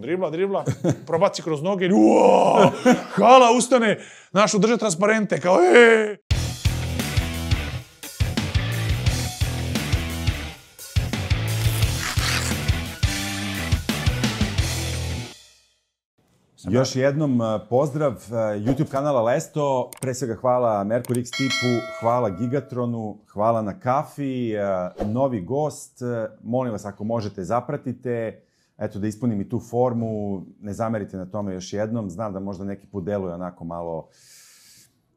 dribla, probaci kroz noge, uooo, hala, ustane, naš udrže transparente, kao eee. Još jednom pozdrav YouTube kanala Alesto, pre svega hvala Merkur X tipu, hvala Gigatronu, hvala na kafi, novi gost, molim vas ako možete zapratite, eto da ispunim i tu formu, ne zamerite na tome još jednom, znam da možda neki put deluje onako malo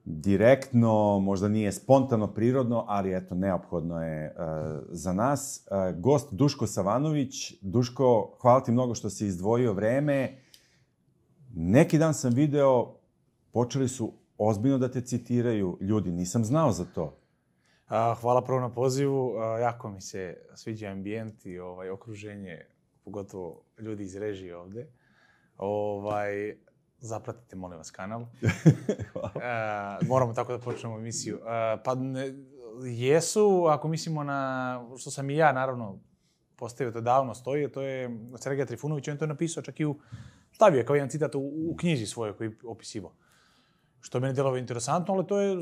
direktno, možda nije spontano, prirodno, ali eto neophodno je za nas. Gost Duško Savanović, Duško hvala ti mnogo što si izdvojio vreme. Neki dan sam video, počeli su ozbiljno da te citiraju ljudi, nisam znao za to. Hvala prvo na pozivu, jako mi se sviđa ambijent i okruženje, pogotovo ljudi iz režije ovde. Zapratite, molim vas, kanal. Hvala. Moramo tako da počnemo emisiju. Pa jesu, ako mislimo na, što sam i ja naravno postavio to davno stoji, to je Srđa Trifunović, on je to napisao čak i u stavio je kao jedan citat u knjizi svojoj koji je opisivao. Što je meni delovalo interesantno, ali to je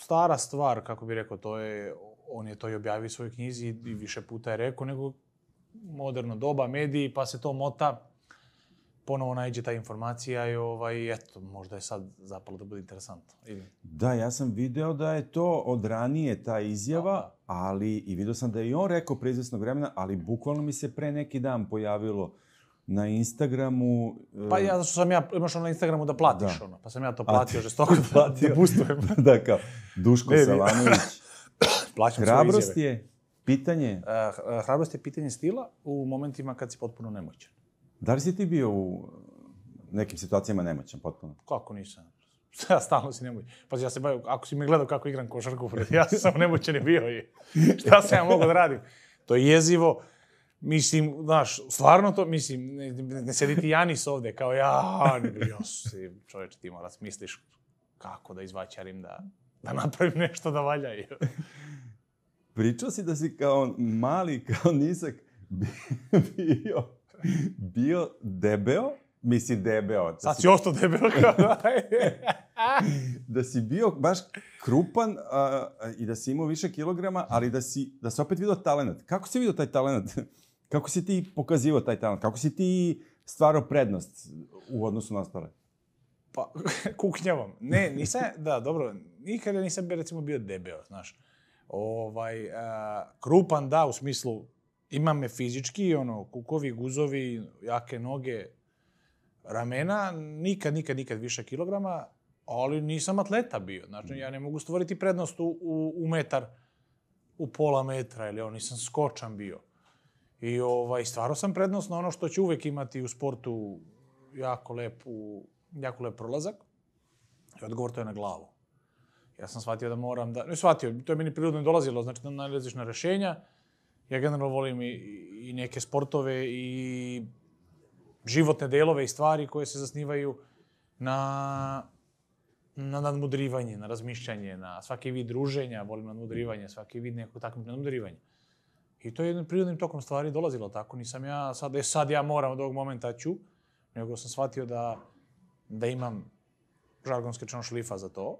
stara stvar, kako bih rekao, on je to i objavio u svojoj knjizi i više puta je rekao, nego moderno doba, mediji, pa se to mota, ponovo naiđe ta informacija i eto, možda je sad zapalo da bude interesantno. Da, ja sam video da je to od ranije ta izjava, ali i video sam da je i on rekao pre izvesnog vremena, ali bukvalno mi se pre neki dan pojavilo na Instagramu... Pa ja, zašto sam ja, imaš ono na Instagramu da platiš ono, pa sam ja to platio, žestoko da pustujem. Da, kao, Duško Savanović. Plaćam svoje izjave. Hrabrost je pitanje... Hrabrost je pitanje stila u momentima kad si potpuno nemoćan. Da li si ti bio u nekim situacijama nemoćan potpuno? Kako nisam? Ja stalno si nemoćan. Pazi, ja se bavim, ako si me gledao kako igram košarku, ja sam nemoćan i bio i šta sam ja mogao da radim? To je jezivo. Mislim, znaš, stvarno to, mislim, ne sedi ti Janis ovde, kao ja, Jose, čoveče, ti mora smisliš kako da izvaćarim, da napravim nešto da valja. Pričao si da si kao mali, kao nizak, bio debeo, mislim debeo. Sad si ošto debeo, kao da si bio baš krupan i da si imao više kilograma, ali da si opet vidio talenat. Kako si vidio taj talenat? Kako si ti pokazivao taj talenat? Kako si ti stvarao prednost u odnosu na ostale? Pa, kuknjavam. Ne, nisam, da, dobro, nikada nisam recimo bio debeo, znaš. Krupan, da, u smislu, imam me fizički, ono, kukovi, guzovi, jake noge, ramena, nikad više kilograma, ali nisam atleta bio. Znači, ja ne mogu stvoriti prednost u metar, u pola metra, ili nisam skočan bio. I stvarao sam prednost na ono što ću uvek imati u sportu jako lep prolazak. I odgovor to je na glavu. Ja sam shvatio da moram da... Ne shvatio, to je meni prirodno dolazilo, znači da nalaziš na rešenja. Ja generalno volim i neke sportove i životne delove i stvari koje se zasnivaju na nadmudrivanje, na razmišljanje, na svaki vid druženja, volim nadmudrivanje, svaki vid nekog takvog nadmudrivanja. I to je jednim prirodnim tokom stvari dolazilo tako. Nisam ja sad, sad ja moram od ovog momenta ću, nego sam shvatio da imam žargonski čeno šlifa za to.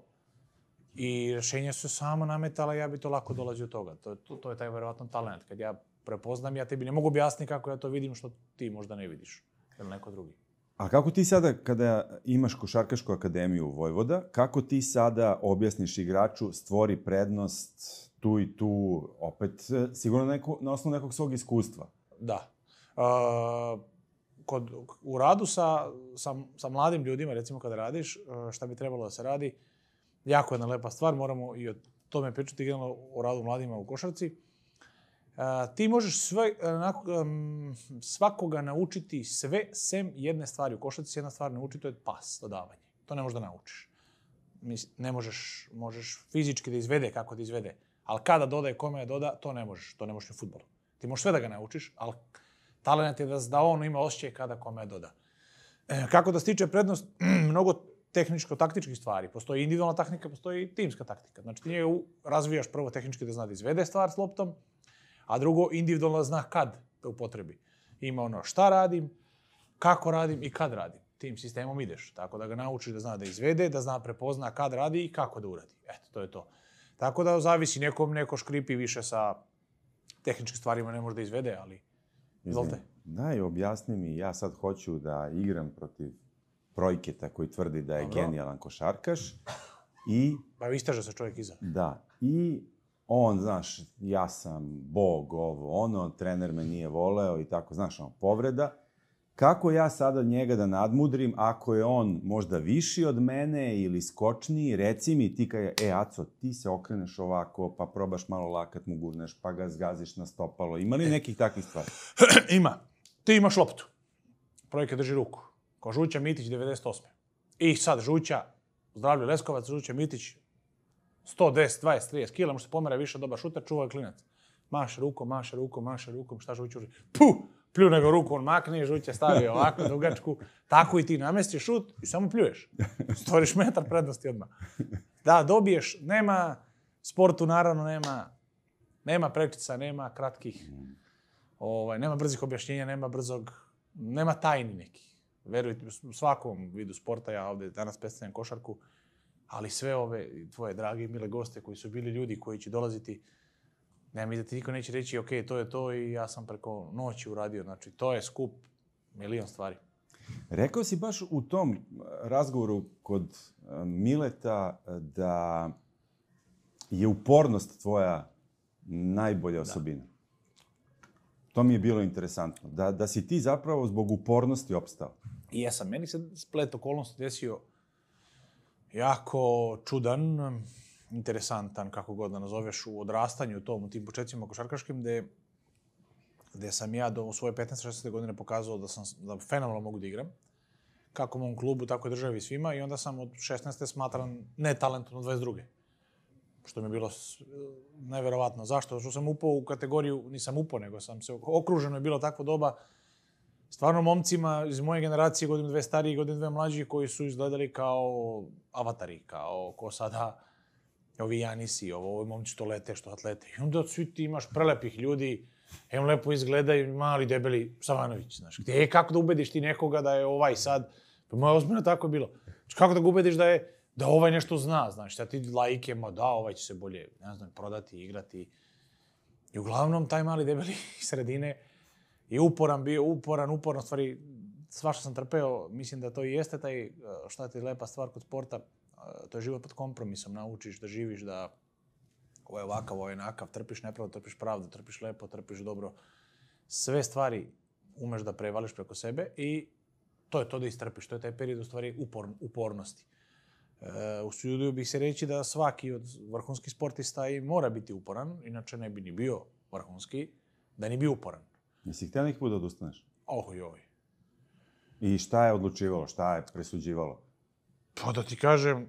I rešenja su sama nametala, ja bi to lako dolazio od toga. To je taj verovatno talent. Kad ja prepoznam, ja tebi ne mogu objasniti kako ja to vidim što ti možda ne vidiš. Ili neko drugi. A kako ti sada, kada imaš Košarkašku akademiju Vojvoda, kako ti sada objasniš igraču, stvori prednost tu i tu, opet, sigurno na osnovu nekog svog iskustva? Da. U radu sa mladim ljudima, recimo kada radiš, šta bi trebalo da se radi, jako jedna lepa stvar, moramo i o tome pričati generalno o radu mladima u košarci. Ti možeš svakoga naučiti sve, sem jedne stvari. U košarci jedna stvar nauči, to je pas, dodavanje. To ne možeš da naučiš. Ne možeš fizički da izvede kako da izvede, ali kada dodaje, kome je doda, to ne možeš. To ne možeš ni u fudbalu. Ti možeš sve da ga naučiš, ali talent je da on ima osjećaj kada kome je doda. Kako da stiče prednost, mnogo tehničko-taktičkih stvari. Postoji individualna taktika, postoji timska taktika. Znači ti njega razvijaš prvo tehnički da zna da izvede stvar s loptom, a drugo, individualno zna kad da upotrebi. Ima ono šta radim, kako radim i kad radim. Tim sistemom ideš, tako da ga naučiš da zna da izvede, da zna prepozna kad radi i kako da uradi. Eto, to je to. Tako da zavisi, nekom neko škripi više sa tehničkim stvarima, ne može da izvede, ali... Izvolite. Daj, objasni mi, ja sad hoću da igram protiv Projketa koji tvrdi da je genijalan košarkaš i... Pa istraža se čovjek iza. Da, i on, znaš, ja sam bog, ovo, ono, trener me nije voleo i tako, znaš, ono, povreda. Kako ja sada njega da nadmudrim ako je on možda viši od mene ili skočniji? Reci mi, ti kaže, Aco, ti se okreneš ovako, pa probaš malo lakat mu gurneš, pa ga zgaziš na stopalo. Ima li nekih takvih stvari? Ima. Ti imaš loptu. Projekt drži ruku. Kao Žuća Mitić, 98. I sad Žuća, zdravlju Leskovac, Žuća Mitić, 110, 20, 30 kila, može se pomera više, dobar šuter, čuva klinac. Maše rukom, maše rukom, maše rukom, šta Žuća uži? Puh! Pljune ga ruku, on makne, Žuća stavi ovako, dugačku, tako i ti namestiš šut i samo pljuješ. Stvoriš metar prednosti odmah. Da, dobiješ, nema, sportu naravno nema prekrica, nema kratkih, nema brzih objašnjenja, nema tajni nekih. Verujte, u svakom vidu sporta, ja ovdje danas predstavljam košarku, ali sve ove tvoje drage i mile goste koji su bili ljudi koji će dolaziti, nema i da ti niko neće reći, ok, to je to i ja sam preko noći uradio. Znači, to je skup milijon stvari. Rekao si baš u tom razgovoru kod Mileta da je upornost tvoja najbolja osobina. To mi je bilo interesantno. Da si ti zapravo zbog upornosti opstao. I ja sam. Meni se splet okolnosti desio jako čudan, interesantan, kako god da nazoveš, u odrastanju u tim početcima košarkaškim, gde sam ja do svoje 15-16. Godine pokazao da fenomenalno mogu da igram. Kako u mom klubu, tako i državi svima. I onda sam od 16. smatran netalentom od 22. Što mi je bilo neverovatno. Zašto? Što sam upao u kategoriju, nisam upao, nego sam se okruženo je bilo takvo doba stvarno momcima iz moje generacije, godinu dve stariji, godinu dve mlađi, koji su izgledali kao avatari, kao ko sada... Ovi Janisi, ovo momci što lete, što atlete. I onda svi ti imaš prelepih ljudi, on lepo izgleda i mali debeli Savanović, znaš. Gde je, kako da ubediš ti nekoga da je ovaj sad... Pa moja ozbiljno tako je bilo. Kako da ga ubediš da ovaj nešto zna, znaš. Da ti laike, ma da, ovaj će se bolje, ne znam, prodati, igrati. I uglavnom, taj mali debeli iz sredine je uporan bio, uporno. Stvari, svašta sam trpeo, mislim da to i jeste taj, šta ti je lepa stvar kod sporta. To je život pod kompromisom, naučiš da živiš, da ovo je ovakav, ovo je onakav, trpiš nepravdu, trpiš pravdu, trpiš lepo, trpiš dobro. Sve stvari umeš da prevališ preko sebe i to je to da istrpiš, to je taj period u stvari upornosti. Usudio bih se reći da svaki od vrhunskih sportista mora biti uporan, inače ne bi ni bio vrhunski, da ni bio uporan. Jesi htio neki put da odustaneš? Ohoj. I šta je odlučivalo, šta je presuđivalo? Pa da ti kažem...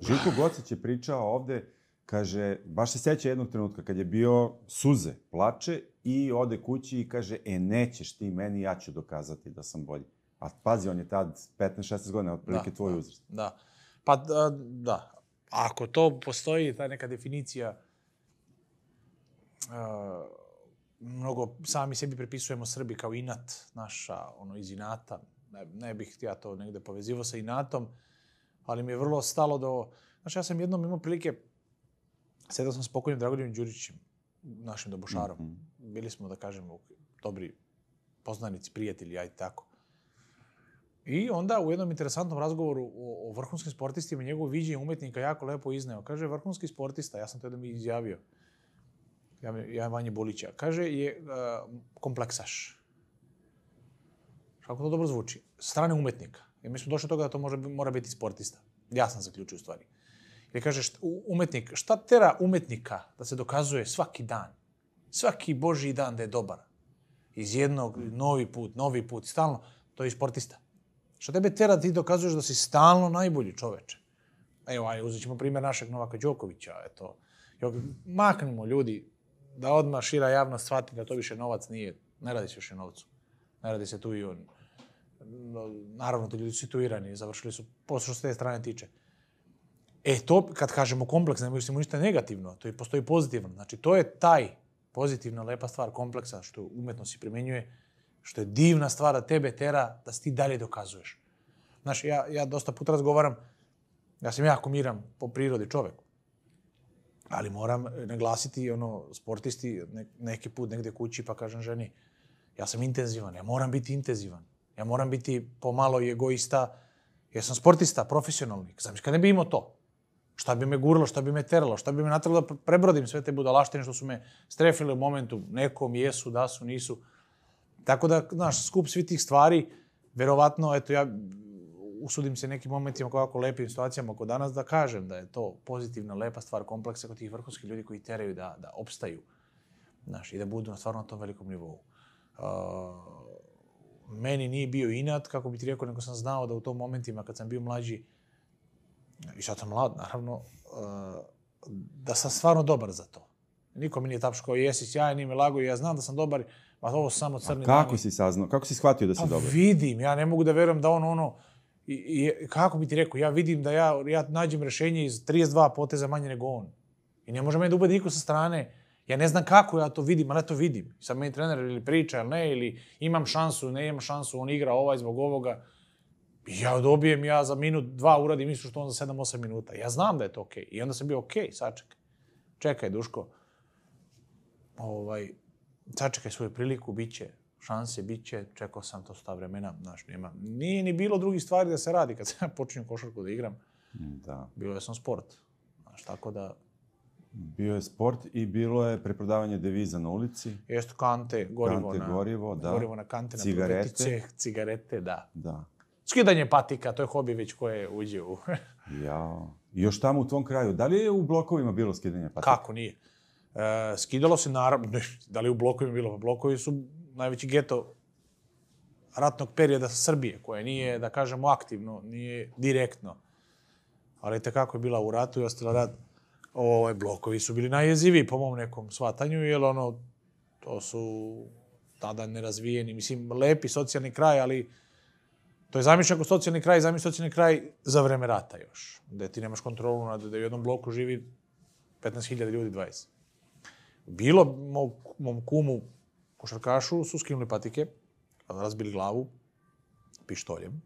Željko Goceć je pričao ovde, kaže, baš se seća jednog trenutka kad je bio suze, plače i ode kući i kaže, nećeš ti meni, ja ću dokazati da sam bolji. A pazi, on je tad 15-16 godina, otprilike tvoj uzrast. Da, pa da. Ako to postoji, ta neka definicija, mnogo sami sebi prepisujemo Srbi kao inat, naša, ono, iz inata. Ne bih ja to negde povezivao sa inatom, ali mi je vrlo stalo do... Znači, ja sam jednom imao prilike... Sedao sam s pokojnim Dragoljubom Đurićem, našim dobošarom. Bili smo, da kažemo, dobri poznanici, prijatelji, ajde tako. I onda u jednom interesantnom razgovoru o vrhunskim sportistima, njegov viđenje umetnika jako lepo izneo. Kaže, vrhunski sportista, ja sam to jednom izjavio, ja Vanje Bolića, kaže, je kompleksaš. Kako to dobro zvuči? Strane umetnika. Jer mi smo došli do toga da to mora biti sportista. Ja sam zaključio u stvari. Jer kaže, umetnik, šta tera umetnika da se dokazuje svaki dan? Svaki božji dan da je dobar. Iz jednog, novi put, stalno. To je sportista. Šta tebe tera da ti dokazuješ da si stalno najbolji, čoveče? Evo, aj, uzet ćemo primjer našeg Novaka Đokovića. Eto, maknimo ljudi da odmah šira javnost shvati da to više novac nije. Ne radi se više novcu. Ne radi se tu i on. Naravno, ti ljudi su situirani, završili su posao što s te strane tiče. To, kad kažemo kompleks, ne možemo ništa negativno, to postoji pozitivno. Znači, to je taj pozitivna, lepa stvar kompleksa, što umetno se primenjuje, što je divna stvar, da tebe tera da se ti dalje dokazuješ. Znaš, ja dosta puta razgovaram, ja sam jako miran po prirodi čovek, ali moram naglasiti, sportisti, neki put negde kući pa kažem ženi, ja sam intenzivan, ja moram biti intenzivan, ja moram biti pomalo egoista, ja sam sportista, profesionalnik, znam, kad ne bi imao to, šta bi me guralo, šta bi me teralo, šta bi me natralo da prebrodim sve te budalaštine što su me strefile u momentu, nekom jesu, da su, nisu. Tako da, znaš, skup svi tih stvari, verovatno, eto, ja usudim se nekim momentima, ovako lepim situacijama oko danas, da kažem da je to pozitivna, lepa stvar, kompleksa kod tih vrhunskih ljudi koji teraju da opstaju, znaš, i da budu stvarno na tom velikom nivou. Meni nije bio inat, kako bi ti rekao, nego sam znao da u tom momentima, kad sam bio mlađi, i sad sam mlad, naravno, da sam stvarno dobar za to. Niko mi nije tapškao, jesi sjajan, nije me lago, ja znam da sam dobar, a ovo su samo crni dani. Kako si saznao, kako si shvatio da si dobar? Vidim, ja ne mogu da verujem da ono, kako bi ti rekao, ja vidim da ja nađem rešenje iz 32 poteza manje nego on. I ne može meni da ubedi niko sa strane, ja ne znam kako ja to vidim, ali ja to vidim. Sad meni trener ili priča, ili ne, ili imam šansu, ne imam šansu, on igra ovaj zbog ovoga. Ja dobijem, ja za minut, dva uradim isto što on za 7-8 minuta. Ja znam da je to okej. I onda sam bio okej, sačekaj. Čekaj, Duško. Sačekaj svoju priliku, bit će šanse, bit će. Čekao sam to sta vremena, znaš, nema. Nije ni bilo drugih stvari da se radi. Kad sam počinju košarku da igram, bilo je sam sport. Znaš, tako da... Bio je sport i bilo je preprodavanje deviza na ulici. Jesto, kante, gorivo na... Kante, gorivo, da. Gorivo na kante, na profetice, cigarete, da. Da. Skidanje patika, to je hobi već koje uđe u... Jao. I još tamo u tvom kraju, da li je u blokovima bilo skidanje patika? Kako nije? Skidalo se naravno, da li je u blokovima bilo? Blokovi su najveći geto ratnog perioda Srbije, koje nije, da kažemo, aktivno, nije direktno. Ali tekako je bila u ratu i ostala rad. Blokovi su bili najjeziviji po mom nekom shvatanju, jer to su tada nerazvijeni, mislim, lepi socijalni kraj, ali... To je zamišljen ako socijalni kraj za vreme rata još. Gde ti nemaš kontrolu nad da u jednom bloku živi 15.000 ljudi, 20. Bilo mom kumu košarkašu su skinuli patike, razbili glavu pištoljem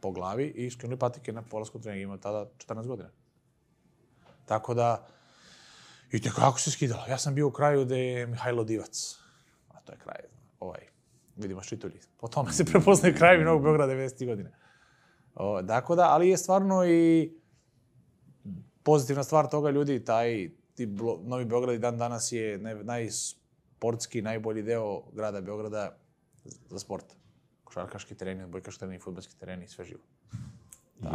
po glavi i skinuli patike na polasku treninga. Imao tada 14 godina. Tako da, i tekako se skidalo. Ja sam bio u kraju gde je Mihailo Divac. A to je kraj, vidimo Ščitulji. Po tome se prepoznaju krajevi Novog Beograda 90. godine. Dakle, ali je stvarno i pozitivna stvar toga, ljudi, taj Novi Beograd i dan danas je najsportski, najbolji deo grada Beograda za sport. Košarkaški tereni, odbojkaški tereni, fudbalski tereni, sve živo.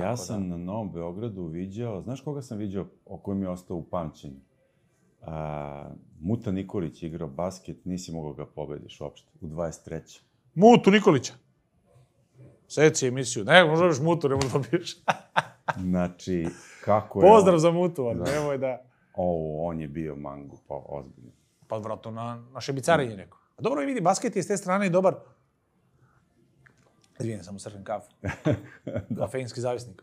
Ja sam na Novom Beogradu viđao, znaš koga sam viđao o kojem je ostao u pamćenju? Muta Nikolić igrao basket, nisi mogao ga pobediš uopšte, u 23. Mutu Nikolića? Seci emisiju, ne možda biš Mutu, ne možda biš. Znači, kako je... Pozdrav za Mutu, nemoj da... On je bio mangu, pa ozbiljno. Pa vratno na šebicarenje neko. Dobro, vidi, basket je s te strane dobar... Izvijem, samo srkam kafu. Kafeinski zavisnik.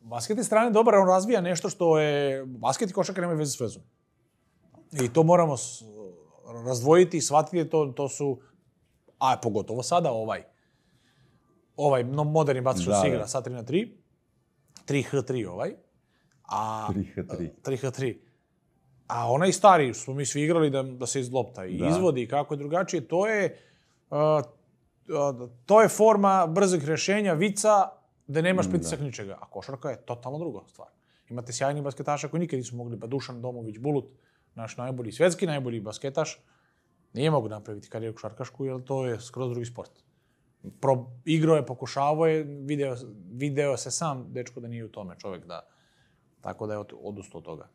Basket je s strane dobar, on razvija nešto što je... Basket i košarka nemaju veze s vezom. I to moramo razdvojiti i shvatiti, to su, a pogotovo sada ovaj moderni basket što se igra, sa 3-3, 3-3 3-3, a onaj stari smo mi svi igrali da se izlopta i izvodi i kako je drugačije, to je forma brzih rešenja, vica, da nemaš pritisak ničega, a košarka je totalno druga stvar. Imate sjajni basketaša koji nikad nisu mogli, pa Dušan Domović, Bulut, naš najbolji svetski, najbolji basketaš, nije mogu napraviti karijeru košarkašku, jer to je skroz drugi sport. Igrao je, pokušavao je, video se sam, dečko, da nije u tome čovek, da... Tako da je odustao od toga.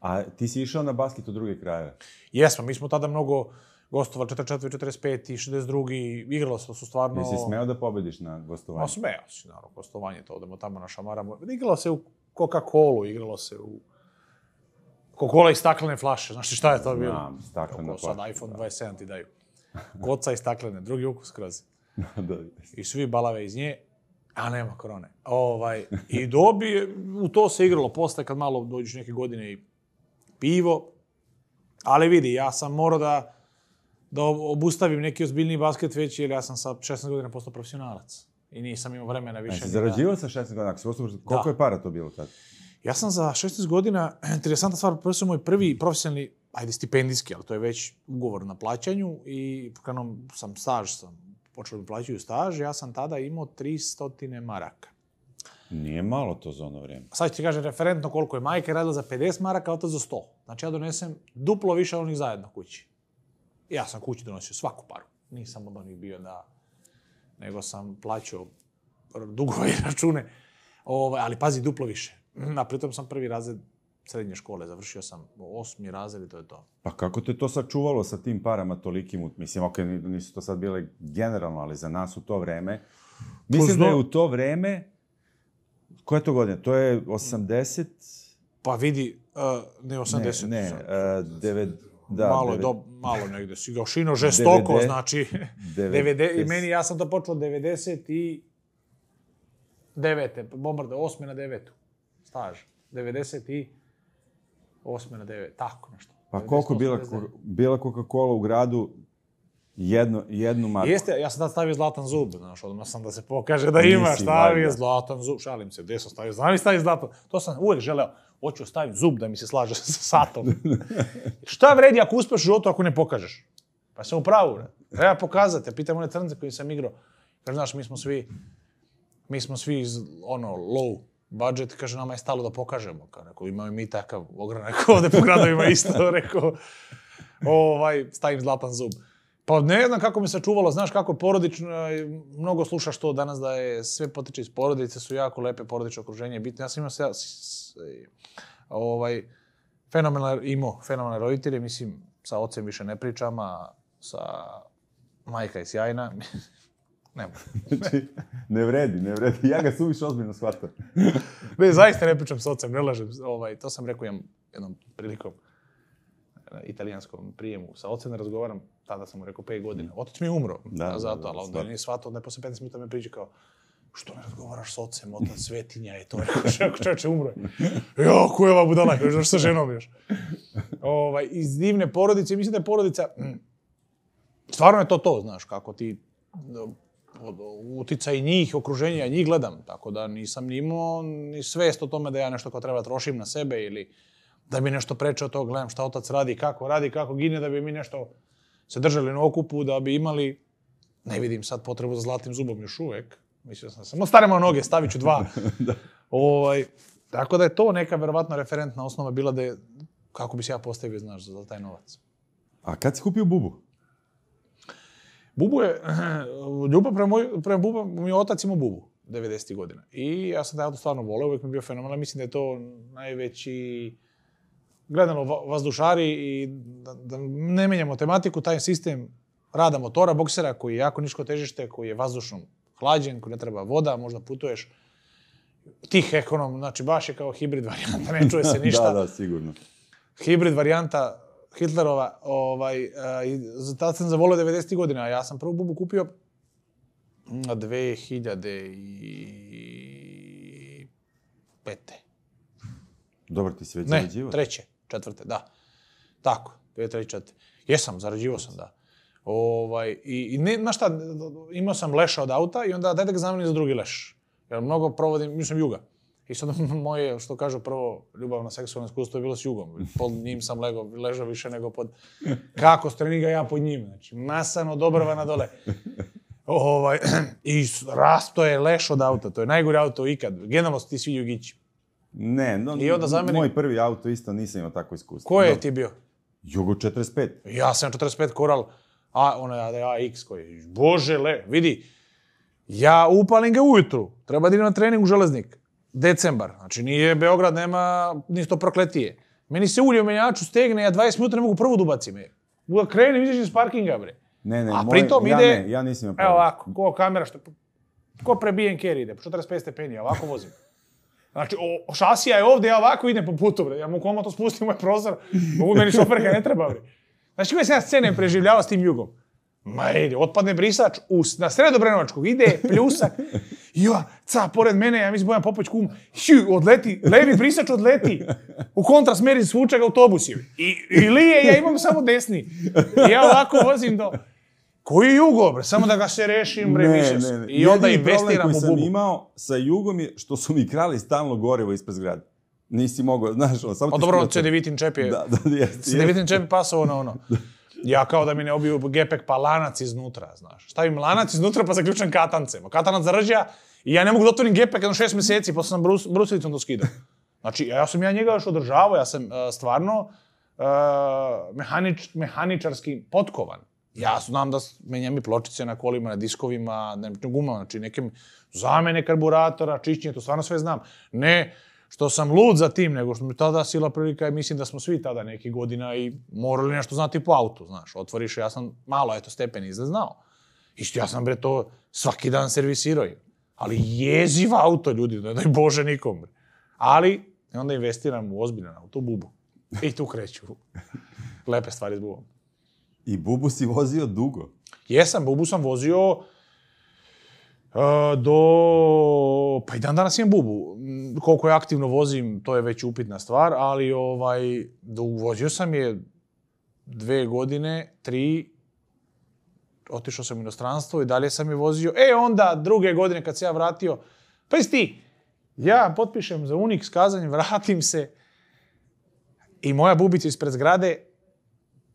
A ti si išao na basket u druge krajeve? Jesmo, mi smo tada mnogo gostovali, 44, 45 i 62, igralo se, to su stvarno... Jesi smeo da pobediš na gostovanju? Smeo si, naravno, gostovanje, to odemo tamo na šamarama. Igralo se u Coca-Colu, igralo se u... Coca-Cola i staklene flaše, znaš ti šta je to bilo? Znam, staklene flaše. Sad iPhone 27 ti daju. Koca i staklene, drugi ukus kroz. I svi balave iz nje, a nema korone. I dobije, u to se igralo posle, kad malo dođeš neke godine i pivo. Ali vidi, ja sam morao da da obustavim neki ozbiljniji basket već, jer ja sam sa 16 godina postao profesionalac. I nisam imao vremena više. A si zarađivao sa 16 godina? Koliko je para to bilo tad? Ja sam za 16 godina, interesantna stvar, profesor moj prvi profesionalni, ajde stipendijski, ali to je već ugovor na plaćanju i pokrenuo sam staž, počeli mi plaćaju staž, ja sam tada imao 300 maraka. Nije malo to za ono vrijeme. Sad ću ti kažem referentno koliko je majka radila za 50 maraka, otac za 100. Znači ja donesem duplo više onih zajedno kući. Ja sam kući donosio svaku paru. Nisam od onih bio da... nego sam plaćao dugove i račune. Ali pazi, duplo više. A pritom sam prvi razred srednje škole. Završio sam 8. razred i to je to. Pa kako te to sačuvalo sa tim parama tolikim? Mislim, ok, nisu to sad bile generalno, ali za nas u to vreme. Mislim da je u to vreme... Koja je to godina? To je 80... Pa vidi, ne 80. Ne, 90... Malo negde si Gošino, žestoko, znači... I meni, ja sam to počeo 99. Bombarde, 8. na 9. Staž. 98. na 9. Tako nešto. Pa koliko bila Coca-Cola u gradu? Jednu marku. Jeste, ja sam tad stavio zlatan zub, znaš, odmah sam da se pokaže da imaš, stavio zlatan zub, šalim se, gdje sam stavio, znam li stavio zlatan, to sam uvijek želeo, hoću staviti zub da mi se slaže sa satom. Šta vredi ako uspeš u životu ako ne pokažeš? Pa sam u pravu, treba pokazati, pitam one trnce koji sam igrao, kaže, znaš, mi smo svi iz, ono, low budget, kaže, nama je stalo da pokažemo, rekao, imamo mi takav ogranak ovde po gradovima isto, rekao, stavim zlatan zub. Pa ne znam kako mi se čuvalo, znaš kako je porodično, mnogo slušaš to danas da je sve potiče iz porodice, su jako lepe porodično okruženje, bitno. Ja sam imao fenomenalne roditelje, mislim, sa ocem više ne pričam, a sa majka je sjajna, ne moram. Ne vredi, ja ga suviše ozbiljno shvatam. Ne, zaista ne pričam sa ocem, ne lažem, to sam rekao jednom prilikom. Italijanskom prijemu. Sa ocem ne razgovaram, tada sam mu rekao 5 godina. Otac mi je umro, zato, ali onda nije shvatao, onda je posle 15 minuta me priđe kao što ne razgovaraš s ocem, otac svetinja je to. Rekao, čovječe, umro je. Jo, ko je ova budala, još sa ženom još. Iz divne porodice, mislim da je porodica, stvarno je to, znaš, kako ti uticaj njih, okruženja, njih gledam, tako da nisam ni imao ni svest o tome da ja nešto kao treba trošim na sebe ili da bi nešto preče od toga, gledam šta otac radi, kako gine, da bi mi nešto se držali na okupu, da bi imali, ne vidim sad potrebu za zlatim zubom još uvek, mislio sam samo staremo noge, stavit ću 2. Tako da je to neka verovatno referentna osnova bila da je, kako bi se ja postavio, znaš, za taj novac. A kad si kupio Bubu? Bubu je, ljubav prema Bubu, mi je otac imao Bubu, 90. godina. I ja sam taj auto stvarno voleo, uvek mi je bio fenomenal, mislim da je to najveći... Gledano, vazdušari i da ne menjamo tematiku, taj sistem rada motora, boksera koji je jako nisko težište, koji je vazdušno hlađen, koji ne treba voda, možda putuješ tih ekonom, znači baš je kao hibrid varijanta, ne čuje se ništa. Da, sigurno. Hibrid varijanta Hitlerova, tada sam zavolio 90. godina, a ja sam prvu Bubu kupio 2005. Dobar, ti si već zarađivao? Ne, 3. 4. da. Tako, 2, 3, 4. Jesam, zarađivao sam, da. I ne, znaš šta, imao sam leša od auta i onda dajte ga zamenim za drugi leš. Jer mnogo provodim, mislim, juga. I sad moje, što kažu, prvo ljubavno seksualno iskustvo je bilo s jugom. Pod njim sam ležao više nego pod... Kako streni ga ja pod njim, znači, nasano, dobrava na dole. I rasto je leš od auta, to je najgori auto ikad. Generalno su ti svi jugići. Ne, moj prvi auto isto nisam imao tako iskustvo. Koje je ti bio? Jugo 45. Ja sam 45 Koral AX koji. Bože, vidi, ja upalim ga ujutru, treba da idem na trening u Železnik. Decembar, znači nije Beograd, nema nisto prokletije. Meni se ulje u menjaču stegne, ja 20 minuta ne mogu prvu dubacim. Krenim, izađem iz parkinga, bre. Ne, ja nisam imao prvi. Evo ovako, ko kamera, ko prebijen carry ide, po 45 stepeni, ovako vozim. Znači, šasija je ovdje, ja ovako idem po putu, bre. Ja mu koma to spustim u moj prozor. Meni šoferka ne treba, bre. Znači, uvijek sam ja scene preživljavao s tim jugom. Ma ide, otpadne brisač, na sredobrenovačkog ide, pljusak, ja, ca, pored mene, ja mislim Bojan Popović kum, odleti, levi brisač odleti, u kontrasmeri svuče ga autobusijevi. I lije, ja imam samo desni. I ja ovako vozim do... Koji jugo, bre, samo da ga se rešim, bre, više se. I onda investiram u bubu. Jedini problem koji sam imao sa jugom je što su mi krali stalno gorivo ispred zgrade. Nisi mogao, znaš, samo ti skrati. A dobro, Cedevitin čep je... Cedevitin čep je pasao na ono. Ja kao da mi ne obiju gepek, pa lanac iznutra, znaš. Stavim lanac iznutra pa zaključam katancem. Katanac zarđa i ja ne mogu da otvorim gepek jedno 6 meseci, pa sam brusilicom to skidao. Znači, ja sam njega još održavao, ja sam stvarno mehaničarski potkovan. Ja znam da menjam i pločice na kolima, na diskovima, na gumama, znači nekim zamene karburatora, čišćenje, to stvarno sve znam. Ne što sam lud za tim, nego što mi tada sila prilika i mislim da smo svi tada nekih godina i morali nešto znati po autu, znaš. Otvoriš, ja sam malo, eto, stepen izgled znao. Isto ja sam, bre, to svaki dan servisirao. Ali jeziv auto, ljudi, ne daj Bože nikom, bre. Ali, onda investiram u ozbiljan auto, u bubu. I tu kreću. Lepe stvari s bubom. I bubu si vozio dugo? Jesam, bubu sam vozio do... Pa i dan danas imam bubu. Koliko je aktivno vozim, to je već upitna stvar, ali vozio sam je 2 godine, 3, otišao sam u inostranstvo i dalje sam je vozio. E, onda druge godine kad se ja vratio, pa jesi ti, ja potpišem za Unics, kazanjem, vratim se i moja bubica ispred zgrade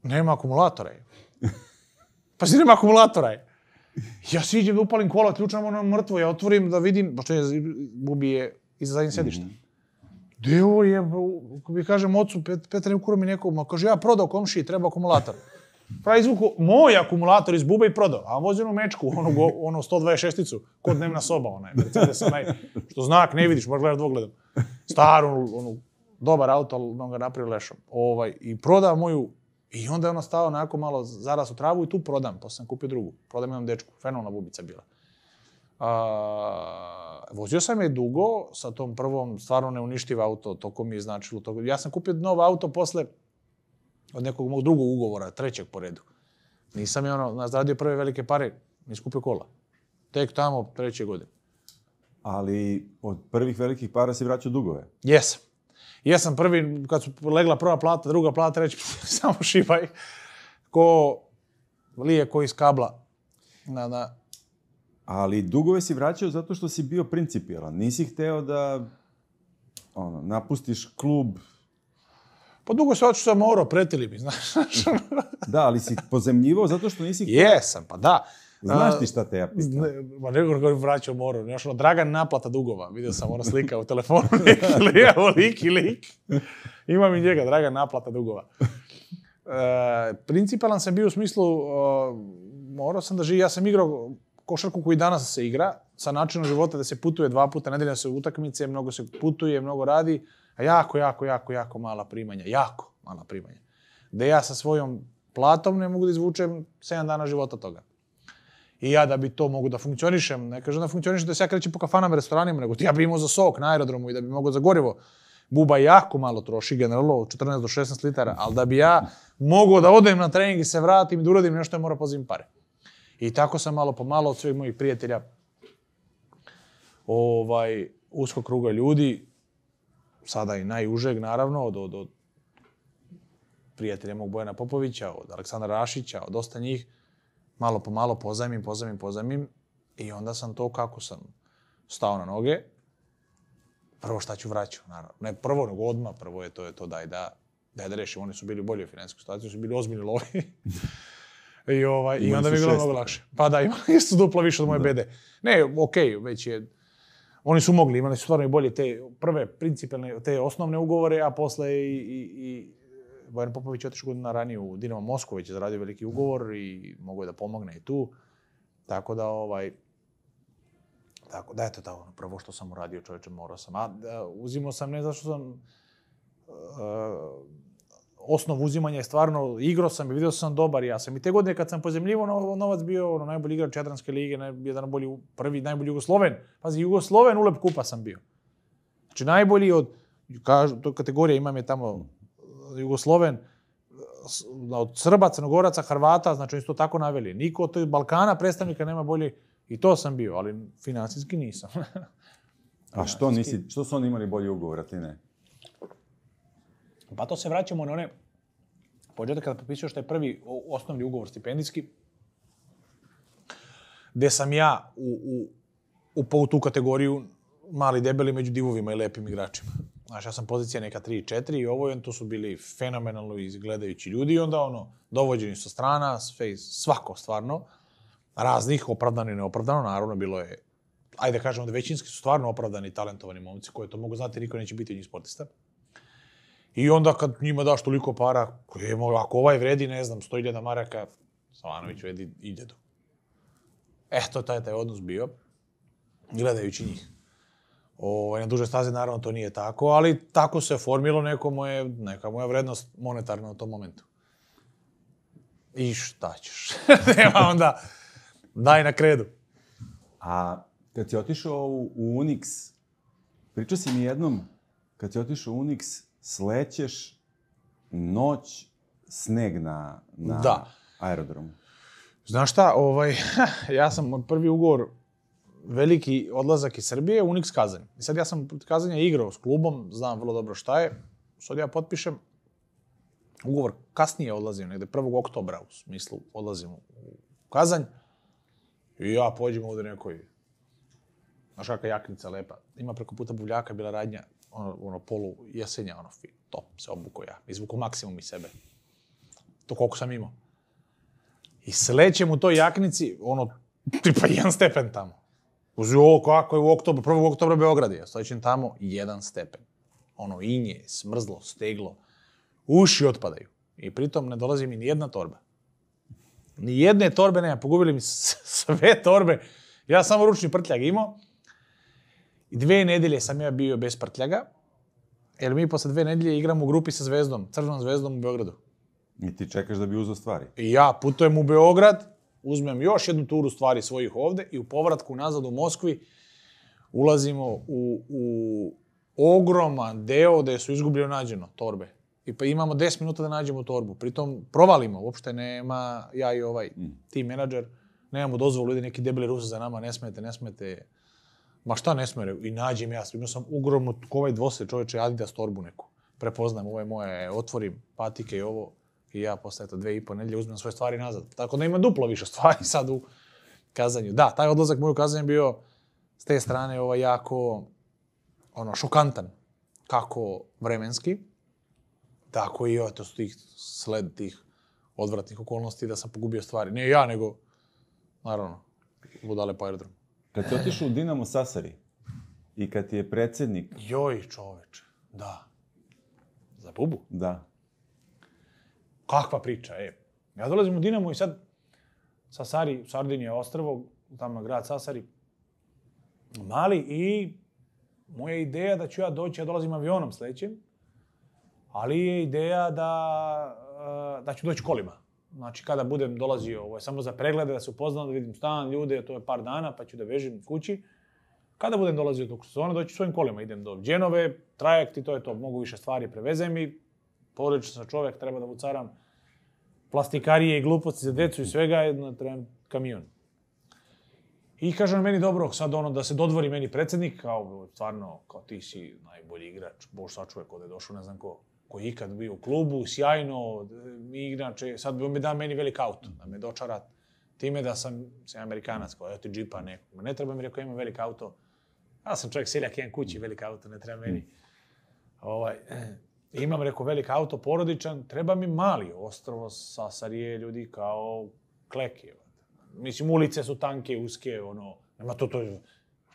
nema akumulatora je. Pa si nema akumulatora je. Ja siđem da upalim kola, ključam ono mrtvo, ja otvorim da vidim, pošto je bubi je iza zadnjeg sedišta. Gde ovo je, ko bi kažem, ocu, Petre, ukuro mi nekog, ma kaže, ja prodao komšiji, treba akumulator. Pravi izvuku, moj akumulator iz bube i prodao, a vozi onu mečku, ono 126-icu, ko dnevna soba onaj, Mercedes onaj, što znak ne vidiš, možda gledaš dvogledom. Staru, ono, dobar auto, ali on ga napravio lešom. I prodao moju. I onda je ono stao onako malo zaras u travu i tu prodam, posle sam kupio drugu. Prodam jednom dečku, fenomenalna bubica bila. Vozio sam je dugo, sa tom prvom stvarno neuništiv auto, toliko mi je značilo. Ja sam kupio novo auto posle od nekog mog drugog ugovora, 3. po redu. Nisam je ono, zaradio prve velike pare, nisam kupio kola. Tek tamo, 3. godine. Ali od prvih velikih para si vraćao dugove? Jesam. Ja sam prvi, kad su legla prva plata, druga plata, reći, samo šibaj, ko lije, ko iz kabla. Ali dugove si vraćao zato što si bio principijelan. Nisi hteo da napustiš klub. Pa dugo se očito morao, pretili mi, znaš. Da, ali si pozemljivao zato što nisi hteo. Jesam, pa da. Znaš ti šta te ja pitam? Ma nego ga vraćao moru. Znaš, ono, draga naplata dugova. Vidio sam ona slika u telefonu. Evo, lik. Imam i njega, draga naplata dugova. Principalan sam bio u smislu, morao sam da živim. Ja sam igrao košarku koji danas se igra, sa načinom života da se putuje 2 puta, nedeljno se utakmice, mnogo se putuje, mnogo radi, a jako mala primanja. Jako mala primanja. Da ja sa svojom platom ne mogu da izvučem 7 dana života toga. I ja da bi to mogu da funkcionišem, ne kažem da funkcionišem da se ja krećem po kafanama, restoranima, nego ja bi imao za sok na aerodromu i da bi mogao za gorivo. Buba jako malo troši, generalno 14 do 16 litara, ali da bi ja mogao da odem na trening i se vratim i da uradim nešto je morao pozim pare. I tako sam malo po malo od svih mojih prijatelja, uskog kruga ljudi, sada i najužeg naravno, od prijatelja mog Bojana Popovića, od Aleksandra Rašića, od dosta njih, malo po malo pozajmim i onda sam to kako sam stao na noge, prvo šta ću vraćao, naravno. Ne prvo, nego odmah prvo je to da rešim. Oni su bili u boljoj financijskoj situaciji, su bili ozbiljni lovi i onda mi je bilo mnogo lakše. Pa da, imali su duplo više od moje bede. Ne, okej, već je... Oni su mogli, imali su stvarno i bolje te prve principalne, te osnovne ugovore, a posle i... Bojan Popović je otišao godina ranije u Dinamo Moskvu, već je zaradio veliki ugovor i mogo je da pomogne i tu. Tako da, eto da, ono, prvo što sam uradio čovječe, morao sam. A uzimao sam, ne zašto sam, osnov uzimanja je stvarno, igrao sam i vidio sam dobar i ja sam. I te godine kad sam pozemljivo, Novac bio najbolji igrač Jadranske lige, jedan najbolji, prvi, najbolji Jugosloven. Pazi, Jugosloven ulep kupa sam bio. Znači, najbolji od, to kategorija imam je tamo, Jugosloven, od Srba, Crnogoraca, Hrvata, znači isto tako naveli. Niko od Balkana predstavnika nema bolje, i to sam bio, ali financijski nisam. A što nisi, što su oni imali bolji ugovor, a ti ne? Pa to se vraćamo na one početak kada potpisuješ taj prvi osnovni ugovor stipendijski, gde sam ja upao u tu kategoriju mali debeli među divovima i lepim igračima. Znaš, ja sam pozicija neka 3-4 i ovo, to su bili fenomenalno izgledajući ljudi i onda ono, dovođeni su strana, svako stvarno, raznih, opravdano i neopravdano, naravno bilo je, ajde da kažemo da većinski su stvarno opravdani i talentovani momci koji to mogu znati, niko neće biti od njih sportista. I onda kad njima daš toliko para, ako ovaj vredi, ne znam, 100.000 maraka, Savanović vredi 1.000. Eto, taj odnos bio, gledajući njih. Na duže staze, naravno, to nije tako, ali tako se formilo neka moja vrednost monetarna u tom momentu. I šta ćeš? Nema onda, daj na kredu. A kad si otišao u Unics, pričao si mi jednom, kad si otišao u Unics, slećeš noć, sneg na aerodromu. Znaš šta, ja sam prvi ugovor, veliki odlazak iz Srbije, Unics Kazanj. I sad ja sam protiv Kazanja igrao s klubom, znam vrlo dobro šta je. Sad ja potpišem, ugovor kasnije odlazim, negde 1. oktobra, u smislu odlazim u Kazanj. I ja pođem ovde nekoj, znaš kakva jaknica lepa. Ima preko puta buvljaka, bila radnja, ono polu jesenja, ono top se obuko ja. Izvuko maksimum iz sebe. To koliko sam imao. I slećem u toj jaknici, ono, tipa 1 stepen tamo. Uzi, o, kako je u oktobru, 1. oktobra Beograd je. Slećem tamo 1 stepen. Ono, inje, smrzlo, steglo. Uši otpadaju. I pritom ne dolazi mi nijedna torba. Nijedne torbe nema, pogubili mi sve torbe. Ja samo ručni prtljag imao. I 2 nedelje sam ja bio bez prtljaga. Jer mi posle 2 nedelje igram u grupi sa Zvezdom, Crvenom Zvezdom u Beogradu. I ti čekaš da bi uzeo stvari. I ja putujem u Beograd, uzmem još jednu turu stvari svojih ovde i u povratku nazad u Moskvi ulazimo u ogroman deo gde su izgubljeno nađeno torbe. I pa imamo 10 minuta da nađemo torbu. Pritom provalimo, uopšte nema, ja i team menadžer, nemamo dozvolu, ide neki debeli Rusa za nama, ne smete. Ma šta ne smere? I nađem ja. Imao sam ogromno, ovaj dvose čoveče, Adidas torbu neku. Prepoznam, ovo je moje, otvorim patike i ovo. I ja posle 2,5 nedelje uzmem svoje stvari nazad. Tako da ima duplo više stvari sad u Kazanju. Da, taj odlazak moj u Kazanju je bio s te strane jako šokantan. Kako vremenski, tako i to su tih sled, tih odvratnih okolnosti da sam pogubio stvari. Ne ja, nego, naravno, budale po aerodromu. Kad ti otišu u Dinamo Sasari i kad ti je predsednik... Joj, čoveče, da. Za bubu? Da. Kakva priča, Ja dolazim u Dinamo i sad Sasari, Sardinija ostrvo, tamo grad Sasari, mali i moja ideja da ću ja doći, ja dolazim avionom sledećem, ali je ideja da ću doći kolima. Znači, kada budem dolazio, samo za preglede, da se upoznam, da vidim stan, ljude, to je par dana, pa ću da vežim kući. Kada budem dolazio toliko sezona, doći svojim kolima. Idem do Đenove, trajekt i to je to. Mogu više stvari, prevezem i porodično sam čovek, treba da vucaram plastikarije i gluposti za decu i svega, trebam kamion. I kažem meni, dobro, sad da se dodvori meni predsednik, kao stvarno, kao ti si najbolji igrač, bož sačuvek, ovde je došao, ne znam ko. Koji je ikad bio u klubu, sjajno, inače, sad bi on mi dao meni velik auto, da me dočara time da sam Amerikanac, kao evo ti džipa nekog. Ne treba mi, rekao, imam velik auto. Ja sam čovjek seljak, imam kući, velik auto, ne treba meni. Imam, rekao, velik auto, porodičan, treba mi mali ostrvo, Sasarije, ljudi kao kleke. Mislim, ulice su tanke, uske, nema to,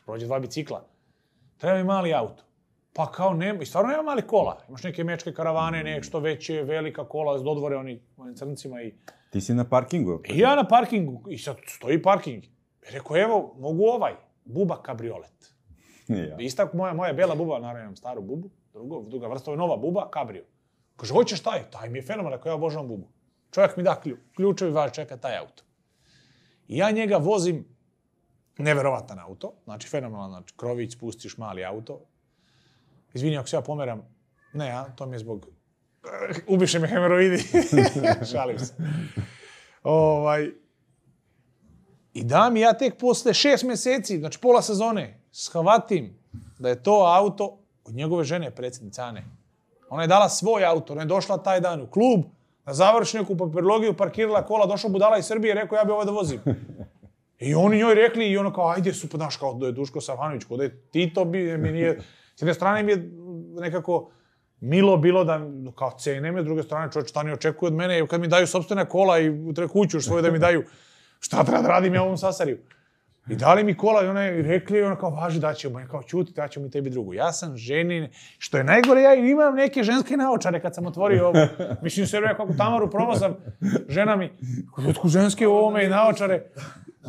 prođe 2 bicikla. Treba mi mali auto. Pa kao nema, i stvarno nema mali kola. Imaš neke mečke karavane, nešto veće, velika kola, dodvore onim crncima i... Ti si na parkingu? I ja na parkingu, i sad stoji parking. Rekao, evo, mogu buba kabriolet. Istak moja bela buba, naravno imam staru bubu, druga vrsta, nova buba, kabrio. Kaže, hoćeš taj? Taj mi je fenomen, rekao, ja obožavam bubu. Čovjek mi da ključevi, važi, čeka taj auto. I ja njega vozim, neverovatan auto, znači fenomenalan, znači krović, spustiš mali auto. Izvini, ako se ja pomeram, ne, to mi je zbog ubiše me hemoroidi. Šalim se. I da mi ja tek posle 6 meseci, znači pola sezone, shvatim da je to auto od njegove žene, predsjednice Ane. Ona je dala svoj auto, ona je došla taj dan u klub, na završniku, u papirologiju, parkirala kola, došla budala iz Srbije i rekao ja bi ovo da vozim. I oni njoj rekli i ono kao, ajde, super, znaš, kao da je Duško Savanović, kao da je Tito, mi nije, s jedne strane mi je nekako milo bilo da, kao cene me, s druge strane čovječ, šta ne očekuje od mene, kad mi daju sopstvena kola i kuću još svoju da mi daju, šta treba da radim ja u ovom Sasariju. I dali mi kola i ona je rekli i ona kao, važi, daćemo, ja kao, čuti, daćemo i tebi drugu. Ja sam ženin, što je najgore, ja imam neke ženske naočare kad sam otvorio ovo. Mišljim se, ja kako Tamaru promozam ženami, kako ženske u ovome i naočare.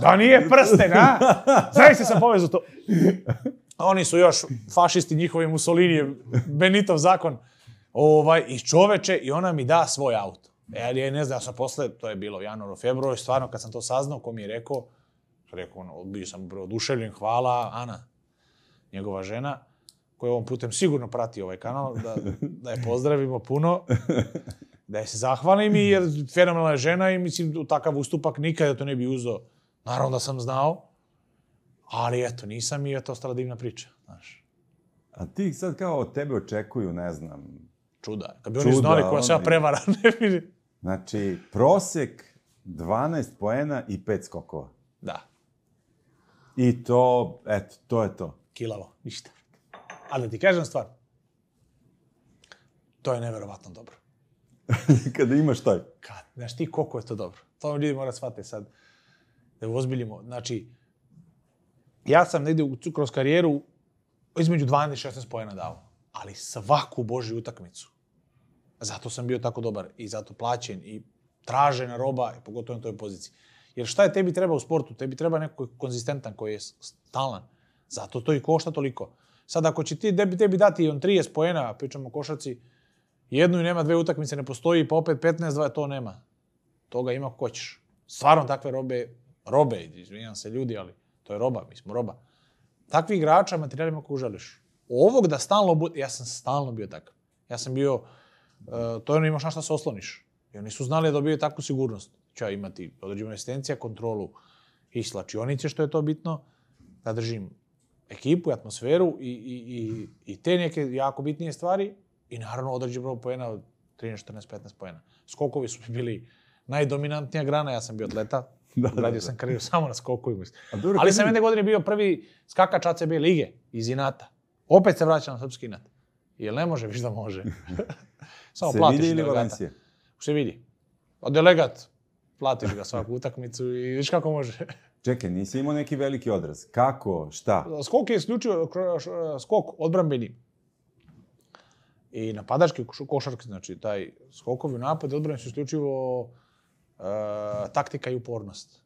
Da nije prsten, a? Zavisno sam povezao to. Oni su još fašisti, njihovi Mussolini, Benitov zakon. I čoveče, i ona mi da svoj auto. Ja ne znam, ja sam posle, to je bilo januar, februar, stvarno kad sam to saznao, ko mi je rekao, bio sam oduševljen, hvala, Ana, njegova žena, koja ovom putem sigurno prati ovaj kanal, da je pozdravimo puno, da je se zahvalim, jer fenomenalna je žena i mislim, u takav ustupak nikada to ne bi uzeo. Naravno da sam znao, ali eto, nisam i eto, ostala divna priča, znaš. A ti sad kao od tebe očekuju, ne znam... Čuda, kad bi oni znali koja se ja prevara, ne vidim. Znači, prosjek 12 poena i 5 skokova. Da. I to, eto, to je to. Kilavo, ništa. Ali da ti kažem stvar, to je neverovatno dobro. Kada imaš taj. Znaš ti koliko je to dobro. To vam ljudi mora shvatiti sad. Da ju ozbiljimo. Znači, ja sam negdje kroz karijeru između 12 i 16 poena dao. Ali svaku Božju utakmicu. Zato sam bio tako dobar i zato plaćen i tražena roba, pogotovo na toj poziciji. Jer šta je tebi treba u sportu? Tebi treba neko konzistentan koji je stalan. Zato to i košta toliko. Sad ako će tebi dati on 30 poena, pričamo o košarci, jednu i nema, dve utakmice ne postoji, pa opet 15-20 to nema. Toga ima ko ćeš. Stvarno takve robe, izvinjam se ljudi, ali to je roba, mi smo roba. Takvi igrača, materijalima koju želiš. Ovog da stalno bude, ja sam stalno bio takav. Ja sam bio, to je ono imaš na šta se osloniš. I oni su znali da dobiju takvu sigurnost. Ću ja imati određenu asistencija, kontrolu i slačionice, što je to bitno. Da držim ekipu i atmosferu i te neke jako bitnije stvari. I naravno određen broj poena od 13, 14, 15 poena. Skokovi su bili najdominantnija grana, ja sam bio atleta. Gradio sam karijeru samo na skokovima. Ali sam jedne godine bio prvi skakač ACB lige iz inata. Opet se vraća na srpski inat. Jer ne može, viš da može. Samo platiš delegata. Sevilje ili Valencija? U Sevilji. Delegat, platiš ga svaku utakmicu i viš kako može. Čekaj, nisi imao neki veliki odraz. Kako, šta? Skok je isključio, skok odbranbeni. I napadački košarki, znači taj skokovi u napad, odbrani su isključivo taktika i upornost.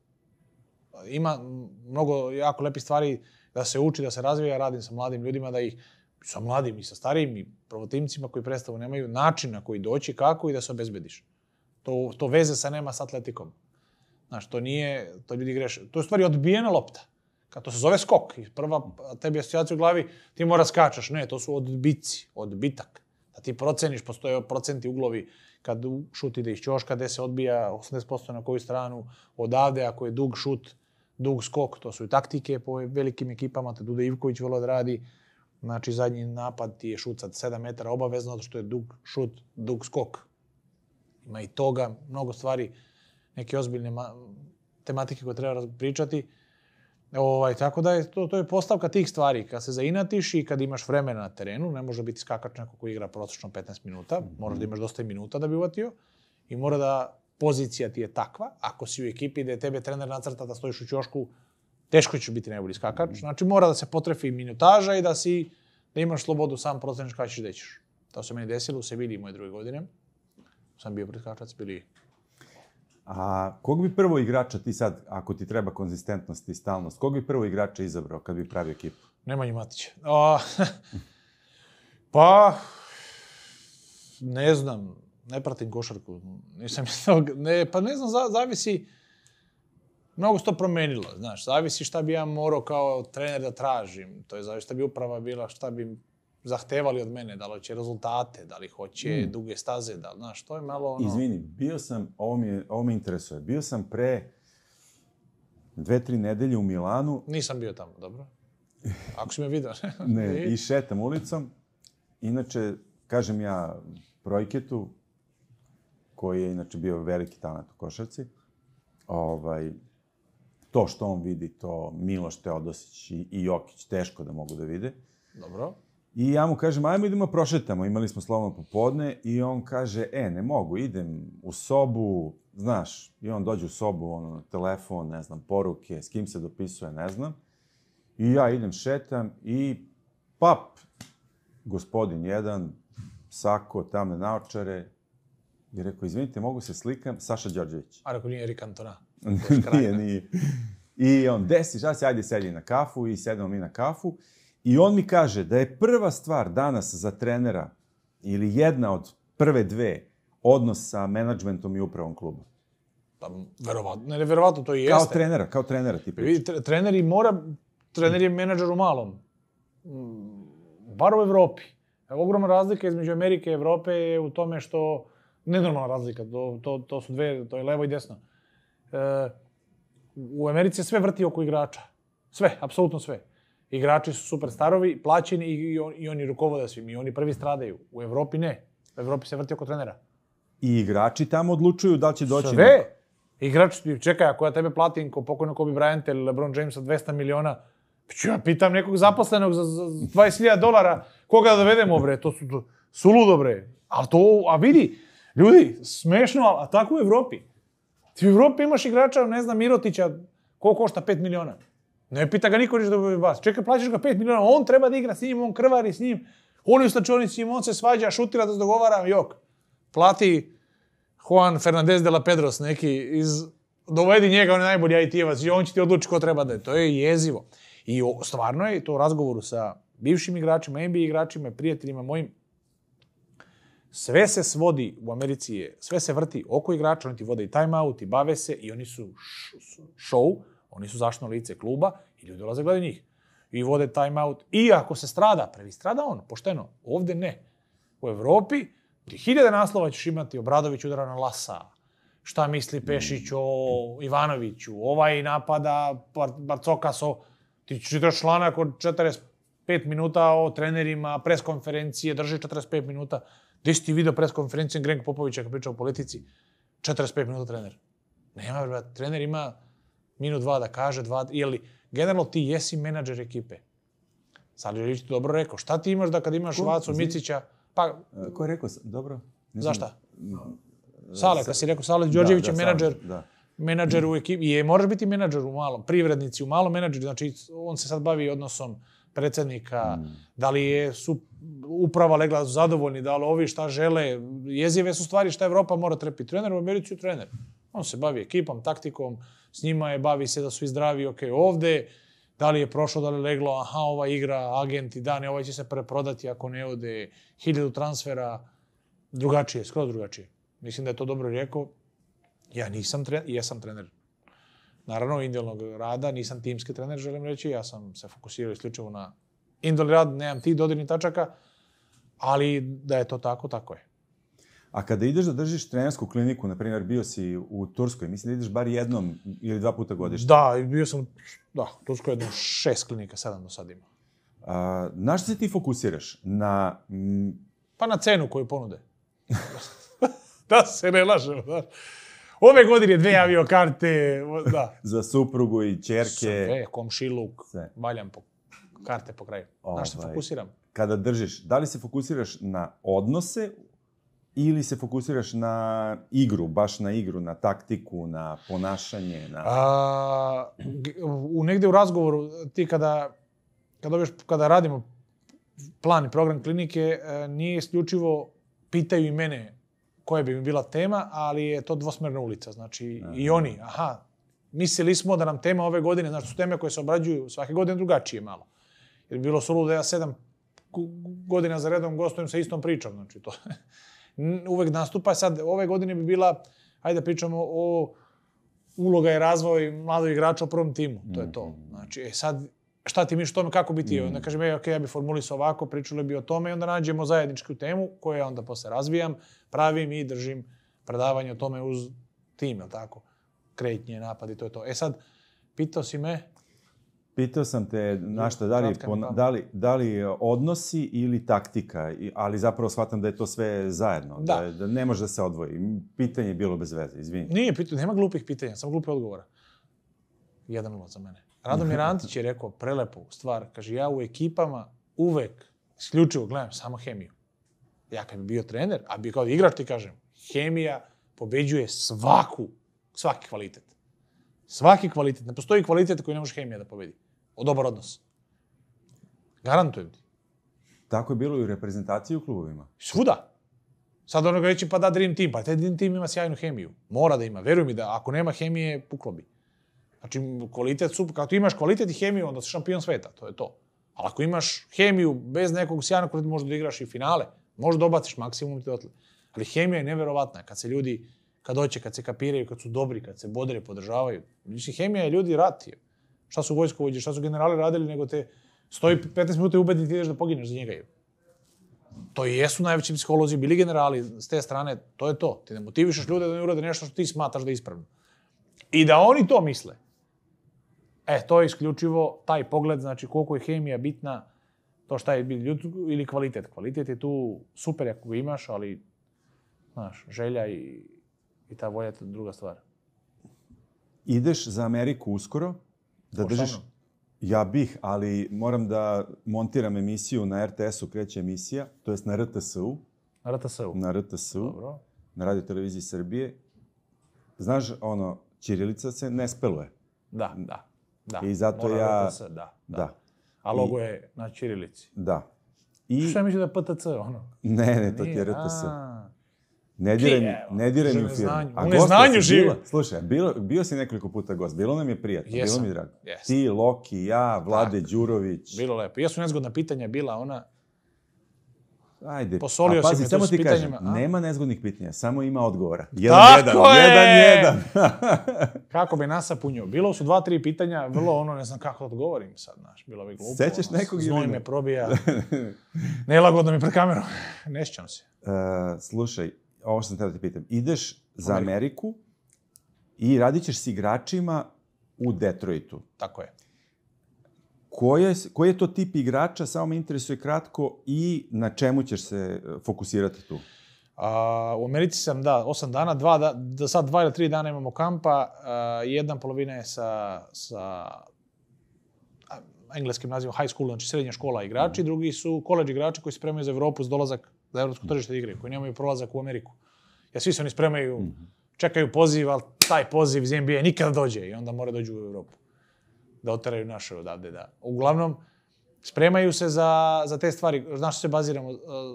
Ima mnogo jako lepih stvari da se uči, da se razvija. Radim sa mladim ljudima, da ih, sa mladim i sa starijim i prvotimcima koji predstavu nemaju, način na koji doći, kako i da se obezbediš. To veze sa nema s atletikom. Znaš, to nije, to ljudi greše. To je u stvari odbijena lopta. Kad to se zove skok, prva tebi asocijacija u glavi, ti mora skačaš. Ne, to su odbici, odbitak. Da ti proceniš, postoje procenti uglovi kad šut ide iz ćoška, gde se odbija 80% na koju stranu, odavde, ako je dug šut, dug skok, to su i taktike po velikim ekipama, te Duda Ivković vrlo odradi, znači zadnji napad ti je šut sad 7 metara obavezno, zato što je dug šut, dug skok. Ima i toga, mnogo stvari, neke ozbiljne tematike koje treba pričati, tako da je to postavka tih stvari. Kad se zainatiš i kad imaš vremena na terenu, ne može biti skakač neko koji igra prosečno 15 minuta, moraš da imaš dosta minuta da bi uvatio i mora da pozicija ti je takva. Ako si u ekipi da je tebe trener nacrta da stojiš u ćošku, teško će biti najbolji skakač. Znači mora da se potrefi minutaža i da imaš slobodu sam proceniš kada ćeš dećeš. To se meni desilo u Sevilji moje druge godine. Sam bio predskakač, bili... A kog bi prvo igrača ti sad, ako ti treba konzistentnost i stalnost, kog bi prvo igrača izabrao kad bi pravio ekipu? Nemanja Matića. Pa, ne znam, ne pratim košarku. Pa ne znam, zavisi, mnogo se to promenilo, znaš. Zavisi šta bi ja morao kao trener da tražim. To je zavisi šta bi uprava bila, šta bi zahtevali od mene, da li hoće rezultate, da li hoće duge staze, da li, znaš, to je malo ono... Izvini, bio sam, ovo me interesuje, bio sam pre 2-3 nedelje u Milanu... Nisam bio tamo, dobro. Ako si me vidio. Ne, i šetam ulicom. Inače, kažem ja Projketu, koji je inače bio veliki talent u košarci, to što on vidi, to Miloš Teodosić i Jokić teško da mogu da vide. Dobro. I ja mu kažem, ajmo idemo prošetamo, imali smo slobodno popodne i on kaže, ne mogu, idem u sobu, znaš, i on dođe u sobu, telefon, ne znam, poruke, s kim se dopisuje, ne znam. I ja idem, šetam i pap, gospodin jedan, sako, tamne naočare, i rekao, izvinite, mogu se slikam, Saša Đorđević. A rekao, nije Erik Antona. Nije. I on, desi, šta se, ajde sedi na kafu i sedemo mi na kafu. I on mi kaže da je prva stvar danas za trenera ili jedna od prve dve odnos sa menadžmentom i upravom kluba. Verovatno, ne verovatno to i jeste. Kao trenera ti priča. Trener je menadžer u malom, bar u Evropi. Ogromna razlika između Amerike i Evrope je u tome što, nenormalna razlika, to su dve, to je levo i desno. U Americi sve vrti oko igrača. Sve, apsolutno sve. Igrači su superstarovi, plaćeni i oni rukovode svim. I oni prvi stradaju. U Evropi ne. U Evropi se vrti oko trenera. I igrači tamo odlučuju da li će doći... Sve! Igrač, čekaj, ako ja tebe platim ko pokojno Kobe Bryant ili LeBron Jamesa 200 miliona, ja pitam nekog zaposlenog za $20,000 koga da dovedemo, bre. To su ludo, bre. A vidi, ljudi, smešno, a tako u Evropi. Ti u Evropi imaš igrača, ne znam, Mirotića, koliko košta 5 miliona. Ne pita ga niko ništa da bi vas. Čekaj, plaćaš ga 5 miliona, on treba da igra s njim, on krvari s njim, on je u slačionici s njim, on se svađa, šutira da se dogovara, jok. Plati Juan Fernandez de la Pedros, neki iz... Dovedi njega, on je najbolji IT-evac i on će ti odlučiti ko treba da je. To je jezivo. I stvarno je to u razgovoru sa bivšim igračima, NBA igračima, prijateljima mojim. Sve se svodi u Americi, sve se vrti oko igrača, oni ti vode i time-out i bave se i oni su show, oni su zaštitno lice kluba i ljudi dolaze gledaju njih. I vode time-out i ako se strada, prvi strada on, pošteno, ovde ne. U Evropi ti 1000 naslova ćeš imati, Obradović udara na Lasa, šta misli Pešić o Ivanoviću, ovaj napada, Barcokaso, ti čitaš članak od 45 minuta o trenerima, preskonferencije, drži 45 minuta. Gdje si ti video preskonferencijom Grenka Popovića kada priča o politici? 45 minuta trener. Nema, brate, trener ima minut dva da kaže, dva... Jeli, generalno ti jesi menadžer ekipe. Sali Đorđević ti dobro rekao, šta ti imaš da kada imaš Vacu, Micića, pa... Ko je rekao, dobro? Zašta? Sale, kada si rekao, Sali Đorđević je menadžer u ekipi. I moraš biti menadžer u malom, privrednici u malom menadžer, znači on se sad bavi odnosom predsednika, da li je uprava legla zadovoljni, da li ovi šta žele, jezive su stvari šta Evropa mora trpiti. Trener u Americi je trener. On se bavi ekipom, taktikom, s njima je, bavi se da su i zdravi, ok, ovde, da li je prošlo, da li je leglo, aha, ova igra, agenti, da, ne, ovaj će se preprodati ako ne ode, 1000 transfera, drugačije, skoro drugačije. Mislim da je to dobro rekao. Ja nisam trener, jesam trener. Naravno, individualnog rada, nisam timski trener, želim reći, ja sam se fokusirao isključivo na individualni rad, nemam tih dodirnih tačaka, ali da je to tako, tako je. A kada ideš da držiš trenersku kliniku, na primjer, bio si u Turskoj, mislim da ideš bar jednom ili dva puta godišnje? Da, bio sam, da, u Turskoj jednom 6 klinika, 7 do sad ima. Na što se ti fokusiraš? Na... Pa na cenu koju ponude. Da se ne lažemo, da. Ove godine 2 aviokarte, da. Za suprugu i čerke. Komšiluk, valjam karte po kraju. Na što se fokusiram? Kada držiš, da li se fokusiraš na odnose ili se fokusiraš na igru, baš na igru, na taktiku, na ponašanje? Negde u razgovoru, ti kada radimo plan i program klinike, nije isključivo, pitaju i mene koja bi mi bila tema, ali je to dvosmerna ulica. Znači, i oni, aha, mislili smo da nam tema ove godine, znači su teme koje se obrađuju svake godine drugačije malo. Jer bi bilo suludo da ja 7 godina za redom gostujem sa istom pričom. Znači, to uvek nastupa. Sad, ove godine bi bila, hajde da pričamo o uloga i razvoju mladog igrača u prvom timu. To je to. Znači, sad, šta ti miš o tome, kako bi ti? Onda kažem, ok, ja bi formulisao ovako, pričali bi o tome i onda nađemo zajedničku temu koju ja onda posle razvijam, pravim i držim predavanje o tome uz tim, jel tako? Kretnje, napad i to je to. E sad, pitao si me... Pitao sam te, našta, da li odnosi ili taktika, ali zapravo shvatam da je to sve zajedno, da ne može da se odvoji. Pitanje je bilo bez veze, izvinite. Nije, nema glupih pitanja, samo glupe odgovora. 1-0 za mene. Radomir Antić je rekao prelepu stvar. Kaže, ja u ekipama uvek, isključivo gledam samo hemiju. Ja kad bi bio trener, a bi kao igrač ti kažem, hemija pobeđuje svaki kvalitet. Svaki kvalitet. Ne postoji kvalitet koji ne može hemija da pobedi. O dobar odnos. Garantujem ti. Tako je bilo i u reprezentaciji u klubovima. Svuda. Sad ono ga reći, pa da dream team. Pa taj dream team ima sjajnu hemiju. Mora da ima. Veruj mi da ako nema hemije, puklo bi. Znači, kvalitet, kada ti imaš kvalitet i hemiju, onda si šampion sveta, to je to. Ali ako imaš hemiju bez nekog sjajnog kvaliteta, možda da igraš i finale, možda da obaciš maksimum te otle. Ali hemija je neverovatna, kad se ljudi, kad hoće, kad se kapiraju, kad su dobri, kad se bodre, podržavaju. Znači, hemija je ljudi rat. Šta su vojskovođe, šta su generali radili, nego te stoji 15 minuta i ubedni ti ideš da pogineš za njega. To i jesu najveći psiholozi, bili generali, s te strane, to je to. Ti ne motivišaš ljude da ne urade nešto što ti smatraš da je ispravno. I da oni to misle. E, to je isključivo taj pogled, znači koliko je hemija bitna, to šta je ljudsko ili kvalitet. Kvalitet je tu super ako ga imaš, ali, znaš, želja i ta volja je druga stvar. Ideš za Ameriku uskoro? Da držiš... Ja bih, ali moram da montiram emisiju na RTS-u, kreće emisija, to jest na RTS-u. Na RTS-u? Na RTS-u. Dobro. Na Radio Televiziji Srbije. Znaš, ono, ćirilica se ne speluje. Da, da. I zato ja... A logo je na ćirilici. Da. Što je mislio da je PTC, ono? Ne, to ti je RTS. Ne diraj mi u firmu. U neznanju živa. Slušaj, bio si nekoliko puta gost. Bilo nam je prijatno, bilo mi drago. Ti, Loki, ja, Vlade Đurović. Bilo lepo. Ja su nezgodna pitanja bila ona... Ajde, a pazi, samo ti kažem, nema nezgodnih pitanja, samo ima odgovora. Tako je! Kako bi nas sapunio? Bilo su 2-3 pitanja, vrlo ono, ne znam kako odgovorim sad, znaš, bilo bi glupo. Sećaš nekog ili ne? Znoj me probija, nelagodno mi pred kamerom, ne sjećam se. Slušaj, ovo što sam treba ti pitam, ideš za Ameriku i radit ćeš s igračima u Detroitu. Tako je. Koji je to tip igrača, samo me interesuje kratko, i na čemu ćeš se fokusirati tu? U Americi sam, da, 8 dana, sad 2 ili 3 dana imamo kampa, jedna polovina je sa engleskim nazivom high school, znači srednja škola igrači, drugi su college igrači koji se spremaju za Evropu s dolazak za evropsko tržište igre, koji nemaju prolazak u Ameriku. Ja, svi se oni spremaju, čekaju poziv, ali taj poziv iz NBA nikada dođe i onda mora dođu u Evropu. Da oteraju naše odavde, da. Uglavnom, spremaju se za te stvari. Znaš što se baziramo?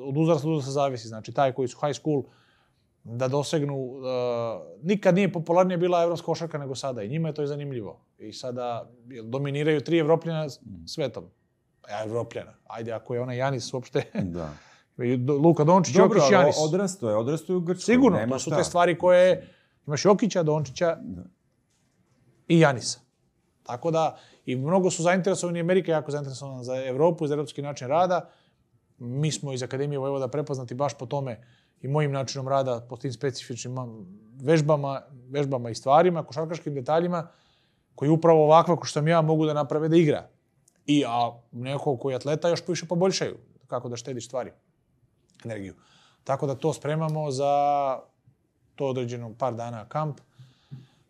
Od uzrasta do uzrasta zavisi. Znači, taj koji su high school, da dosegnu... Nikad nije popularnija bila evropska košarka nego sada. I njima je to i zanimljivo. I sada dominiraju 3 Evropljana svetom. Ja, Evropljana. Ajde, ako je ona Janis uopšte... Luka Dončić, Jokić, Janis. Dobro, odrastao je u Grčkoj. Sigurno, to su te stvari koje... Imaš Jokića, Dončića i Janisa. Tako da, i mnogo su zainteresovani, Amerika je jako zainteresovana za Evropu i za evropski način rada. Mi smo iz Akademije Vojvoda prepoznati baš po tome i mojim načinom rada, po tim specifičnim vežbama i stvarima, košarkaškim detaljima, koji upravo ovakva kao što sam ja mogu da naprave da igra. I neko koji je atleta još više poboljšaju, kako da štediš stvari, energiju. Tako da to spremamo za to određeno par dana kamp.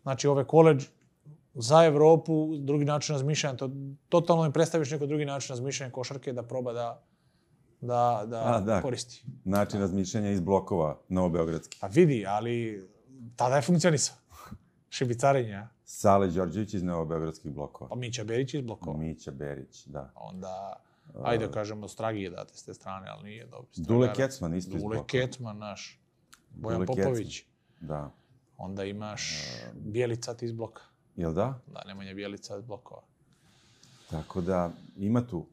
Znači, ove koledž, za Evropu, drugi način razmišljanja, totalno mi predstaviš neko drugi način razmišljanja košarke da proba da koristi. Način razmišljanja iz blokova novobeogradski. A vidi, ali tada je funkcionisao. Šibicarenja. Sali Đorđević iz novobeogradskih blokova. Pa Mića Berić iz blokova. Mića Berić, da. Onda, ajde kažemo, Stragije date s te strane, ali nije dobro. Dule Kecman isto iz blokova. Dule Kecman, naš. Bojan Popović. Da. Onda imaš Bijelicat iz bloka. Jel da? Da, Nemanja Bijelica od blokova. Tako da, ima tu...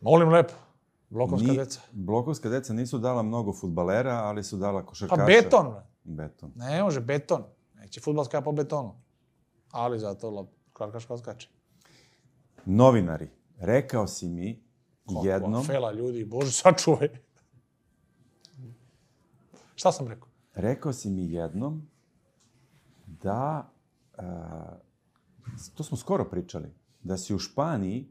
Molim lepo, blokovska deca. Blokovska deca nisu dala mnogo fudbalera, ali su dala košarkaša. Pa beton! Beton. Ne može, beton. Neće fudbal skače po betonu. Ali zato košarkaš odskače. Novinari. Rekao si mi jednom... Kako afela, ljudi, Bože, sačuvaj. Šta sam rekao? Rekao si mi jednom da... To smo skoro pričali. Da si u Španiji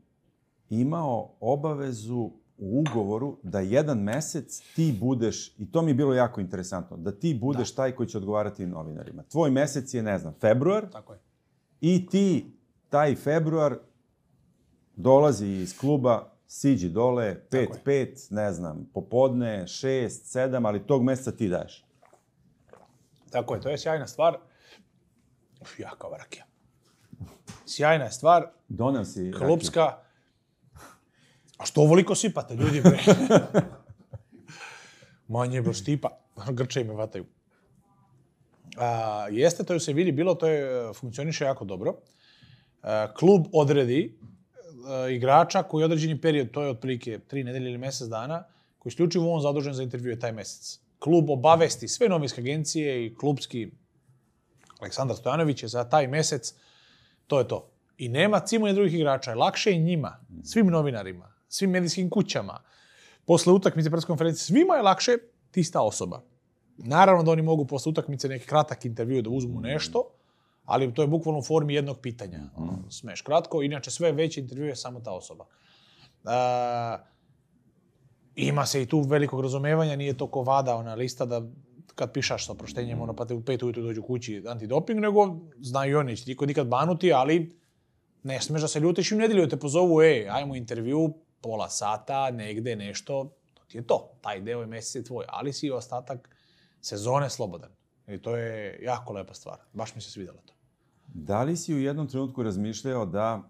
imao obavezu u ugovoru da jedan mesec ti budeš, i to mi je bilo jako interesantno, da ti budeš taj koji će odgovarati novinarima. Tvoj mesec je, ne znam, februar. Tako je. I ti, taj februar, dolazi iz kluba, siđi dole, 5-5, ne znam, popodne, 6-7, ali tog meseca ti daješ. Tako je, to je sjajna stvar. Jaka ova rakija. Sjajna je stvar. Donao si rakiju. Klubska. A što ovoliko sipate, ljudi? Manje baš tipa. Grče me vataju. Jeste, to ju se vidi bilo, to funkcioniše jako dobro. Klub odredi igrača koji je određeni period, to je otprilike 3 nedelje ili mesec dana, koji je isključivo on zadužen za intervjue taj mesec. Klub obavesti sve novinske agencije i klubski Aleksandar Stojanović je za taj mesec, to je to. I nema cimanja drugih igrača. Lakše je njima, svim novinarima, svim medijskim kućama. Posle utakmice, pres konferencije, svima je lakše ti sta osoba. Naravno da oni mogu posle utakmice neki kratak intervju da uzmu nešto, ali to je bukvalno u formi jednog pitanja. Smeš kratko, inače sve veće intervjue je samo ta osoba. Ima se i tu velikog razumevanja, nije to ko vada ona lista da kad pišaš sa oproštenjem, ono pa te u 5 ujutru dođu kući antidoping, nego znaju oni, će ti kod nikad banuti, ali ne smeš da se ljutiš i u nedelju te pozovu, ajmo intervju, pola sata, negde, nešto, to ti je to. Taj deo je mesec je tvoj, ali si ostatak sezone slobodan. I to je jako lepa stvar. Baš mi se svidjela to. Da li si u jednom trenutku razmišljao da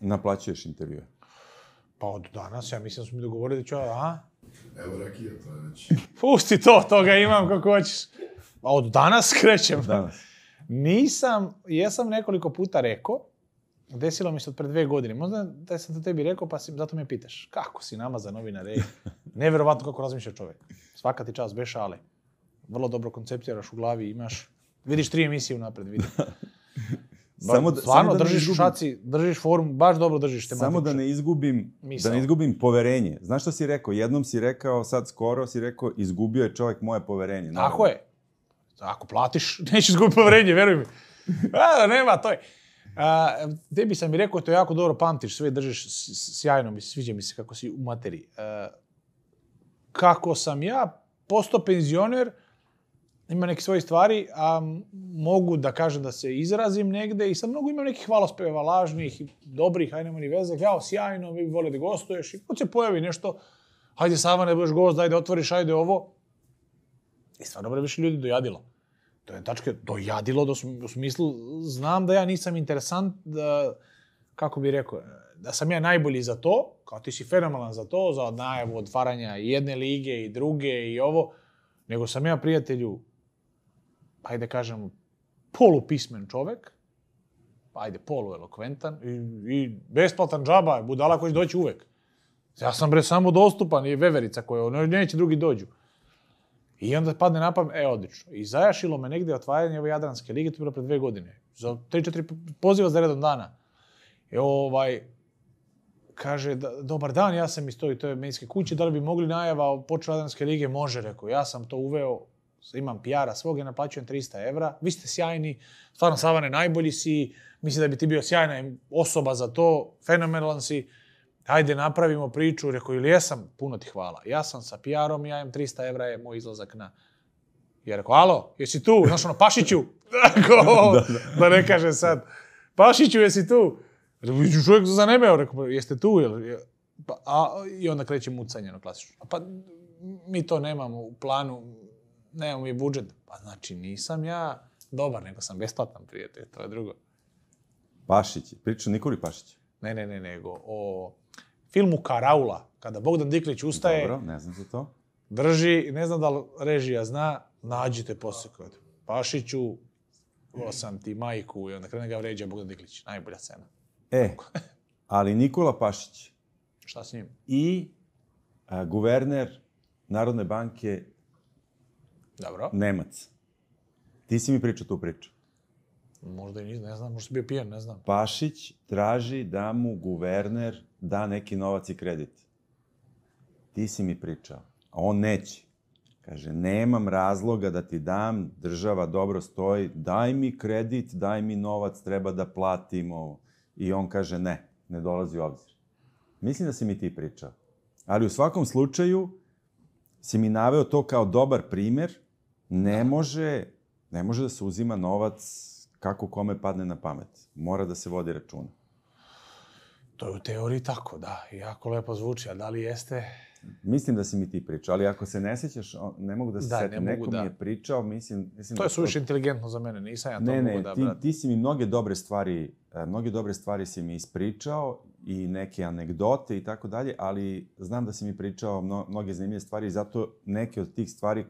naplaćuješ intervjue? Pa od danas, ja mislim da su mi dogovorili da ću, Evo rakija, to je već. Pusti to, toga imam kako hoćeš. Pa od danas krećem. Nisam, jesam nekoliko puta rekao, desilo mi se od pre 2 godine, možda da sam to tebi rekao, pa zato me pitaš, kako si nama za novinare? Neverovatno kako razmišlja čovjek. Svaka ti čast, beš, ale. Vrlo dobro konceptiraš u glavi, imaš... Vidiš 3 emisije unapred, vidim. Stvarno, držiš u šaci, držiš formu, baš dobro držiš tematiču. Samo da ne izgubim poverenje. Znaš što si rekao? Jednom si rekao, sad skoro si rekao, izgubio je čovjek moje poverenje. Tako je. Ako platiš, neće izgubiti poverenje, veruj mi. Nema, to je. Tebi sam mi rekao, to jako dobro pamtiš, sve držiš sjajno, sviđa mi se kako si u materiji. Kako sam ja postao penzioner, ima neke svoje stvari, a mogu da kažem da se izrazim negde i sad mnogo imam nekih hvalospeva lažnih i dobrih, ajde nema ni veze, jao, sjajno, vi vole da gostuješ i kad se pojavi nešto, hajde Sava, ne budeš gost, ajde otvoriš, ajde ovo. I stvarno previše ljudi dojadilo. To je tačke, dojadilo u smislu, znam da ja nisam interesant, kako bih rekao, da sam ja najbolji za to, kao ti si fenomenalan za to, za najavu otvaranja i jedne lige i druge i ovo, nego sam ja, prijatelju, ajde kažem, polupismen čovek, ajde, poluelokventan i besplatan džaba, budala koji će doći uvek. Ja sam samo dostupan i veverica koja, neće drugi dođu. I onda padne na pamet, odlično. I zajašilo me negde otvaranje ove Jadranske lige, to je bilo pre 2 godine. Za 3-4 poziva za redom dana. Kaže, dobar dan, ja sam iz toj medijske kuće, da li bi mogli najava počela Jadranske lige? Može, rekao. Ja sam to uveo, imam PR-a svog, ja naplaćujem 300 evra. Vi ste sjajni, stvarno Savane, najbolji si, mislim da bi ti bio sjajna osoba za to, fenomenalan si. Hajde, napravimo priču, rekao, ili jesam, puno ti hvala. Ja sam sa PR-om, ja imam 300 evra, je moj izlazak na... Ja rekao, alo, jesi tu? Znaš ono, Pašiću? Tako, da ne kaže sad. Pašiću, jesi tu? Čovjek zanemeo, rekao, jeste tu? I onda kreće mucanje, ono, klasično. Pa, mi to nemamo u planu, nemamo mi budžet. Pa, znači, nisam ja dobar, nego sam besplatan, prijatelj, to je drugo. Pašići, priča Nikoli Pašići. Ne, nego o... filmu Karaula, kada Bogdan Diklić ustaje... Dobro, ne znam za to. Drži, ne znam da li režija zna, nađite posle. Pašiću, osam ti majku i onda krene ga vređa Bogdan Diklić. Najbolja scena. Ali Nikola Pašić... Šta s njim? I guverner Narodne banke... Dobro. Nemac. Ti si mi pričao tu priču. Možda i ne znam, možda sam bio pijan, ne znam. Pašić traži da mu guverner da neki novac i kredit. Ti si mi pričao, a on neće. Kaže, nemam razloga da ti dam, država dobro stoji, daj mi kredit, daj mi novac, treba da platimo. I on kaže, ne, ne dolazi u obzir. Mislim da si mi ti pričao. Ali u svakom slučaju si mi naveo to kao dobar primer, ne može da se uzima novac kako kome padne na pamet. Mora da se vodi računa. To je u teoriji tako, da. Jako lepo zvuči, a da li jeste... Mislim da si mi ti pričao, ali ako se ne sećaš, ne mogu da se setim. Neko mi je pričao, mislim... To je suviše inteligentno za mene, nisam ja to mogu da... Ne, ti si mi mnoge dobre stvari si mi ispričao i neke anegdote i tako dalje, ali znam da si mi pričao mnoge zanimljive stvari i zato neke od tih stvari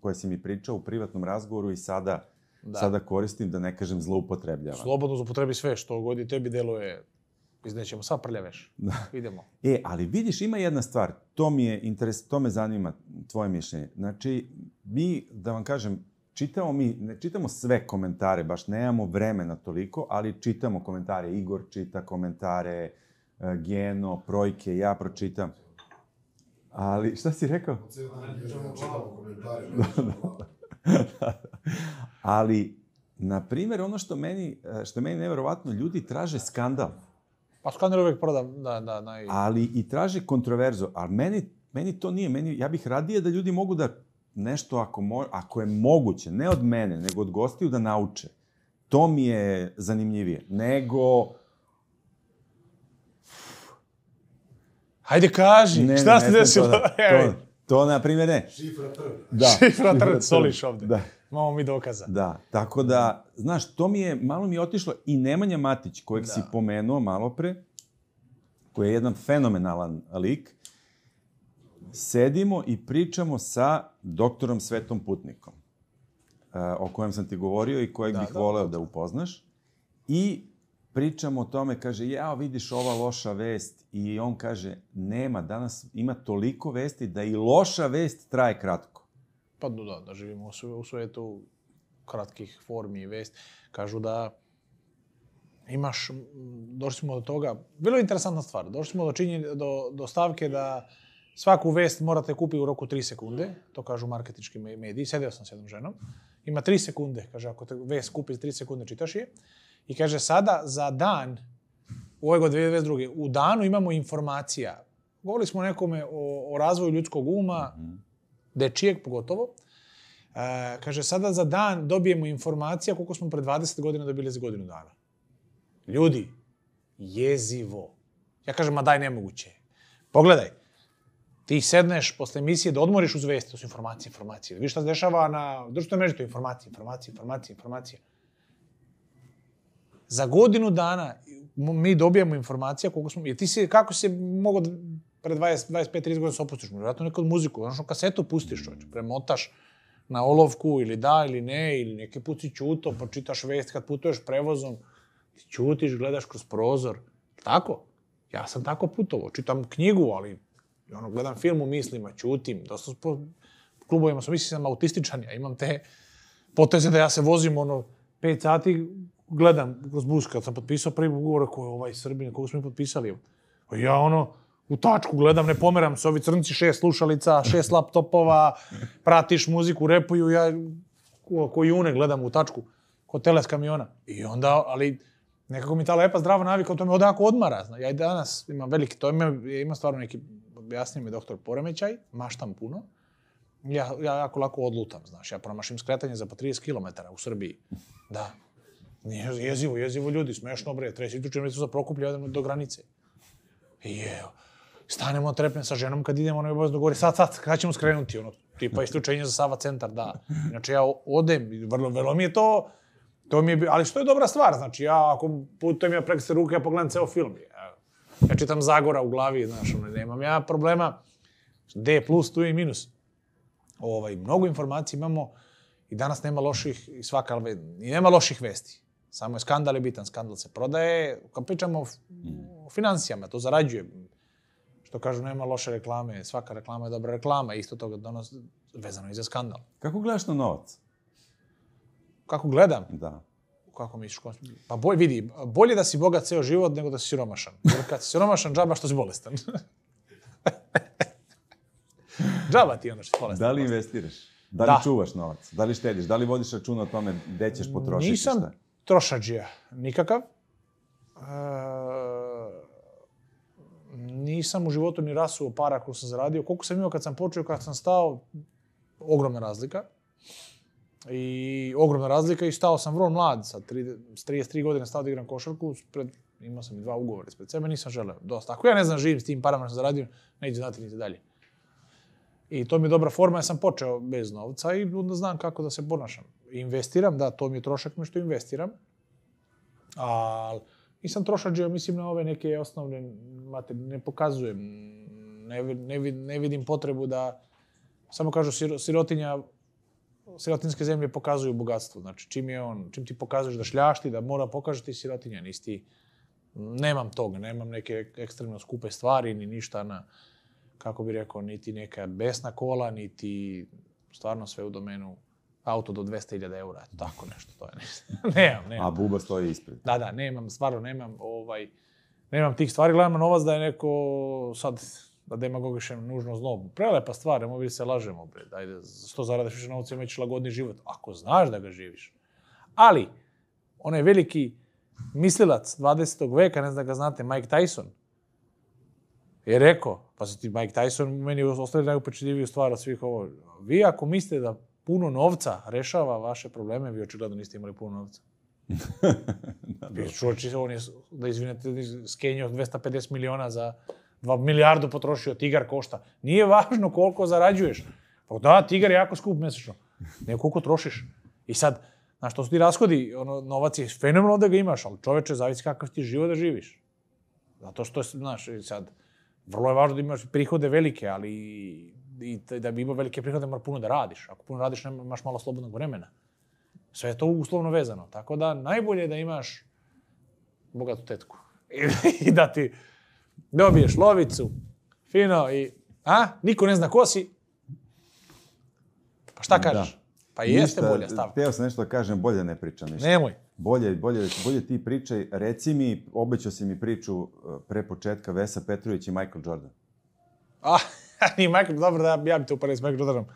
koje si mi pričao u privatnom razgovoru i sada koristim, da ne kažem zloupotrebljavam. Slobodno zloupotrebi sve što god i tebi deluje... Iznećemo, sad prljaveš. Idemo. Ali vidiš, ima jedna stvar. To me zanima, tvoje mišljenje. Znači, mi, da vam kažem, ne čitamo sve komentare, baš nemamo vremena toliko, ali čitamo komentare. Igor čita komentare, Geno, Projke, ja pročitam. Ali, šta si rekao? Čitamo komentare. Ali, na primjer, ono što meni nevjerovatno, ljudi traže skandal. Pa skaner uvek prodam na... Ali i traže kontroverzu, ali meni to nije. Ja bih radije da ljudi mogu da nešto, ako je moguće, ne od mene, nego od gostiju, da nauče. To mi je zanimljivije. Nego... Hajde, kaži, šta se desilo? To, na primjer, ne. Šifra trd. Šifra trd, soliš ovde. Imamo mi dokaza. Da, tako da, znaš, malo mi je otišlo i Nemanja Matić, kojeg si pomenuo malo pre, koji je jedan fenomenalan lik. Sedimo i pričamo sa doktorom Svetom Putnikom, o kojem sam ti govorio i kojeg bih voleo da upoznaš. I pričamo o tome, kaže, jao, vidiš ova loša vest. I on kaže, nema, danas ima toliko vesti da i loša vest traje kratko. Pa da živimo u svetu kratkih formi i vesti. Kažu da imaš, došli smo do toga, vrlo interesantna stvar, došli smo do stavke da svaku vest morate kupiti u roku 3 sekunde, to kažu marketinški mediji, sedeo sam s jednom ženom, ima 3 sekunde, kaže, ako te vest kupi za 3 sekunde, čitaš je, i kaže, sada za dan, u ovoj god 2022. u danu imamo informacija. Govorili smo nekome o razvoju ljudskog uma, dečijeg pogotovo, kaže, sada za dan dobijemo informacija koliko smo pre 20 godina dobili za godinu dana. Ljudi, jezivo. Ja kažem, ma daj, nemoguće. Pogledaj, ti sedneš posle emisije da odmoriš uz vesti, to su informacije. Vidiš šta se dešava na društvenoj mreži, to je informacija. Za godinu dana mi dobijamo informacija koliko smo... Jer ti si, kako si mogao... Pre 25-30 godina se opustiš, vjerojatno neku muziku, znači kasetu pustiš, premotaš na olovku ili da ili ne, ili neki put si ćuto, pa čitaš vest kad putuješ prevozom, ćutiš, gledaš kroz prozor, tako? Ja sam tako putovao, čitam knjigu, ali gledam film u mislima, ćutim, dosta po klubovima sam, mislim sam autističan, ja imam te poteze da ja se vozim 5 sati, gledam kroz bus, kad sam potpisao prvi ugovor, koji je ovaj Srbin, koga smo mi potpisali, ja u tačku gledam, ne pomeram se, ovi crnci 6 slušalica, 6 laptopova, pratiš muziku, repuju, ja ko june gledam u tačku, ko tele s kamiona. I onda, ali nekako mi ta lepa zdrava navika, to me odako odmara. Ja i danas imam veliki, to ima stvarno neki, objasni mi doktor, poremećaj, maštam puno. Ja jako lako odlutam, znaš, ja promašim skretanje za po 30 km u Srbiji. Da, jezivo ljudi, smešno bre, treći tučem recu za Prokuplje do granice. Stanemo na trepne sa ženom kad idemo, ono je obavezno govori, sad, kada ćemo skrenuti, ono, tipa isključenje za Sava centar, da. Znači, ja odem, vrlo mi je to, ali što je dobra stvar, znači, ja ako putujem, ja preko se ruke, ja pogledam ceo film. Ja čitam Zagora u glavi, znaš, ono, nemam ja problema, D plus, tu je i minus. Mnogo informacije imamo i danas nema loših, i nema loših vesti. Samo je skandal je bitan, skandal se prodaje, kad pričamo o financijama, to zarađuje. Što kažu, nema loše reklame, svaka reklama je dobra reklama, isto toga donos vezano i za skandal. Kako gledaš na novac? Kako gledam? Da. Kako misliš? Pa vidi, bolje da si bogat ceo život nego da si siromašan. Jer kad si siromašan, džaba što si bolestan. Džaba ti ono što si bolestan. Da li investiraš? Da li čuvaš novac? Da li štediš? Da li vodiš računa o tome gde ćeš potrošiti? Nisam trošadžija nikakav. Nisam u životu ni rasuo para koju sam zaradio. Koliko sam imao kad sam počeo, kad sam stao, ogromna razlika. I ogromna razlika i stao sam vrlo mlad, sa 33 godine stao da igram košarku, imao sam i 2 ugovore ispred sebe, nisam želeo dosta. Ako ja ne znam živim s tim parama što sam zaradio, neću znati niti dalje. I to mi je dobra forma, ja sam počeo bez novca i onda znam kako da se ponašam. Investiram, da, to mi je trošak mi što investiram, ali nisam trošađeo, mislim na ove neke osnovne materije, ne pokazujem, ne vidim potrebu da, samo kažu sirotinja, sirotinske zemlje pokazuju bogatstvo. Znači, čim ti pokazuješ da šljašti, da mora pokažeš ti sirotinja, nisi ti, nemam toga, nemam neke ekstremno skupe stvari, ni ništa na, kako bi rekao, niti neka besna kola, niti stvarno sve u domenu auto do 200.000 eura, tako nešto, to je nešto. Nemam. A buba stoji ispred. Da, nemam, stvarno nemam tih stvari, gledam novac da je neko sad... da demagogišem nužno znobu. Prelepa stvar, nemoj se lažemo, bre. Ajde, što zaradiš više novca, imaćeš lagodni život. Ako znaš da ga živiš. Ali, onaj veliki mislilac 20. veka, ne znam da ga znate, Mike Tyson, je rekao, pa se ti Mike Tyson, meni je ostavio najupečitljiviju stvar od svih ovo. Vi ako mislite da puno novca rešava vaše probleme, vi očigledno niste imali puno novca. Čuči, on je, da izvinete, skenio 250 miliona za... 2 milijardu potrošio, tigar košta. Nije važno koliko zarađuješ. Pa da, tigar je jako skup mesečno. Nego koliko trošiš. I sad, znaš, to su ti rashodi, novac je fenomenalno da ga imaš, ali čoveče, zavisi kakav ti život da živiš. Zato što, znaš, sad, vrlo je važno da imaš prihode velike, ali i da bi imao velike prihode, mora puno da radiš. Ako puno radiš, imaš malo slobodnog vremena. Sve je to uslovno vezano. Tako da, najbolje je da imaš bogatu tetku. I da ti... dobiješ lovicu, fino i... a? Niko ne zna ko si. Pa šta kažeš? Pa jeste bolja stavka. Hteo sam nešto da kažem, bolje ne pričam ništa. Nemoj. Bolje ti pričaj. Reci mi, obećao si mi priču pre početka Vesa Petrović i Michael Jordan. A, ni Michael, dobro da ja bi te upario s Michael Jordanom.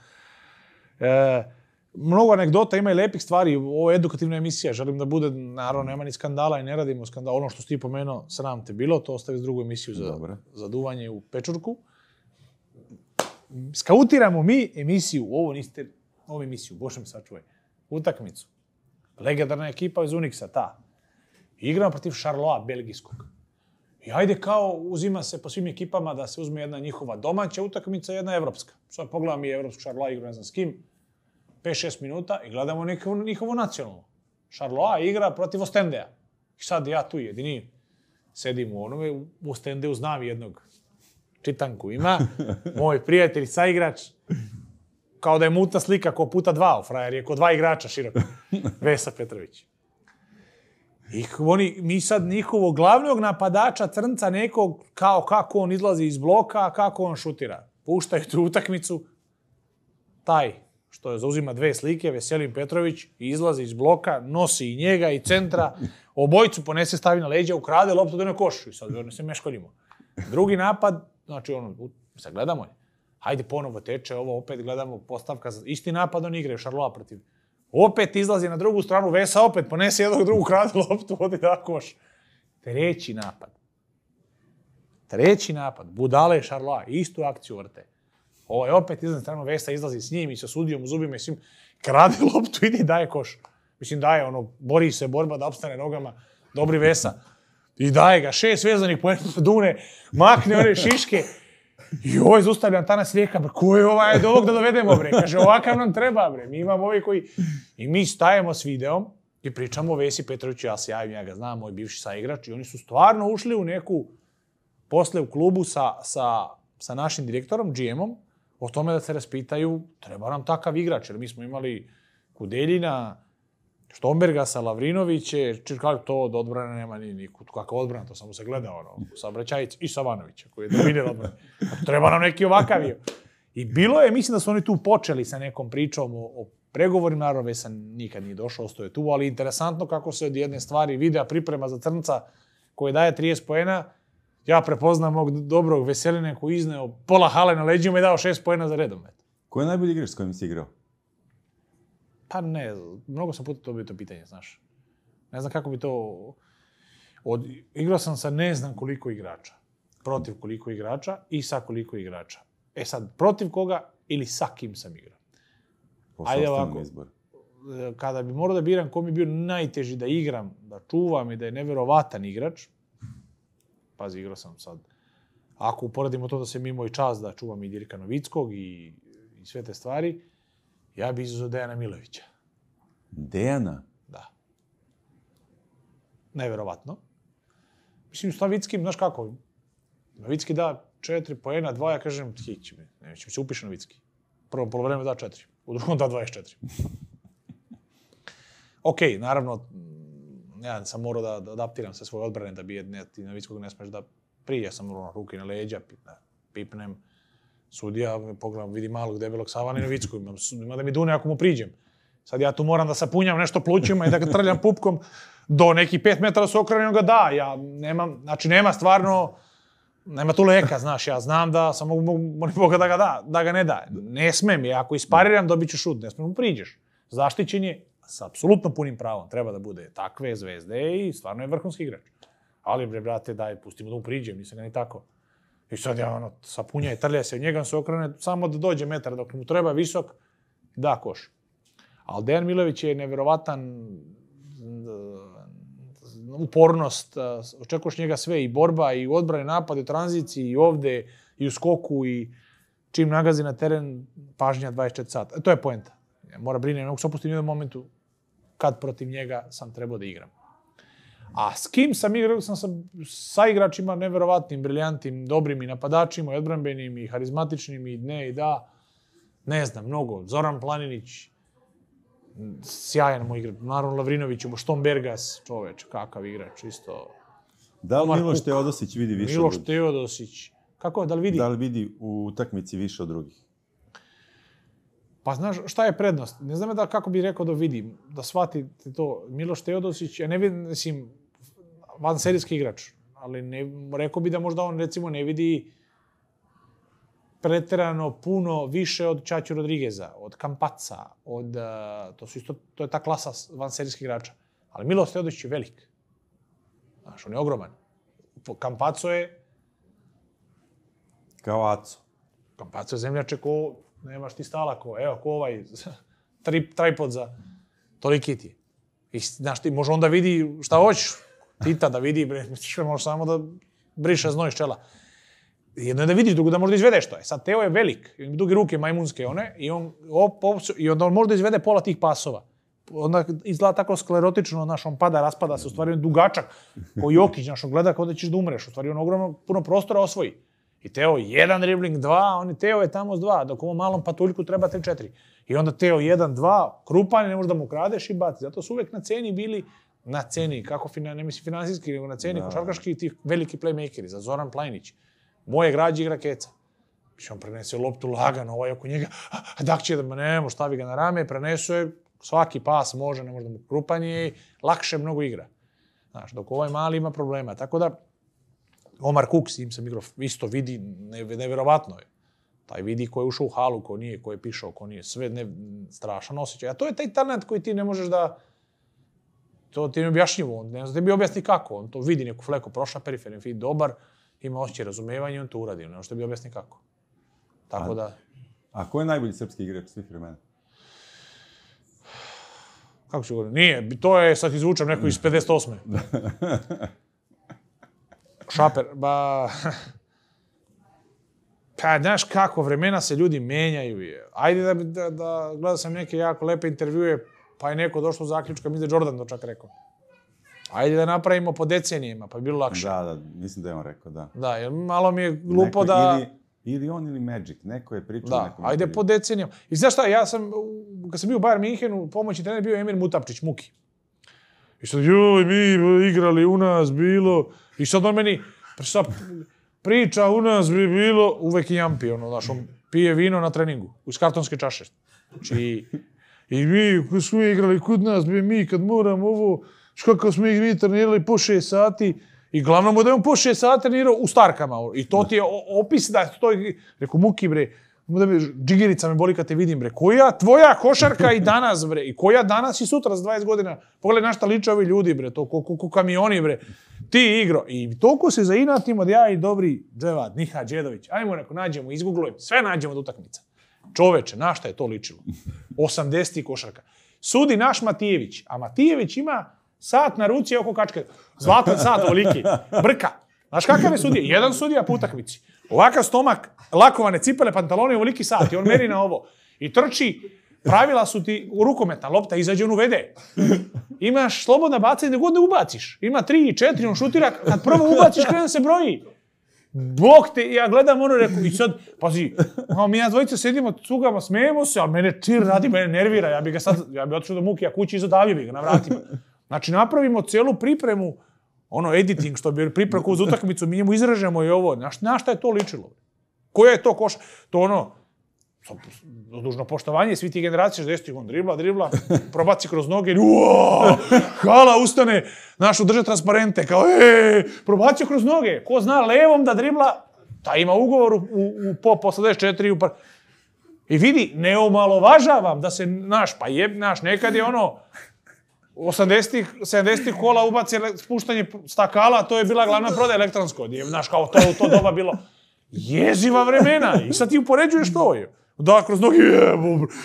Mnogo anegdota, ima i lepih stvari. Ovo je edukativna emisija, želim da bude, naravno, nema ni skandala i ne radimo skandala. Ono što si ti pomenuo, sram te bilo, to ostavi drugu emisiju za duvanje u pečurku. Skautiramo mi emisiju, ovu emisiju, bože mi sačuvaj, utakmicu. Legendarna ekipa iz Unicsa, ta. Igramo protiv Charloa, belgijskog. I ajde kao uzima se po svim ekipama da se uzme jedna njihova domaća utakmica, jedna evropska. Sada pogledam i evropsku Charloa, igra ne znam s kim. 5-6 minuta i gledamo njihovo nacionalno. Charloa igra protiv Ostendeja. I sad ja tu jedini sedim u onome, u Ostendeu znam jednog čitanku ima, moj prijatelj, saigrač, kao da je mutna slika, ko puta dva, frajer je ko 2 igrača široko, Vesa Petrović. I mi sad njihovog glavnog napadača, crnca nekog, kao kako on izlazi iz bloka, kako on šutira. Puštaju tu utakmicu, taj što je zauzima 2 slike, Veselin Petrović izlazi iz bloka, nosi i njega i centra, obojicu ponese, stavi na leđa, ukrade loptu do na košu i sad ne se meškoljimo. Drugi napad, znači ono, sad gledamo je, hajde ponovo teče, ovo opet gledamo postavka, isti napad on igra, Charloa protiv. Opet izlazi na drugu stranu, Vesa opet ponese jednog drugu, ukrade loptu, odi na koš. Treći napad, budale Charloa, istu akciju vrte. Ovo je opet izlazna strana, Vesa izlazi s njim i sa sudijom u zubima i svim, krade loptu, ide i daje koš. Mislim, daje ono, bori se borba da opstane nogama, dobri Vesa. I daje ga, 6 vezanih po jednom dune, makne one šiške. I ovo je zaustavljan Tanas Rijeka, bre, ko je ovaj, do ovog da dovedemo, bre. Kaže, ovakav nam treba, bre, mi imamo ovi koji... I mi stajemo s videom i pričamo o Vesi Petroviću, ja se javim, ja ga znam, moj bivši saigrač. I oni su stvarno ušli u neku, posle u klubu sa našim direktorom, GM-om, o tome da se raspitaju, treba nam takav igrač, jer mi smo imali Kudeljina, Štombergasa, Lavrinoviće, Čirkali, to od odbrana nema niko, kakva odbrana, to samo se gleda, ono, Sabraćajic i Savanovića, koji je dominir odbrana. Treba nam neki ovakav. I bilo je, mislim da su oni tu počeli sa nekom pričom o pregovorima, naravno Vesa nikad nije došao, ostaje tu, ali interesantno kako se od jedne stvari videa priprema za Crnca koji daje 30 poena. Ja prepoznam mog dobrog Veselina koji je izneo pola hale na leđima i dao 6 poena za redom. Ko je najbolji igrač s kojim si igrao? Pa ne, mnogo sam puta dobio to pitanje, znaš. Ne znam kako bi to... Igrao sam sa ne znam koliko igrača. Protiv koliko igrača i sa koliko igrača. E sad, protiv koga ili sa kim sam igrao? Po sobstvenom izboru. Kada bi morao da biram ko mi je bio najteži da igram, da čuvam i da je neverovatan igrač, pazi, igrao sam sad. Ako uporedimo to da sam imao i čast da čuvam i Dirka Novickog i sve te stvari, ja bi izuzeo Dejana Milojevića. Dejana? Da. Neverovatno. Mislim, s Novickim, znaš kako, Novicki da 4 poena, 2, ja kažem, hići mi, neću mi se upiše Novicki. Prvo polovreme da 4, u drugom da 24. Ok, naravno, ja sam morao da adaptiram se svoje odbrane, da bi ti Novickog ne smeš da prije, sam morao ruke na leđa, pipnem, sudija, pogledam, vidi malog, debelog Savana i Novicku, ima da mi dune ako mu priđem. Sad ja tu moram da sapunjam nešto plućima i da ga trljam pupkom do nekih 5 metara se okrenim ga, da, ja nemam, znači nema stvarno, nema tu leka, znaš, ja znam da sam mogu Boga da ga da, da ga ne daje. Ne smem, ja ako ispariram dobit ću šut, ne smem mu priđeš. Zaštićen je sa apsolutno punim pravom, treba da bude takve zvezde i stvarno je vrhunski igrač. Ali bre, brate, daj, pustimo da mu priđem, nisam ga ni tako. I sad ja ono, sapunja i trlja se u njega, on se okrene samo da dođe metar, dok mu treba visok, da koš. Ali Dejan Milojević je neverovatan upornost, očekuješ njega sve, i borba, i odbrane, napad, i tranziciji, i ovde, i u skoku, i čim nagazi na teren, pažnja 24 sata. To je poenta. Mora brine, ne mogu se opustiti u jednom momentu kad protiv njega sam trebao da igram. A s kim sam igrao? Sam sa igračima neverovatnim, briljantnim, dobrim i napadačima, i odbranbenim, i harizmatičnim, i ne, i da. Ne znam, mnogo. Zoran Planinić, sjajan moj igrač. Naravno, Lavrinović, Štombergas, čoveč, kakav igrač, isto. Da li Miloš Teodosić vidi više od drugih? Miloš Teodosić. Kako, da li vidi? Da li vidi u utakmici više od drugih? Pa znaš, šta je prednost? Ne znam da kako bih rekao da vidim, da shvatite to. Miloš Teodosić, ja ne vidim, mislim, vanserijski igrač, ali rekao bih da možda on, recimo, ne vidi preterano puno više od Čaču Rodrigueza, od Kampaca, od, to su isto, to je ta klasa vanserijskih igrača. Ali Miloš Teodosić je velik. Znaš, on je ogroman. Kampaco je... Kao Aco. Kampaco je zemljače ko... Nemaš ti stala ko, evo, ko ovaj, tripod za toliki ti. I, znaš, ti može onda vidi šta hoćeš. Tita da vidi, možeš samo da briše znoj iz čela. Jedno je da vidiš, drugo da možda izvedeš to. Sad, Teo je velik, on ima duge ruke, majmunske one, i onda on možda izvede pola tih pasova. Onda izgleda tako sklerotično, znaš, on pada, raspada se, u stvari on dugačak, ko Jokić, znaš, on gleda kao da ćeš da umreš, u stvari on ogromno puno prostora osvoji. I Teo jedan dribling, dva, on je Teo je tamo s dva, dok ovom malom patuljku treba 3-4. I onda Teo jedan, dva, krupan, ne možda mu kradeš i baci. Zato su uvek na ceni bili, na ceni, kako ne mislim finansijski, nego na ceni košarkaški tih veliki playmakeri, za Zoran Plajnić. Moje građe igra keca. On prenesio loptu lagano, ovaj oko njega, dak će da nemo, stavi ga na rame, prenesio je, svaki pas može, ne možda mu krupan je, lakše mnogo igra. Znaš, dok ovaj mali ima problema, tako da... Omar Kuks, im sam igrao, isto vidi, nevjerovatno je. Taj vidi ko je ušao u halu, ko nije, ko je pišao, ko nije. Sve strašan osjećaj. A to je taj talent koji ti ne možeš da... To ti je objašnjivo, ne znam, ti bi objasni kako. On to vidi, neku fleku prošla, periferin fit, dobar, ima osjećaj razumevanja i on to uradi. Ne možeš bi objasni kako. Tako da... A ko je najbolji srpski igrač svih vremena? Kako ću govoriti? Nije, to je, sad izvučam neko iz 58. Šaper, pa znaš kako, vremena se ljudi menjaju. Ajde da gledao sam neke jako lepe intervjue, pa je neko došlo u zaključka, mislim da je Jordan to čak rekao. Ajde da napravimo po decenijima, pa je bilo lakše. Da, mislim da je on rekao, da. Da, jer malo mi je glupo da... Ili on ili Magic, neko je pričao nekom... Da, ajde po decenijama. I znaš šta, ja sam, kad sam bio u Bayern Minhenu, pomoćni trener bio Emir Mutapčić, Muki. I sad, joj, mi igrali u nas, bilo... I sad on meni priča u nas bi bilo, uvek i jampi, ono, znaš, on pije vino na treningu, iz kartonske čaše. Znači, I mi koji smo igrali kod nas, mi kad moramo ovo, kako smo igrali trenirali po 6 sati, i glavnom da je on po 6 sati trenirao u starkama. I to ti je opis da to je... Reku, Muki bre, džigerica me boli kad te vidim bre, koja tvoja košarka i danas bre, i koja danas i sutra s 20 godina. Pogledaj našta liče ovi ljudi bre, to ko kamioni bre. Ti igro. I toliko se zainatimo da ja i dobri Dževad, Niha Đedović, ajmo neko nađemo, izgooglujem, sve nađemo do utakmica. Čoveče, na šta je to ličilo? 80. košarka. Sudi naš Matijević, a Matijević ima sat na ruci oko kačke. Zlatan sat, oliki. Brka. Znaš kakav je sudija? Jedan sudija po utakmici. Ovakav stomak, lakovane cipele, pantalone, oliki sat. I on meri na ovo. I trči, pravila su ti rukometna lopta, izađe on uvede. Imaš slobodna bacanja gdje god ne ubaciš. Ima 3 i 4, on šutira. Kad prvo ubaciš, krenu se broji. Bog te, ja gledam ono, reku, i sad, pazi, mi ja dvojice sedimo, cugamo, smijemo se, ali mene čir radi, mene nervira, ja bi ga sad, ja bi otišao do Mukija kući i zadavio bi ga na vratima. Znači, napravimo celu pripremu, ono, editing, što bi pripremku uz utakmicu, mi njemu izražemo i ovo, na šta je to ličilo? Koja je to koša? To ono, dužno poštovanje, svi ti generacije, što desiti, on dribla, probaci kroz noge, uooo, hala, ustane, naš udrže transparente, kao, probacio kroz noge, ko zna levom da dribla, ta ima ugovor u posle 24. I vidi, ne omalovažavam da se naš, pa jeb, naš, nekad je ono, 80-ih, 70-ih kola ubaci spuštanje stakala, to je bila glavna prodaja elektronsko, znaš, kao to je u to doba bilo jeziva vremena, i sad ti upoređuješ to, je. Da, kroz nogi,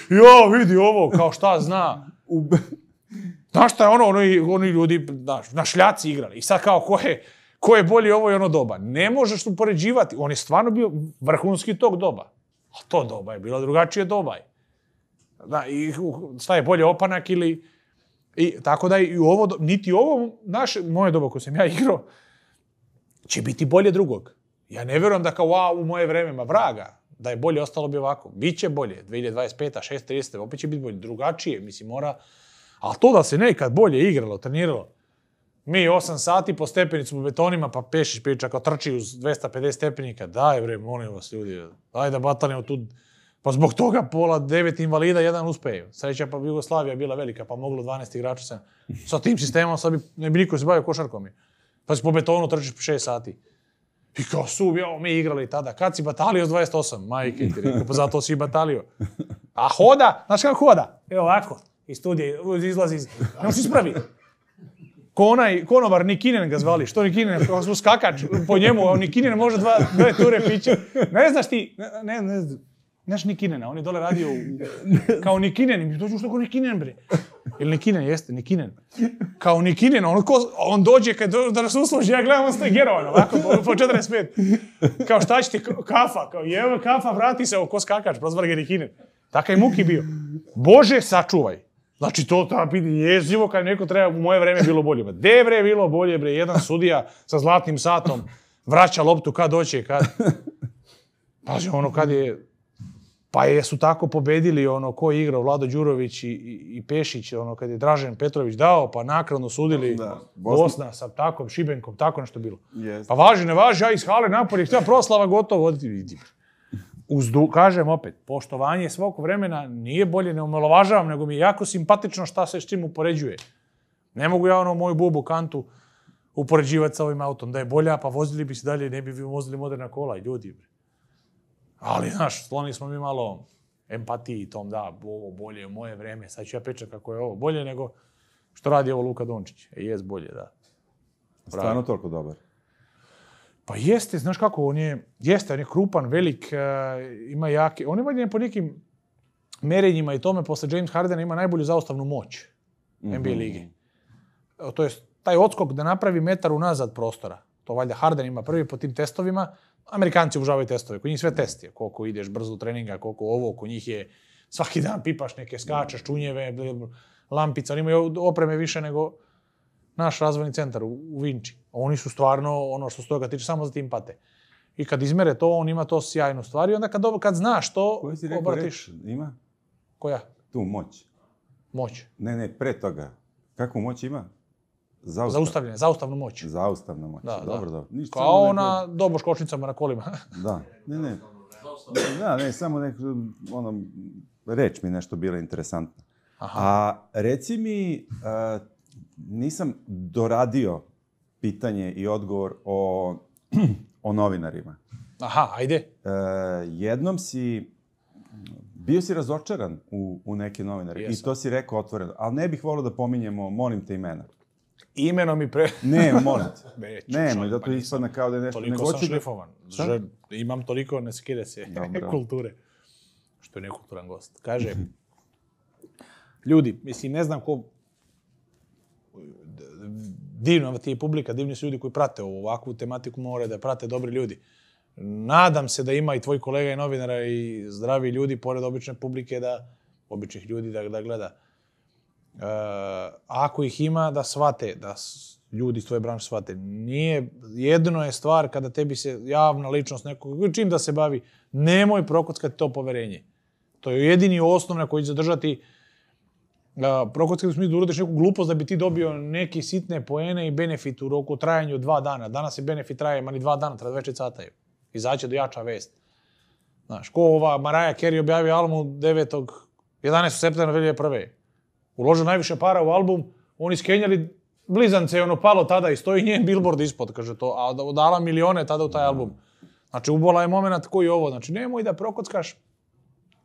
ja vidi ovo, kao šta zna. Znaš šta je ono, oni ljudi, na šljaci igrali. I sad kao, ko je bolji ovo i ono doba? Ne možeš upoređivati. On je stvarno bio vrhunski tog doba. A to doba je bilo drugačije doba. Šta je bolje, opanak ili... Tako da i ovo, niti ovo, moje doba koje sam ja igrao, će biti bolje drugog. Ja ne verujem da kao, u moje vreme, ma vraga. Da je bolje, ostalo bi ovako. Biće bolje, 2025. 6.30. Opet će biti bolje. Drugačije, mislim, mora... Ali to da se nekad bolje igralo, treniralo. Mi 8 sati po stepenicu po betonima, pa Pešić priča, trči uz 250 stepenika. Daj, bre, molim vas, ljudi. Daj da batanemo tu... Pa zbog toga pola 9 invalida, jedan uspeju. Sreća, pa Jugoslavija bila velika, pa moglo 12 igrača se... Sa tim sistemom, sad ne bi niko se bavio košarkom. Pa si po betonu trčiš 6 sati. I kao su, mi igrali tada. Kad si batalio s 28? Majke ti rekao, pa zato si i batalio. A hoda, znaš kako hoda? Evo ovako, iz studija, izlazi iz... Nemo se ispravi. Ko onaj, konobar, Nikinen ga zvali. Što Nikinen? Kao smo skakač po njemu, a Nikinen može 2 ture piće. Ne znaš ti, ne znaš Nikinena, on je dole radio kao Nikinen. I mi dođu što kao Nikinen, bre. Ili Nikinen, jeste, Nikinen. Kao Nikinen, on dođe da nas usluži, ja gledam, on stoji gerovan, ovako, po 45. Kao šta će ti, kafa, kao jeva kafa, vrati se, ovo, ko skakač, prozvar ga Nikinen. Takav je Muki bio. Bože, sačuvaj. Znači, to tamo piti jezivo, kad neko treba, u moje vreme bilo bolje. De, bre, bilo bolje, bre, jedan sudija sa zlatnim satom vraća loptu kad doće, kad... Pazi, ono, kad je... Pa jesu tako pobedili, ono, ko je igrao, Vlado Đurović i Pešić, ono, kad je Dražen Petrović dao, pa nakradno sudili Bosna sa takom, Šibenkom, tako nešto bilo. Pa važi, ne važi, ja iz hale napolje, htio proslava gotovo, oditi vidim. Kažem opet, poštovanje svog vremena nije bolje, ne omalovažavam, nego mi je jako simpatično šta se s tim upoređuje. Ne mogu ja, ono, moju bubu kantu upoređivati sa ovim autom, da je bolja, pa vozili bi se dalje, ne bi vozili moderna kola i ljudi, bre. Ali, znaš, sloni smo mi malo empatiji tom, da, ovo bolje, moje vreme, sad ću ja pričat kako je ovo bolje, nego što radi ovo Luka Dončić. E, jes bolje, da. Stvarno toliko dobar? Pa jeste, znaš kako, on je krupan, velik, ima jake, on ima po nekim merenjima i tome, posle James Hardena ima najbolju zaustavnu moć NBA ligi. To je taj odskok da napravi metar unazad prostora. To valjda Harden ima prvi po tim testovima. Amerikanci obožavaju testove, kod njih sve testi. Koliko ideš brzo u treninga, koliko ovo, kod njih je svaki dan pipaš neke, skačaš, čunjeve, lampice. Oni imaju opreme više nego naš razvojni centar u Vinči. Oni su stvarno, ono što se toga tiče, samo za tim pate. I kad izmere to, on ima to sjajnu stvar i onda kad znaš to, obratiš. Ima? Koja? Tu, moć. Moć? Ne, pre toga. Kakvu moć ima? Zaustavljene, zaustavnu moć. Zaustavna moć, dobro. Kao na doboš kočnicama na kolima. Da, ne. Zaustavljene. Da, ne, samo reč mi nešto bila interesantna. A reci mi, nisam doradio pitanje i odgovor o novinarima. Aha, ajde. Jednom si... Bio si razočaran u neke novinare i to si rekao otvoreno, ali ne bih volio da pominjemo, molim te, imena. Imenom i pre... Ne, molim te. Nemoj, da to ispadna kao da je nešto... Toliko sam šlifovan. Imam toliko neskide se kulture. Što je nekulturan gost. Kaže, ljudi, mislim, ne znam ko... Divna ti je publika, divni su ljudi koji prate ovakvu tematiku, moraju da prate dobri ljudi. Nadam se da ima i tvoji kolega i novinara i zdravi ljudi, pored obične publike, običnih ljudi da gleda. Ako ih ima, da shvate, da ljudi iz tvoje branše shvate. Jedino je stvar kada tebi se javna ličnost nekog, čim da se bavi, nemoj prokockati to poverenje. To je jedini osnovna koji će zadržati prokockati u smislu da uradiš neku glupost da bi ti dobio neki sitne poene i benefit u roku trajanju 2 dana. Danas je benefit traje, mani 2 dana, traje 24 sata. Izaće do jača vest. Znaš, ko ova Mariah Carey objavio album 11. septembra 2001. Uložio najviše para u album, oni skenjali blizance i ono palo tada i stoji njen billboard ispod, kaže to, a odala milione tada u taj album. Znači, ubola je moment koji je ovo. Znači, nemoj da prokockaš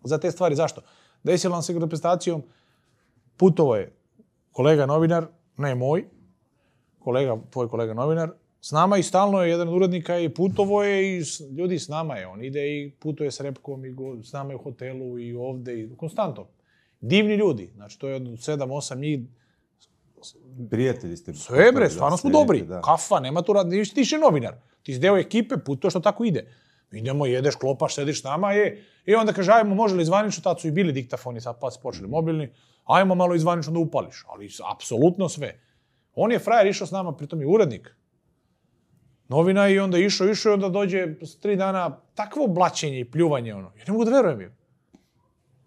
za te stvari. Zašto? Desila nam se reprezentacijom, putovo je kolega novinar, ne moj, tvoj kolega novinar, s nama i stalno je jedan urednika i putovo je i ljudi s nama je. On ide i putuje s Repkom i s nama je u hotelu i ovde i konstantno. Divni ljudi. Znači to je od 7-8 njih. Prijatelji ste. Sve bre, stvarno smo dobri. Kafa, nema tu rad, ti si novinar. Ti si deo ekipe, putuješ, to tako ide. Idemo, jedeš, klopaš, sediš s nama i onda kaže ajmo može li zvanično, tad su i bili diktafoni, sad pa se počeli mobilni, ajmo malo i zvanično da upališ. Ali apsolutno sve. On je frajer išao s nama, pritom je urednik. Novina i onda išao i onda dođe 3 dana takvo blaćenje i pljuvanje. Ja ne mogu da verujem je.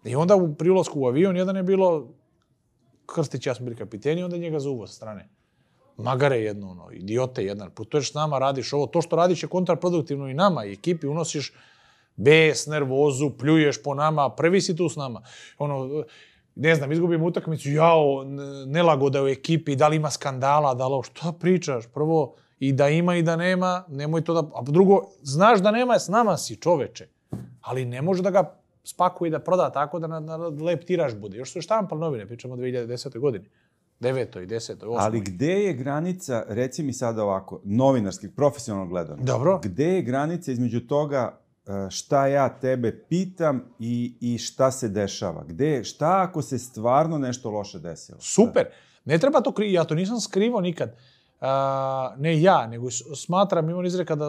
I onda u prilasku u avion jedan je bilo Krstić, ja smo bili kapiteni, onda njega za uvo sa strane. Magare jedno, idiote jedan. Putuješ s nama, radiš ovo. To što radiš je kontraproduktivno i nama i ekipi. Unosiš bes, nervozu, pljuješ po nama, prvi si tu s nama. Ne znam, izgubim utakmicu, jao, nelagoda u ekipi, da li ima skandala, da li ovo, šta pričaš? Prvo... I da ima i da nema, nemoj to da... A drugo, znaš da nema, s nama si čoveče, ali ne može da ga spakuje i da proda tako da lep tiraž bude. Još su štampal novine, pričamo o 2010. godine, 9. i 10. 8. Ali gde je granica, reci mi sada ovako, novinarskih, profesionalno gledano, gde je granica između toga šta ja tebe pitam i šta se dešava? Šta ako se stvarno nešto loše desilo? Super, ne treba to krivati, ja to nisam skrivao nikad. Ne ja, nego smatram, imam izreka da,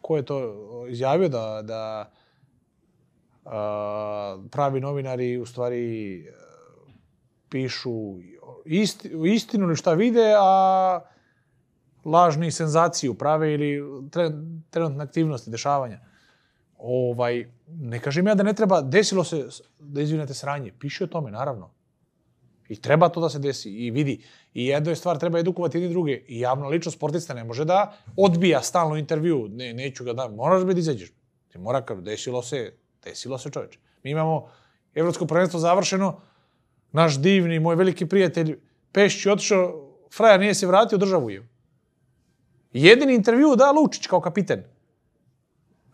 ko je to izjavio, da pravi novinari u stvari pišu istinu ili šta vide, a lažni senzaciju prave ili trenutne aktivnosti, dešavanja. Ne kažem ja da ne treba, desilo se, da izvinete sranje, piši o tome, naravno. I treba to da se desi i vidi. I jedna je stvar, treba edukovati jedni druge. I javna ličnost sportista ne može da odbija stalno intervju. Neću ga da... Moraš biti izađeš. Ti mora kao, desilo se čoveče. Mi imamo Evropsko prvenstvo završeno. Naš divni, moj veliki prijatelj Pešić je otišao, frajer nije se vratio, državu je. Jedini intervju da Lučić kao kapiten.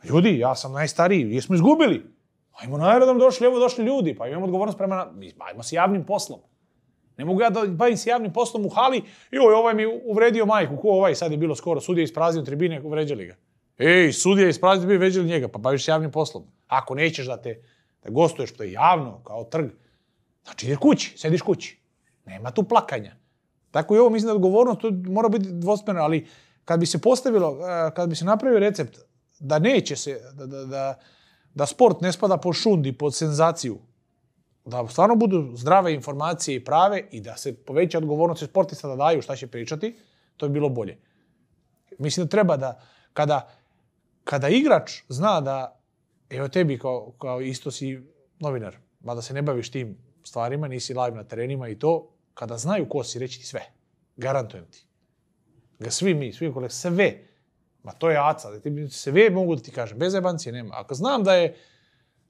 Ljudi, ja sam najstariji, jesmo izgubili. Ajmo na aerodrom, došli ljudi, pa imamo odgovornost prema... Ajmo se javnim poslom. Ne mogu ja da bavim se javnim poslom u hali, joj, ovaj mi uvredio majku, ko ovaj, sad je bilo skoro, sudija ispraznio tribine, uvređali ga. Ej, sudija ispraznio tribine, uvređali njega, pa baviš se javnim poslom. Ako nećeš da gostuješ, to je javno, kao trg, znači ideš kući, sediš kući. Nema tu plakanja. Tako i ovo, mislim da odgovornost, to mora biti dvosmerno, ali kad bi se postavilo, kad bi se napravio recept da neće se, da sport ne spada po šund i pod senzaciju, da stvarno budu zdrave informacije i prave i da se poveća odgovornost sportista da daju šta će pričati, to bi bilo bolje. Mislim da treba da, kada igrač zna da, evo tebi kao isto si novinar, mada se ne baviš tim stvarima, nisi live na terenima i to, kada znaju ko si, reći ti sve. Garantujem ti. Svi mi, svi kolege, sve. Ma to je Aca, sve mogu da ti kažem, bez jebancije nema. Ako znam da je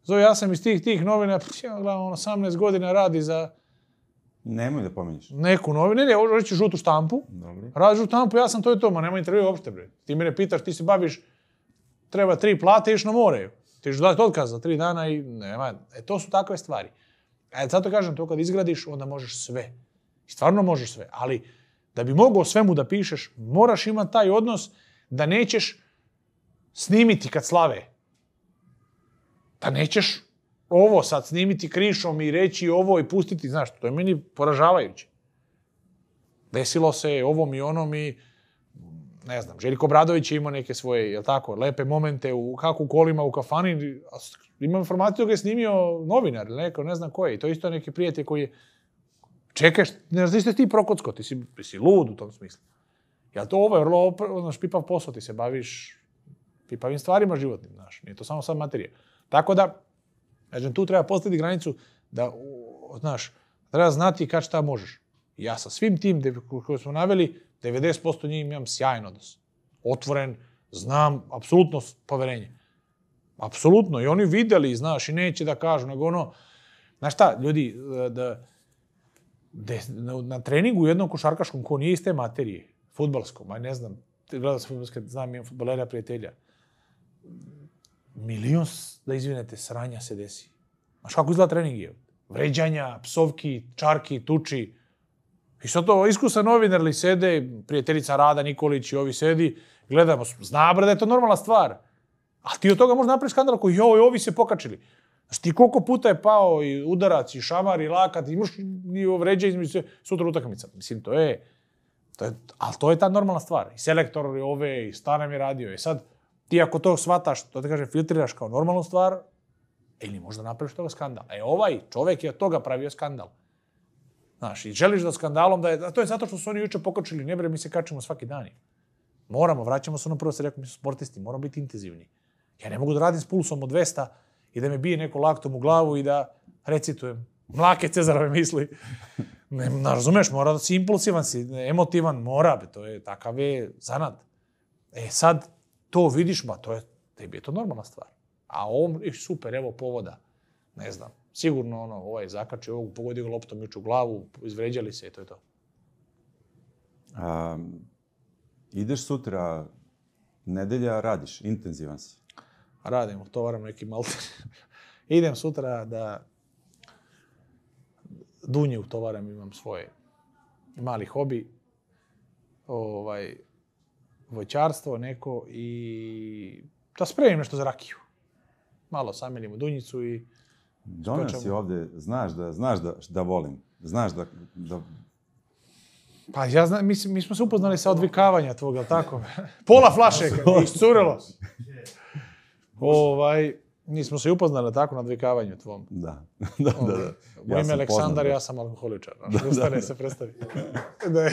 Zove, ja sam iz tih novina, 18 godina radi za... Nemoj da pomeniš. Neku novinu, ne, reći žutu štampu. Radi žutu štampu, ja sam to i to, ma nema intervjua uopšte, bre. Ti mene pitaš, ti se baviš, treba 3 plate, iš na more. Ti ćeš dati otkaz za 3 dana i nema. E, to su takve stvari. E, zato kažem, to kad izgradiš, onda možeš sve. I stvarno možeš sve, ali da bi mogao svemu da pišeš, moraš imati taj odnos da nećeš snimiti kad slave. Da nećeš ovo sad snimiti krišom i reći ovo i pustiti, znaš, to je meni poražavajuće. Desilo se ovom i onom i, ne znam, Željko Bradović je imao neke svoje, jel tako, lepe momente u kakvu kolima, u kafani. Imam informaciju da je snimio novinar ili neko, ne znam koje. I to je isto neki prijatelj koji je, čekaš, ne znaš, ti prokocko, ti si lud u tom smislu. Jel to ovo je vrlo, znaš, pipav posao, ti se baviš pipavim stvarima životnim, znaš, nije to samo sad materija. Tako da, tu treba postaviti granicu da, znaš, treba znati kad šta možeš. Ja sa svim tim koji smo naveli, 90% njih imam sjajan odnos. Otvoren, znam, apsolutno poverenje. Apsolutno, i oni videli, znaš, i neće da kažu, nego ono, znaš šta, ljudi, na treningu u jednom košarkaškom ko nije iz te materije, futbalskom, a ne znam, gledao sam futbalske, znam, imam futbalera, prijatelja, milion, da izvinete, sranja se desi. Znaš kako izgleda trening je? Vređanja, psovki, čarki, tuči. I sad to iskusan novinar li sede, prijateljica Rada Nikolić i ovi sedi, gledamo, zna bre da je to normalna stvar. A ti od toga možda napraviš skandal koji joj, ovi se pokačili. Znaš ti koliko puta je pao i udarac i šamar i lakat i vređa između sve, sutra utakmica. Mislim, to je, ali to je ta normalna stvar. I selektor i ove, i Stana mi je radio. I sad, ti ako to shvataš, to te kažem, filtriraš kao normalnu stvar, ili možda napraviš toga skandal. E, ovaj čovjek je od toga pravio skandal. Znaš, i želiš da skandalom da je... A to je zato što su oni juče pokočili, ne bre, mi se kačimo svaki dan. Moramo, vraćamo se ono prvo, se rekao, mi su sportisti, moramo biti intenzivni. Ja ne mogu da radim s pulsom od 200 i da me bije neko laktom u glavu i da recitujem mlake Cezarove misli. Ne razumeš, mora da si impulsivan, si emotivan, mora, to je takav je zanad. E, sad... To vidiš, ma, tebi je to normalna stvar. A ovom, super, evo povoda. Ne znam, sigurno ono, ovaj zakačio ovog, pogodio ga loptom juče u glavu, izvređali se, to je to. Ideš sutra, nedelja radiš, intenzivan si. Radim, tovaram neki malter. Idem sutra da dunje utovaram, imam svoje mali hobi. Voćarstvo neko i da spremim nešto za rakiju. Malo samelim u dunjicu i... Donio si ovdje, znaš da volim. Znaš da... Pa ja znam, mi smo se upoznali sa odvikavanja tvog, ali tako? Pola flaše iscurilo. Nismo se upoznali tako na odvikavanju tvom. Da, da, da. Moje ime je Aleksandar, ja sam alkoholičar. Ustane se, predstavi.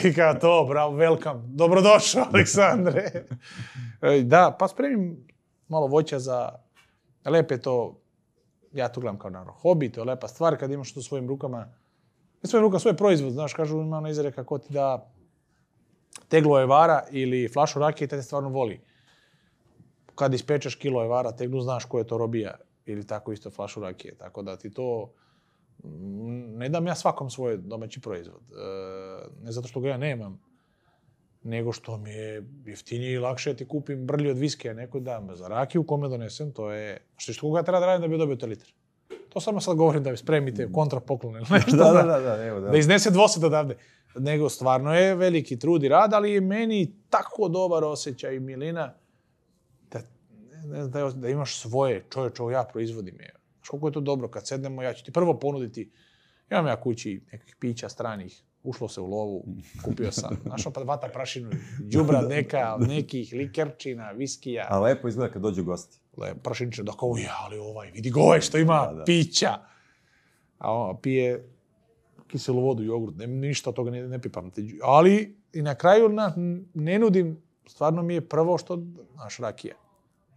I kao to, bravo, welcome. Dobrodošao, Aleksandre. Da, pa spremim malo voća za... Lepe to, ja to gledam kao naravno hobi, to je lepa stvar kad imaš to u svojim rukama. Ne svojim rukama, svoj proizvod, znaš, kažu, ima ona izreka ko ti da teglo evara ili flašu rakije, te stvarno voli. Kad ispečeš kilo evara, tegnu znaš ko je to robija. Ili tako isto flašu rakije. Tako da ti to... Ne dam ja svakom svoj domaći proizvod. Ne zato što ga ja nemam, nego što mi je jeftinije i lakše ti kupim brlju od viske, a neko dam za rakiju kome donesem, to je... Što koga treba da radim da bi dobio te litre? To samo sad govorim da mi spremite kontrapoklon ili nešto. Da iznese dvosed odavde. Nego stvarno je veliki trud i rad, ali je meni tako dobar osjećaj, milina, da imaš svoje, čovječ, ovo ja proizvodim je. Znaš koliko je to dobro, kad sednemo, ja ću ti prvo ponuditi, imam ja kući nekih pića stranih, ušlo se u lovu, kupio sam, našao pa vata prašinu, đubra neka, nekih likerčina, viskija. A lepo izgleda kad dođu gosti. Prašinične, da kao, ja, ali ovaj, vidi ga ovaj što ima pića. A ono, pije kiselu vodu, jogurt, ništa od toga ne pipam. Ali i na kraju ne nudim, stvarno mi je prvo što, znaš, rakija.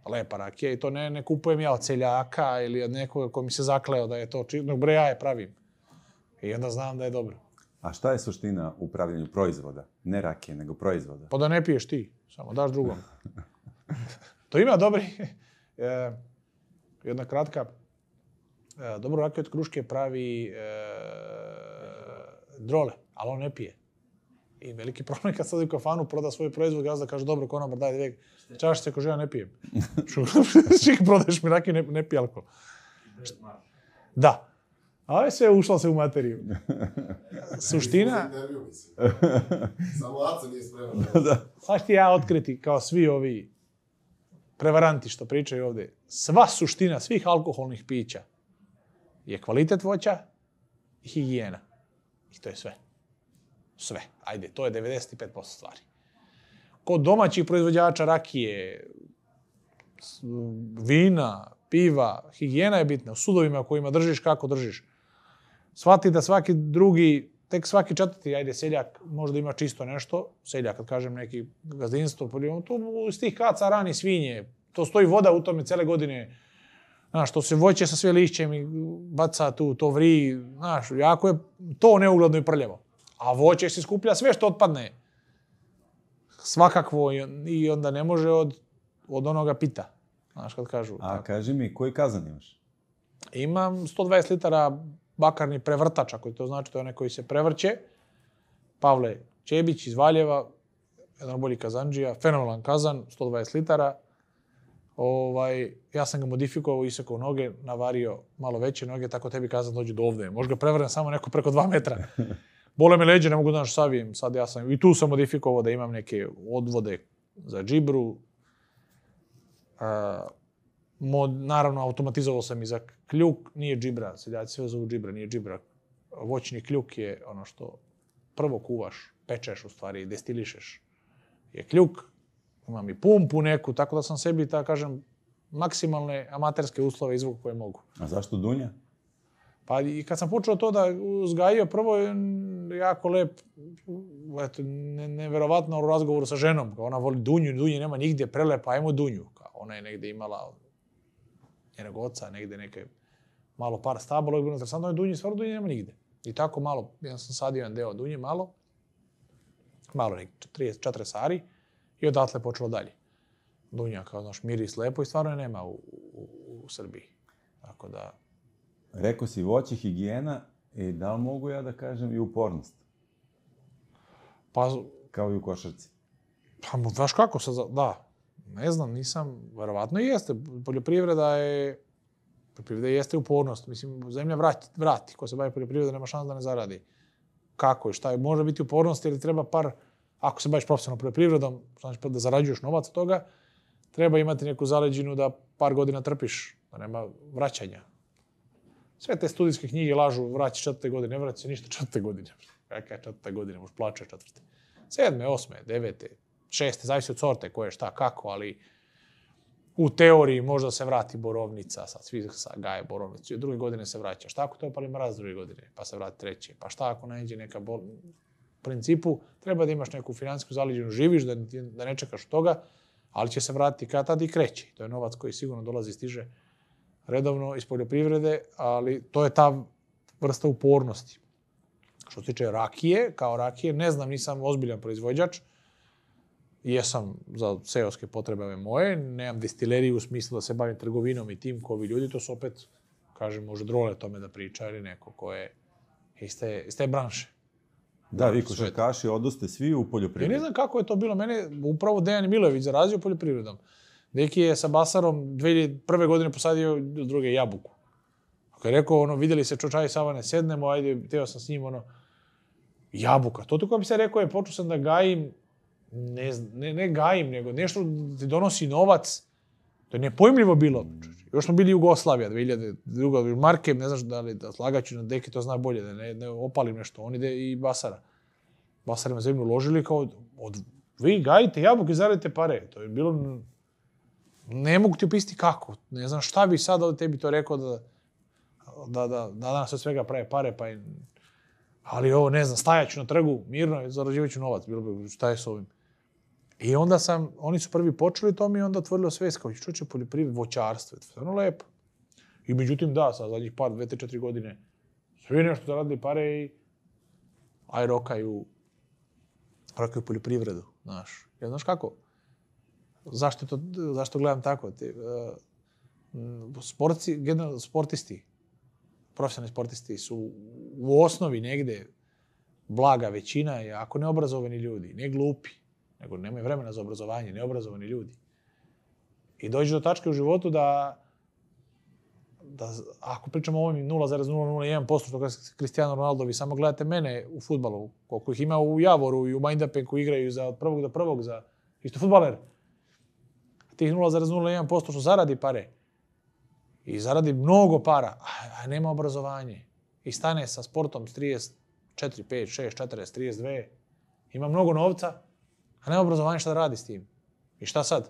Lepa rakija i to ne kupujem ja od seljaka ili od nekoga ko mi se zakleo da je to čitnog bre, ja je pravim. I onda znam da je dobro. A šta je suština u pravljenju proizvoda? Ne rakije, nego proizvoda. Pa da ne piješ ti, samo daš drugom. To ima dobri. Jedna kratka Dobro rakiju od kruške pravi Drole, ali on ne pije. I veliki problem kad sad u kafanu proda svoj proizvod, gazda kaže, dobro, konobar, daj dvije čašice, ako žena ne pijem. Čik, prodaješ mi rakiju, ne pije alkohol. Da. A je sve ušla se u materiju. Suština... Samo Aco nije spreman. Sad ću ja otkriti, kao svi ovi prevaranti što pričaju ovdje, sva suština svih alkoholnih pića je kvalitet voća i higijena. I to je sve. Sve. Ajde, to je 95% stvari. Kod domaćih proizvođača rakije, vina, piva, higijena je bitna. U sudovima kojima držiš, kako držiš. Shvati da svaki drugi, tek svaki četvrti, ajde, seljak možda ima čisto nešto. Seljak, kad kažem neki gazdinstvo, tu iz tih kaca rani svinje. To stoji voda u tome cele godine. Znaš, to se voće sa sve lišćem i baca tu, to vri. Znaš, jako je to neugledno i prljavo. A voće se skuplja sve što otpadne. Svakakvo i onda ne može od onoga pita. Znaš, kad kažu... A kaži mi, koji kazan imaš? Imam 120 litara bakarni prevrtač, ako to znači, to je onaj koji se prevrće. Pavle Čebić iz Valjeva, jedan bolji kazandžija, fenomenalan kazan, 120 litara. Ja sam ga modifikovao, isekao noge, navario malo veće noge, tako tebi kazan dođe do ovde. Možda ga prevrnem samo neko preko 2 metra. Bole me leđe, ne mogu da savijem. Sad ja sam, i tu sam modifikovao da imam neke odvode za džibru. Naravno, automatizovao sam i za kljuk, nije džibra, seljaci sve zovu džibra, nije džibra. Voćni kljuk je ono što prvo kuvaš, pečeš u stvari, destilišeš. Je kljuk, imam i pumpu neku, tako da sam sebi, tako kažem, maksimalne amaterske uslove izvuku koje mogu. A zašto Dunja? Pa i kad sam počeo to da uzgajio, prvo je jako lep, eto, neverovatno u razgovoru sa ženom. Ona voli Dunju, Dunje nema nigdje, prelepa, ajmo Dunju. Ona je negdje imala njenog oca, negdje neke malo par stabala, uvijek interesantno je Dunje, stvarno Dunje nema nigdje. I tako malo, ja sam sadio jedan deo Dunje, malo nek 34 sari i odatle počelo dalje. Dunja kao, znaš, miris lepo i stvarno je nema u Srbiji. Tako da... Rekao si voće, higijena, da li mogu ja da kažem i upornost? Kao i u košarci. Pa, znaš kako se... Da, ne znam, nisam... Verovatno i jeste. Poljoprivreda jeste upornost. Mislim, zemlja vrati. Ko se bavi poljoprivreda, nema šansa da ne zaradi. Kako i šta je? Može biti upornost jer treba par... Ako se baviš profesionalno poljoprivredom, znači da zarađuješ novac od toga, treba imati neku zaleđinu da par godina trpiš, da nema vraćanja. Sve te studijske knjige lažu, vraći 4. godine, ne vraći se ništa 4. godine. Kaka je 4. godine, možda plaćaš 4. 7., 8., 9., 6, zavisi od sorte koje, šta, kako, ali u teoriji možda se vrati borovnica, sad svi gaje borovnicu, druge godine se vraća. Šta ako to opali mraz druge godine, pa se vrati 3. Pa šta ako najde neka bol... U principu treba da imaš neku finansijsku zaleđenu, živiš, da ne čekaš od toga, ali će se vratiti kad tad i kreće. To je novac koji sigurno dolazi i stiže redovno iz poljoprivrede, ali to je ta vrsta upornosti. Što se tiče rakije, kao rakije, ne znam, nisam ozbiljan proizvođač. Jesam za seoske potrebe moje, nemam destileriju u smislu da se bavim trgovinom i tim koji ljudi, to su opet, kažem, može Drole tome da priča ili neko ko je iz te branše. Da, vi košarkaši odoste svi u poljoprivredu. Ja ne znam kako je to bilo. Mene upravo Dejan Milojević zarazio poljoprivredom. Deki je sa Basarom 2001. godine posadio druge jabuku. Kada je rekao, vidjeli se čočaji savane, sednemo, ajde, teo sam s njim, jabuka. To tako bi se rekao je, počeo sam da gajim, ne gajim, nego nešto ti donosi novac. To je nepojmljivo bilo. Još smo bili Jugoslavija, 2002. Marke, ne znaš da li, lagaću na Deki, to zna bolje, da ne opalim nešto. On ide i Basara. Basara me zemlju uložili kao, vi gajite jabuke, zaradite pare. To je bilo... Ne mogu ti upisati kako. Ne znam šta bi sad od tebi to rekao da danas od svega prave pare, pa... Ali ovo, ne znam, stajaću na trgu, mirno, zarađivaću novac. Bilo bi, šta je s ovim? I onda sam, oni su prvi počeli to mi i onda otvorilo svest, kao čuče poljoprivred, voćarstvo, stvarno lepo. I međutim, da, sa zadnjih par, 2-4 godine, svi nešto zaradili pare i... Aj, rokaju poljoprivredu, znaš. Ja znaš kako? Zašto gledam tako? Sportisti profesionalni sportisti su u osnovi negde blaga većina, ako neobrazovani ljudi, ne glupi, nego nemaju vremena za obrazovanje, neobrazovani ljudi. I dođe do tačke u životu da ako pričamo o ovim 0,001%, što Cristiano Ronaldo, vi samo gledate mene u futbalu, koliko ih ima u Javoru i u Majdanpeku igraju za od prvog do prvog, za isto futbaler. Tih 0,001% što zaradi pare i zaradi mnogo para, a nema obrazovanje i stane sa sportom s 34, 5, 6, 40, 32, ima mnogo novca, a nema obrazovanje šta da radi s tim. I šta sad?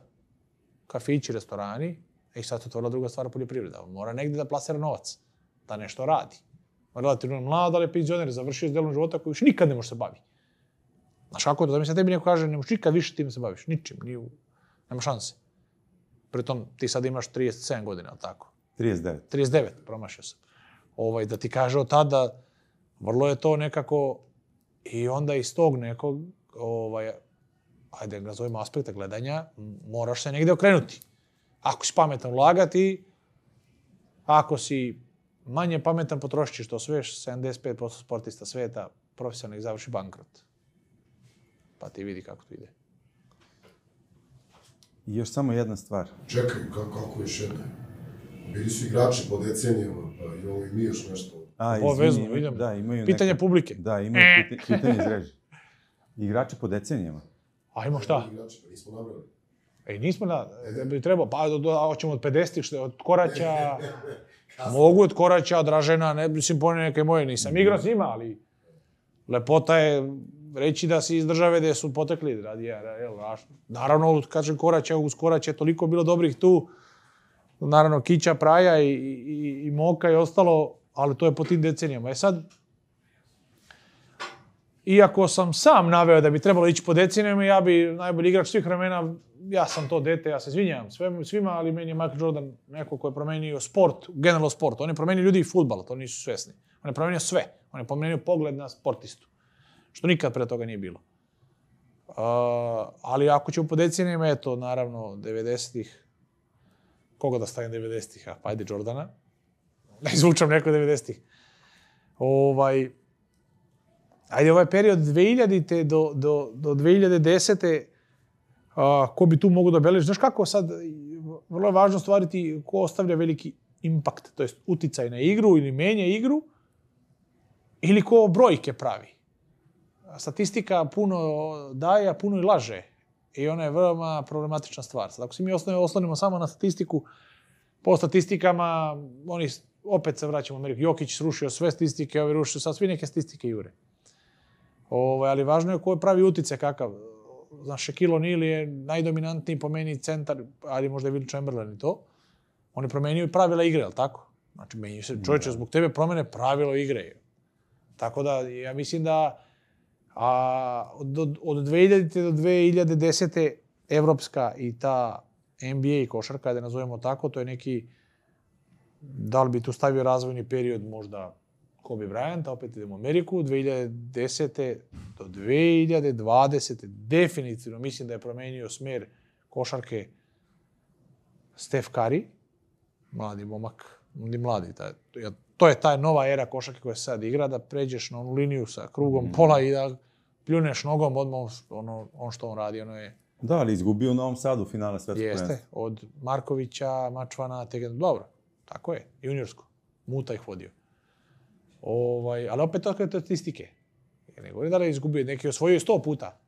Kafići, restorani, i sad je otvorila druga stvar poljoprivreda. Mora negdje da plasira novac, da nešto radi. Relativno mlad, ali je penzioner, završio s delom života koji još nikad ne može se bavi. Znaš kako je to? Da mi se tebi neko kaže, ne možeš nikad više tim se baviš, ničim, nema šanse. Pritom ti sad imaš 37 godina, ali tako? 39. 39, promašio sam. Da ti kaže od tada, vrlo je to nekako, i onda iz tog nekog, ajde ga zovemo aspekta gledanja, moraš se negdje okrenuti. Ako si pametan ulagati, ako si manje pametan potrošiš to sve, 75% sportista sveta profesionalnih završi bankrot. Pa ti vidi kako to ide. I još samo jedna stvar. Čekaj, kako još jedna? Bili su igrači po decenijama, pa imamo i mi još nešto. Povezno, vidim. Pitanje publike. Da, imaju pitanje iz režije. Igrači po decenijama. A imamo šta? Igrači, pa nismo nabrali. Ej, nismo da bi trebao, pa hoćemo od 50-ih, od Koraća, mogu od Koraća, Dražena, ne mislim po neke moje, nisam igrao s njima, ali lepota je reći da si iz države gdje su potekli, naravno, kažem Koraća, uz Korać je toliko bilo dobrih tu, naravno Kića, Praja i Moka i ostalo, ali to je po tim decenijama. E sad, iako sam sam naveo da bi trebalo ići po decenijama, ja bi najbolji igrač svih vremena. Ja sam to dete, ja se izvinjam svima, ali meni je Michael Jordan neko koji je promenio sport, generalno sport. On je promenio ljudi i futbal, to nisu svesni. On je promenio sve. On je promenio pogled na sportistu, što nikad pre toga nije bilo. Ali ako ćemo po decenijama, eto, naravno, 90-ih, koga da stavim 90-ih? Pa ajde Jordana. Da izvučam neko 90-ih. Ajde, ovaj period 2000-te do 2010-te, ko bi tu mogu da obeleži. Znaš kako sad, vrlo je važno stvariti ko ostavlja veliki impakt, to jest uticaj na igru ili menja igru, ili ko brojke pravi. Statistika puno daje, a puno i laže. I ona je vrlo problematična stvar. Sad, ako se mi oslonimo samo na statistiku, po statistikama, oni opet se vraćamo u Ameriku. Jokić srušio sve statistike, ovi rušio sad svi neke statistike jure. Ali važno je ko je pravi uticaj kakav. Znaš, Shaquille O'Neal je najdominantniji po meni centar, ali možda je Will Chamberlain i to. On je promenio i pravila igre, ali tako? Znači, menjaju se čovječe, zbog tebe promene pravilo igre. Tako da, ja mislim da od 2000. do 2010. evropska i ta NBA košarka, da nazovemo tako, to je neki, da li bi tu stavio razvojni period možda Kobe Bryant, a opet idemo u Ameriku, 2010. do 2020. Definitivno mislim da je promenio smer košarke Steph Curry, mladi momak, mladi, to je ta nova era košarke koja se sad igra, da pređeš na onu liniju sa krugom pola i da pljuneš nogom odmah on što on radi, ono je... Da, ali izgubio u Novom Sadu finale svetskog prvenstva. Jeste, od Markovića, Mačvana, Tegen, dobro, tako je, juniorsko, Muta ih vodio. Ali opet to je statistike. Ne govorim da li je izgubio, neki je osvojio 100 puta.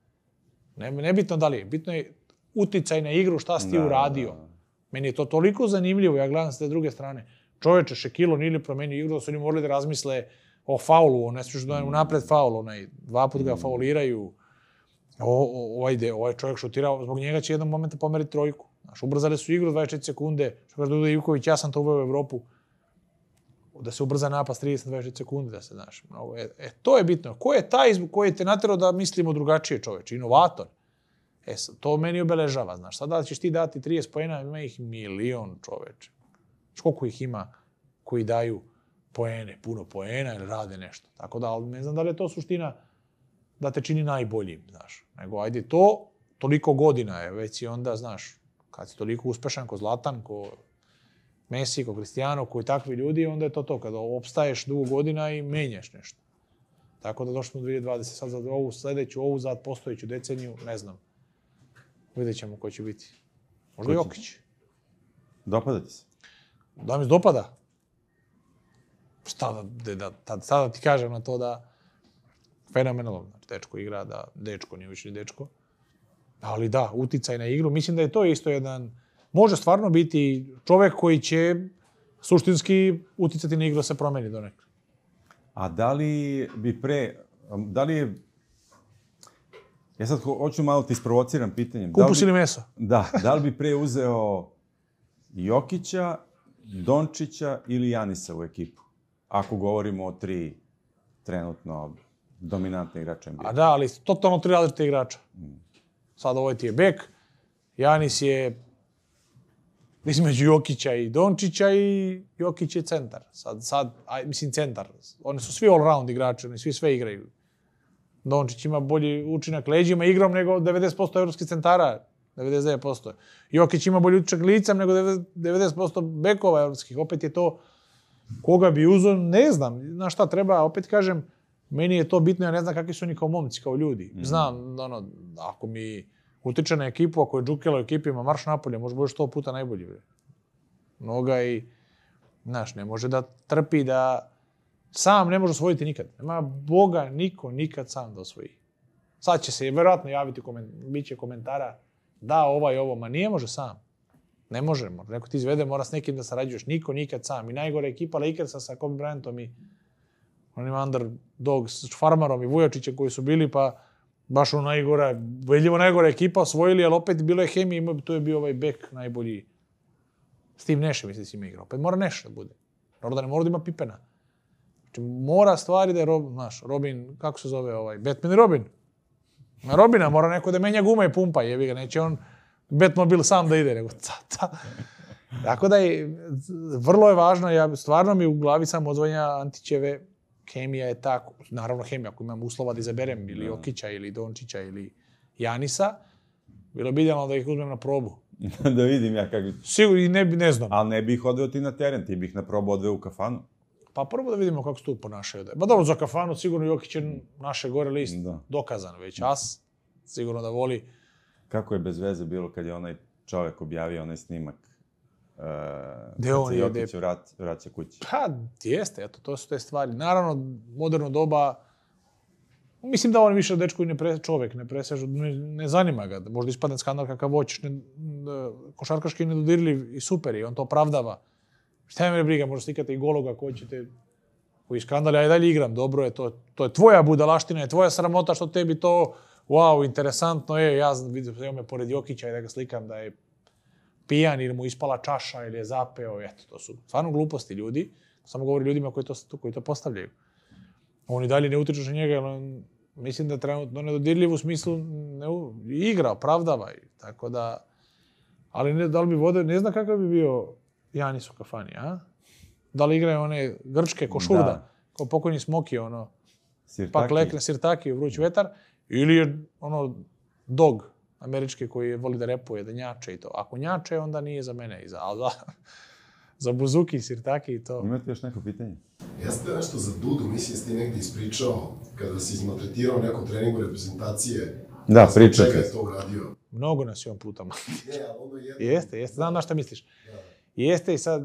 Nebitno da li je, bitno je uticaj na igru, šta si ti uradio. Meni je to toliko zanimljivo, ja gledam s te druge strane. Čoveče, Shaquille O'Neal je promenio igru, da su oni morali da razmisle o faulu, o nesmišno da je unapred faul, dva put ga fauliraju. Ovaj čovjek šutirao, zbog njega će jednom momenta pomeriti trojku. Ubrzali su igru 24 sekunde, što kaže Duda Ivković, ja sam to uveo u Evropu. Da se ubrza napast 30-20 sekundi, da se znaš. E, to je bitno. Ko je taj koji te naterao da mislimo drugačije, čoveče? Inovator. E, to meni obeležava, znaš. Sada ćeš ti dati 30 poena, ima ih milion, čoveče. Koliko ih ima koji daju poene, puno poena ili rade nešto. Tako da, ne znam da li je to suština da te čini najboljim, znaš. Nego, ajde, to toliko godina je, već i onda, znaš, kad si toliko uspešan ko Zlatan, ko Messi, ko Cristiano, koji takvi ljudi, onda je to to. Kada opstaješ dugo godina i menjaš nešto. Tako da došli smo do 2020. Sad za ovu sledeću, ovu za postojeću deceniju, ne znam. Vidjet ćemo ko će biti. Možda Jokić. Dopada ti se? Da mi se dopada. Šta da ti kažem na to da fenomenalno. Dečko igra, da dečko, nije više ni dečko. Ali da, uticaj na igru. Mislim da je to isto jedan... Može stvarno biti čovek koji će suštinski uticati na igru da se promeni do nekada. A da li bi pre... Da li je... Ja sad hoću malo ti isprovociram pitanjem. Kupus ili meso? Da. Da li bi pre uzeo Jokića, Dončića ili Janisa u ekipu? Ako govorimo o tri trenutno dominantne igrače NBA. A da, ali totalno tri različite igrača. Sad ovo ti je bek. Janis je... između Jokića i Dončića i Jokić je centar. Mislim centar. Oni su svi all-round igrači, oni svi sve igraju. Dončić ima bolji učinak leđima igrom nego 90% evropskih centara, 99%. Jokić ima bolji učinak licem nego 90% bekova evropskih. Opet je to koga bi uzeo, ne znam. Na šta treba, opet kažem, meni je to bitno, ja ne znam kakvi su oni kao momci, kao ljudi. Znam, ono, ako mi... utiče na ekipu, ako je Džukela u ekipi, ima marš napolje, može bojiš 100 puta najbolji. Noga i, znaš, ne može da trpi, da sam ne može osvojiti nikad. Nema Boga niko nikad sam da osvoji. Sad će se verovatno javiti, bit će komentara, da, ovaj, ovo, ma nije može sam. Ne može, neko ti izvede, mora s nekim da sarađuješ. Niko nikad sam. I najgore ekipa Lakersa sa Kobe Bryantom i onim underdog s Farmarom i Vujočićem koji su bili, pa baš ono najgora, veljivo najgora ekipa osvojili, ali opet bilo je hemija, tu je bio ovaj bek najbolji. S tim Neše, misli, si ima igrao. Opet mora Neš da bude. Jordan mora da ima Pipena. Znači, mora stvari da je Robin, kako se zove ovaj, Batman i Robin. Na Robina mora neko da menja gume i pumpa, jebi ga, neće on Batmobil sam da ide, nego tata. Tako da je, vrlo je važno, ja stvarno mi u glavi sam odzvanja Antićeve, hemija je tako, naravno hemija, ako imam uslova da izaberem ili Jokića, ili Dončića, ili Janisa, bilo bi idealno da ih uzmem na probu. Da vidim ja kako... Sigurno, i ne znam. Ali ne bi ih odveo ti na teren, ti bi ih na probu odveo u kafanu. Pa prvo da vidimo kako se tu ponašaju. Ba dobro, za kafanu sigurno Jokić je naše gore list, dokazan već. As, sigurno da voli... Kako je bez veze bilo kad je onaj čovek objavio onaj snimak? Gde on je? Jokić vraća kući. Pa, jeste, eto, to su te stvari. Naravno, moderno doba, mislim da on više dečko i čovek ne presežu, ne zanima ga. Možda ispadne skandal kakav hoćeš, košarkaški nedodirljiv i super i on to opravdava. Šta me briga, možda slikate i gologa ko ćete koji skandal, ja i dalje igram, dobro je, to je tvoja budalaština, je tvoja sramota što tebi to, wow, interesantno je, ja vidim me pored Jokića i da ga slikam da je pijan ili mu ispala čaša ili je zapeo, eto, to su stvarno gluposti ljudi. Samo govori ljudima koji to postavljaju. Oni dalje ne utiču na njega, ali mislim da trenutno nedodirljiv u smislu igra, opravdava. Tako da, ali da li bi vode, ne zna kakav bi bio Janis u kafani, a? Da li igraju one grčke košurda, kao pokojni Smoki, ono, pa klekne sirtaki u vruć vetar, ili je ono dog američki koji voli da repuje, da njače i to. Ako njače, onda nije za mene. Ali za buzuki, sirtaki i to. Imate još neko pitanje? Jeste nešto za Dudu, mislim da ste negdje ispričao kada si izmaltretirao u nekom treningu reprezentacije. Da, pričate. Čega je to uradio? Mnogo nas je on puta maltretirao. Jeste, znam na šta misliš. Jeste i sad,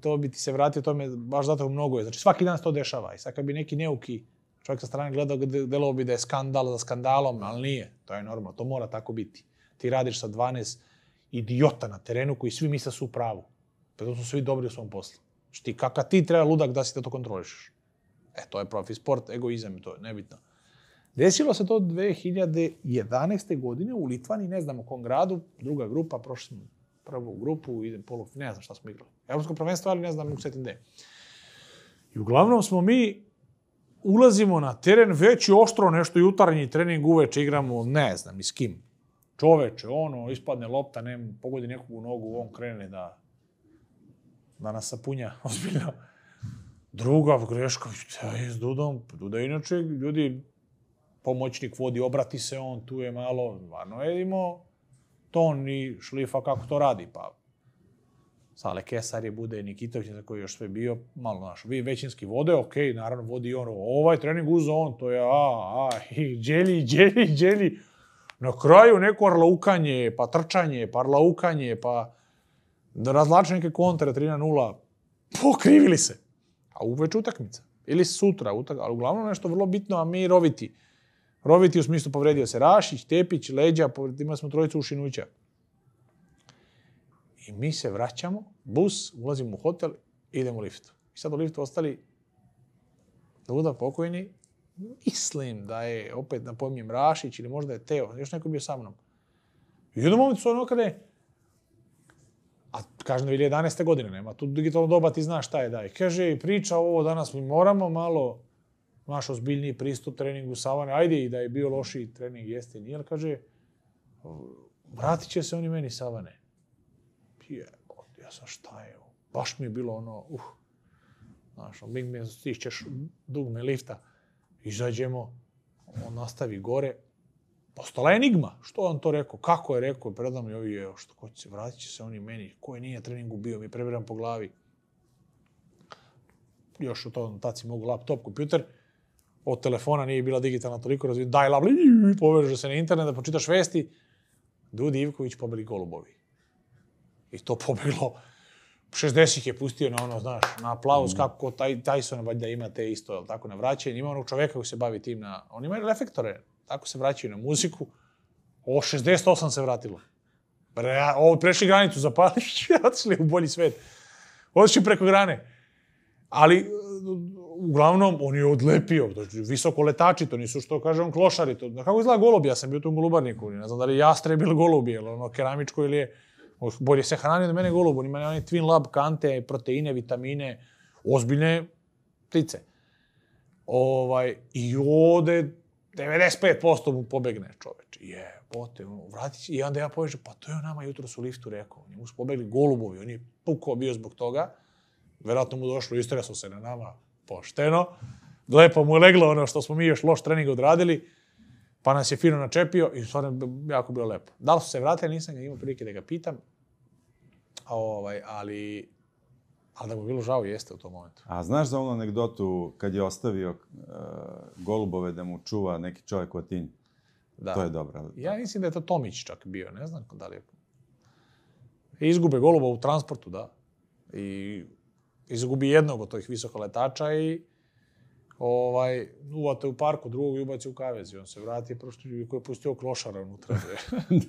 to bi ti se vratio tome, baš zato mnogo je. Znači, svaki dan se to dešava. I sad kad bi neki neuki čovjek sa strane gledao, delovo bi da je skandal za skandalom, ali nije. To je normalno, to mora tako biti. Ti radiš sa 12 idiota na terenu koji svi misle su u pravu. Preto su svi dobri u svom poslu. Ti kaka ti treba ludak da si da to kontrolišeš. E, to je profi sport, egoizam, to je nebitno. Desilo se to 2011. godine u Litvani, ne znam u kom gradu, druga grupa, prošli smo prvu grupu, ne znam šta smo igrali. Evropsko prvenstvo, ali ne znam u setim gde. I uglavnom smo mi ulazimo na teren, već i oštro nešto jutarnji trening uveče igramo, ne znam, i s kim. Čoveče, ono, ispadne lopta, pogodi nekog u nogu, on krene da nas sapunja, ozbiljno. Druga greška, s Dudom, Duda inače, ljudi, pomoćnik vodi, obrati se on, tu je malo, varno je imao ton i šlifa kako to radi, pa Sale Kesari bude, Nikitović, koji je još sve bio, malo naš, vi većinski vode, okej, naravno vodi ono, ovaj trening uz on, to je dželji. Na kraju neko arlaukanje, pa trčanje, pa arlaukanje, pa razlače neke kontre, 3-0, pokrivili se. A uveć utakmica. Ili sutra, ali uglavnom nešto vrlo bitno, a mi roviti. Roviti u smislu povredio se Rašić, Tepić, Leđa, imali smo trojicu Ušinuća. I mi se vraćamo, bus, ulazimo u hotel, idemo u liftu. I sad u liftu ostali Duda pokojni. Mislim da je, opet napominjem, Rašić ili možda je Teo, još neko bio sa mnom. I u jednom momentu su ono kada je, a kažem 2011. godine, nema tu digitalno doba, ti znaš šta je daj. Kaže i priča ovo danas, mi moramo malo naš ozbiljniji pristup treningu Savane, ajde i da je bio lošiji trening, jeste nije, ali kaže, vratit će se oni meni Savane. Jebote, ja sam šta je ovo, baš mi je bilo ono, znaš, bing me stišćeš dugme lifta. Izađemo, on nastavi gore. Postala je enigma. Što on to rekao? Kako je rekao? Predam joj, evo, što ko će se, vratit će se oni meni. Ko je nije treningu bio? Mi prebiram po glavi. Još u tom taci mogu laptop, kompjuter. Od telefona nije bila digitalna toliko razvijena. Daj labli, poveže se na internet da počitaš vesti. Dudi Ivković pobili golubovi. I to pobilo. 60 je pustio na ono, znaš, na aplauz, kako Tyson valjda ima te isto, jel tako, na vraćanje. Ima onog čoveka koji se bavi tim na... On ima reflektore, tako se vraćaju na muziku. O, 68 se vratilo. Prešli granicu, zapali, odšli u bolji svet. Odšli preko grane. Ali, uglavnom, on je odlepio. Visoko letači, to nisu što kaže on klošari. Kako izgleda golub? Ja sam bio tu u golubarniku. Ne znam da li je jastreb ili golub, jel ono keramičko ili je... Bolje se hranio da mene golub, on ima one Twin Lab kante, proteine, vitamine, ozbiljne ptice. I ode 95% mu pobegne čoveč. Jebote, vratit će. I onda ja povežem, pa to je on nama jutros u liftu rekao. Njemu su pobegli golubovi, on je pukao bio zbog toga. Vjerojatno mu došlo, istresao se na nama pošteno. Lepo mu je leglo ono što smo mi još loš trening odradili. Pa nas je fino načepio i stvarno jako bilo lepo. Da li su se vratili, nisam ga imao prilike da ga pitam. Ali da mu bilo žao jeste u tom momentu. A znaš za onu anegdotu kad je ostavio golubove da mu čuva neki čovjek u Atinji? To je dobro. Ja mislim da je to Tomić čak bio, ne znam da li je. Izgube goluba u transportu, da. I izgubi jednog od tih visokoletača i uvate u parku, drugog i ubaci u kavez i on se vrati i koji je pustio klošara unutra.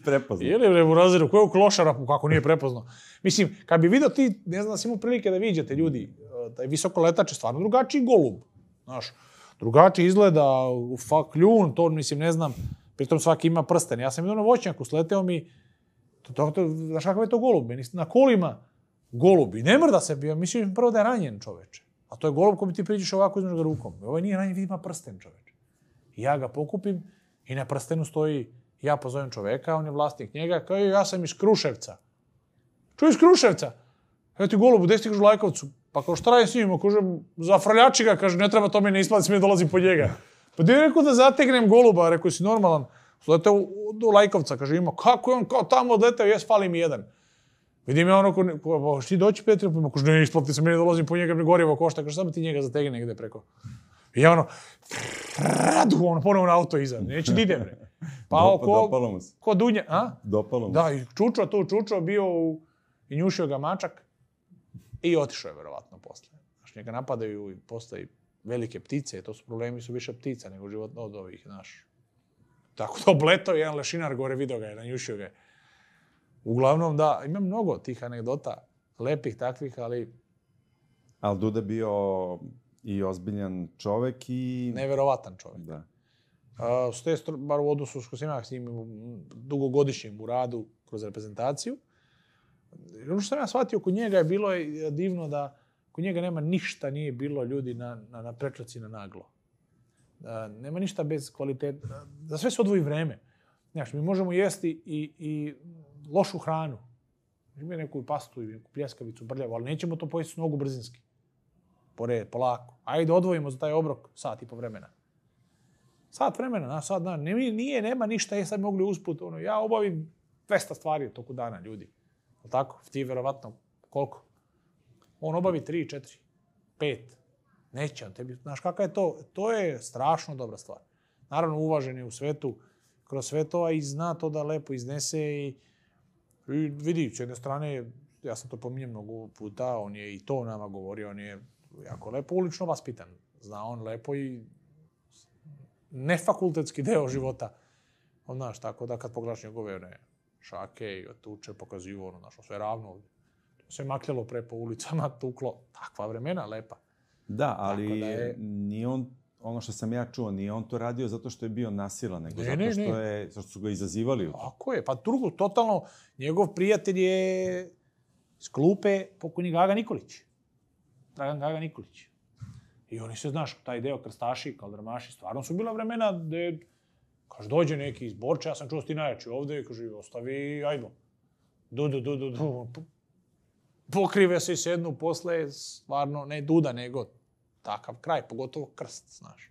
Prepoznao. Ili je u razredu, koji je u klošara, kako nije prepoznao. Mislim, kad bi vidio ti, ne znam da si imao prilike da vidite ljudi, taj visoko letač je stvarno drugačiji golub. Znaš, drugačiji izgleda, kljun, to mislim, ne znam, pritom svaki ima prsten. Ja sam vidio na voćnjaku, sleteo mi, znaš kakav je to golub, na kolima golub i ne mrda se, mislim prvo da je ranjen čoveče. A to je golub koji ti priđeš ovako, izmeš ga rukom. Ovo nije ranjen, ima prsten čoveč. I ja ga pokupim i na prstenu stoji, ja pozovem čoveka, on je vlasnik njega, kao ja sam iz Kruševca. Čuj iz Kruševca? Evo ti golub, gdje si u Žulajkovcu? Pa kao šta radim s njim? Zafrljači ga, kaže, ne treba to mi ne isplati, smijem dolazim po njega. Pa gdje je rekao da zategnem goluba, rekao si normalan. Sletao do Lajkovca, kaže ima, kako je on kao tamo odletao, jes, fali mi jedan. Vidim ja ono, hoći ti doći Petri, pa kaže, ne isplati se, meni dolazim po njega, mi gorivo košta, kaže, samo ti njega zategni negde preko. I ja ono, ponovno na auto iza, neće da idem, bre. Pa ko Dunja, a? Dopalo mu se. Da, i čučo bio u, i njušio ga mačak i otišao je, verovatno, posle. Znaš, njega napadaju i postoji velike ptice, to su problemi, su više ptica nego životno od ovih, znaš. Tako da obletao jedan lešinar gore, video ga je, nanjušio ga je. Uglavnom, da, ima mnogo tih anegdota, lepih takvih, ali... Ali Duda bio i ozbiljan čovek i... Neverovatan čovek. Da. S te strane, bar u odnosu s njim dugogodišnjim u radu kroz reprezentaciju. Ono što sam ja shvatio, kod njega je bilo divno da kod njega nema ništa, nije bilo ljudi na prečaci na naglo. Nema ništa bez kvaliteta. Za sve se odvoji vreme. Znaš, mi možemo jesti i... lošu hranu. Možemo je neku pastu i neku pljeskavicu brljavu, ali nećemo to pojesti s nogu brzinski. Polako. Ajde, odvojimo za taj obrok sat i po vremena. Sat vremena, sat dana. Nije, nema ništa, je sad mogli usput. Ja obavim 200 stvari u toku dana, ljudi. Tako? Ti, verovatno, Koliko? On obavi 3, 4, 5. Neće on tebi. Znaš kakva je to? To je strašno dobra stvar. Naravno, uvažen je u svetu, kroz sve to, i zna to da lepo iznese i vidi, s jedne strane, ja sam to pominjem mnogo puta, on je i to nama govorio, on je jako lepo ulično vaspitan. Zna on lepo i nefakultetski deo života. Znaš, tako da kad pogledaš njegove one šake i otuče, pokazivo ono, znaš, sve ravno ovdje. Sve makljalo pre po ulicama, tuklo. Takva vremena, lepa. Da, ali nije on, ono što sam ja čuo, nije on to radio zato što je bio nasilan, nego zato što su ga izazivali u to. Tako je, pa drugo, totalno, njegov prijatelj je s klupe pokojni Gaga Nikolić. Dragan Gaga Nikolić. I oni se, znaš, taj deo krstaši, kaldramaši, stvarno su bila vremena gde, kaže, dođe neki iz Borča, ja sam čuo sti najjači ovde, kaže, ostavi, ajmo. Du. Pokrive se i sednu posle, stvarno, ne Duda, nego takav kraj, pogotovo krst, znaš.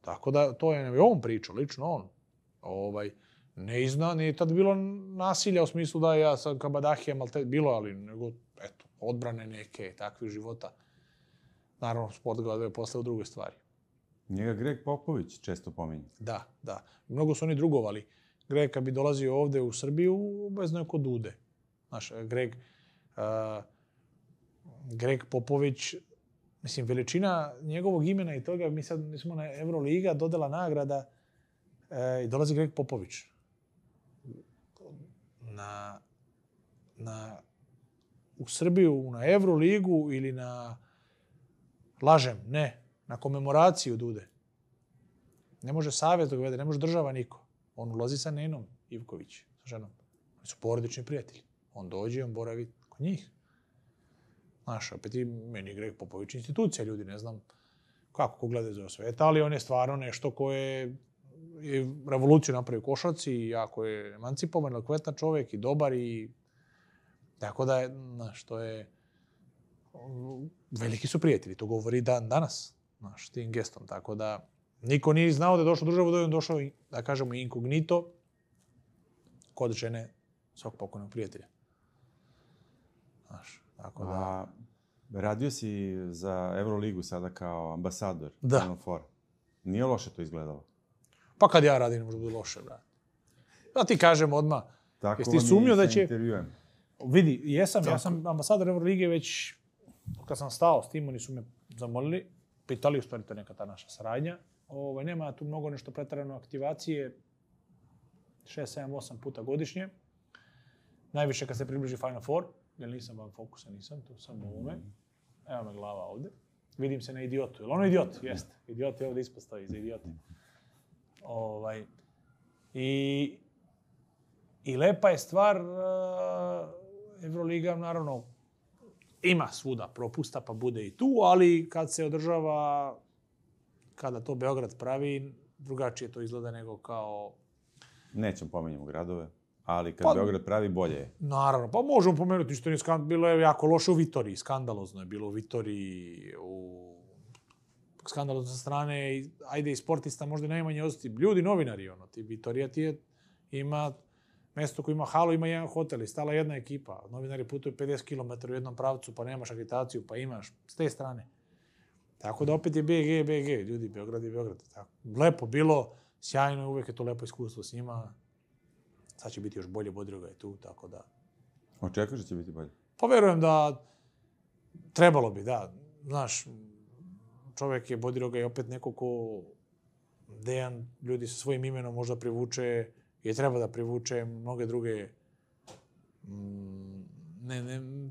Tako da, to je on pričao, lično on. Ne zna, nije tad bilo nasilja, u smislu da ja sam kabadahija, bilo, ali nego, eto, odbrane neke, takvih života. Naravno, sport ga odveo posle u drugoj stvari. Njega Greg Popović često pominje. Da. Mnogo su oni drugovali. Greg, kad bi dolazio ovde u Srbiju, bez neko Dude. Znaš, Greg Popović, mislim, veličina njegovog imena i toga, mi sad nismo na Euroliga, dodela nagrada i dolazi Greg Popović. U Srbiju, na Euroligu ili na... Lažem, ne. Na komemoraciju Dude. Ne može savjet da ga vede, ne može država niko. On ulazi sa Nenom Ivković, sa ženom. Oni su porodični prijatelji. On dođe i on boravi kod njih. Znaš, opet i meni je Greg Popović institucija, ljudi, ne znam kako ko gleda za sveta, ali on je stvarno nešto koje je revoluciju napravio košarci i jako je emancipovan, elokventan čovjek i dobar i... Tako da, znaš, to je... Veliki su prijatelji, to govori dan danas, znaš, tim gestom, tako da niko nije znao da je došao u državu, da je on došao, da kažemo, inkognito kod žene svog pokojnog prijatelja. Znaš, tako da... Radio si za Euroligu sada kao ambasador. Da. Nije loše to izgledalo? Pa kad ja radim, možda bude loše, brate. Da ti kažem odmah, jesi ti sumnio da će... Tako mi se intervjujem. Vidi, jesam, ja sam ambasador Eurolige već... Kad sam stao s tim, oni su me zamolili, pitali, u stvari to je neka ta naša saradnja. Nema tu mnogo nešto pretjerano aktivacije, 6, 7, 8 puta godišnje. Najviše kad se približi Final Four, jer nisam van fokusa, nisam, tu sam u ovome. Evo me glava ovde. Vidim se na idiotu. Je li ono idiot? Jeste. Idiot je ovde ispostavi za idioti. I lepa je stvar, Euroliga, naravno, ima svuda propusta, pa bude i tu, ali kad se održava, kada to Beograd pravi, drugačije to izgleda nego kao... Nećemo pominjati gradove, ali kad Beograd pravi, bolje je. Naravno, pa možemo pomenuti što je bilo jako loše u Vitoriji, skandalozno je bilo u Vitoriji, skandalozno sa strane, ajde i sportista možda najmanje osjeti, ljudi, novinari, ono, ti Vitorija ti ima... Mesto koje ima halu, ima jedan hotel i stala jedna ekipa. Novinari putuju 50 km u jednom pravcu, pa nemaš agitaciju, pa imaš s te strane. Tako da opet je BG, ljudi, Beograd je Beograd. Lepo bilo, sjajno je, uvek je to lepo iskustvo s njima. Sad će biti još bolje, Bodiroga je tu, tako da... Očekuješ da će biti bolje? Pa verujem da... Trebalo bi, da. Znaš, čovek je Bodiroga i opet neko ko... Dejan, ljudi sa svojim imenom možda privuče... je treba da privuče mnoge druge,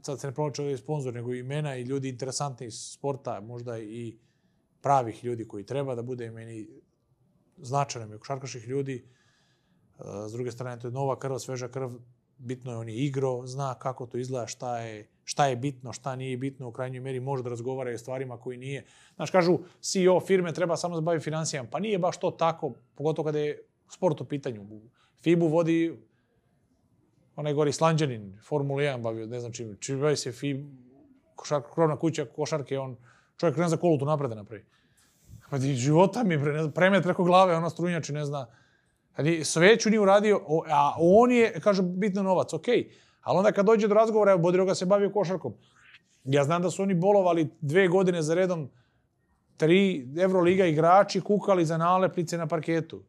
sad se ne provlače ovdje sponzor, nego imena i ljudi interesantni iz sporta, možda i pravih ljudi koji treba da bude imeni značajno i košarkaških ljudi. S druge strane, to je nova krv, sveža krv, bitno je on je igro, zna kako to izgleda, šta je bitno, šta nije bitno, u krajnjoj meri može da razgovara o stvarima koji nije. Znaš, kažu, CEO firme treba samo da bavi financijama, pa nije baš to tako, pogotovo kada je sport u pitanju. FIBU vodi onaj gori Islanđanin, Formula 1 bavio, ne znam čim. Čim bavi se FIB, krovna kuća, košarke, on čovjek ne zna kolu tu napreda napravi. Života mi, premet preko glave, ona strunjači, ne zna. Sveću nije uradio, a on je, kažem, bitno novac, okej. Ali onda kad dođe do razgovora, Bodiroga se bavio košarkom. Ja znam da su oni bolovali 2 godine za redom, 3 Euroliga igrači kukali za nalepnice na parketu.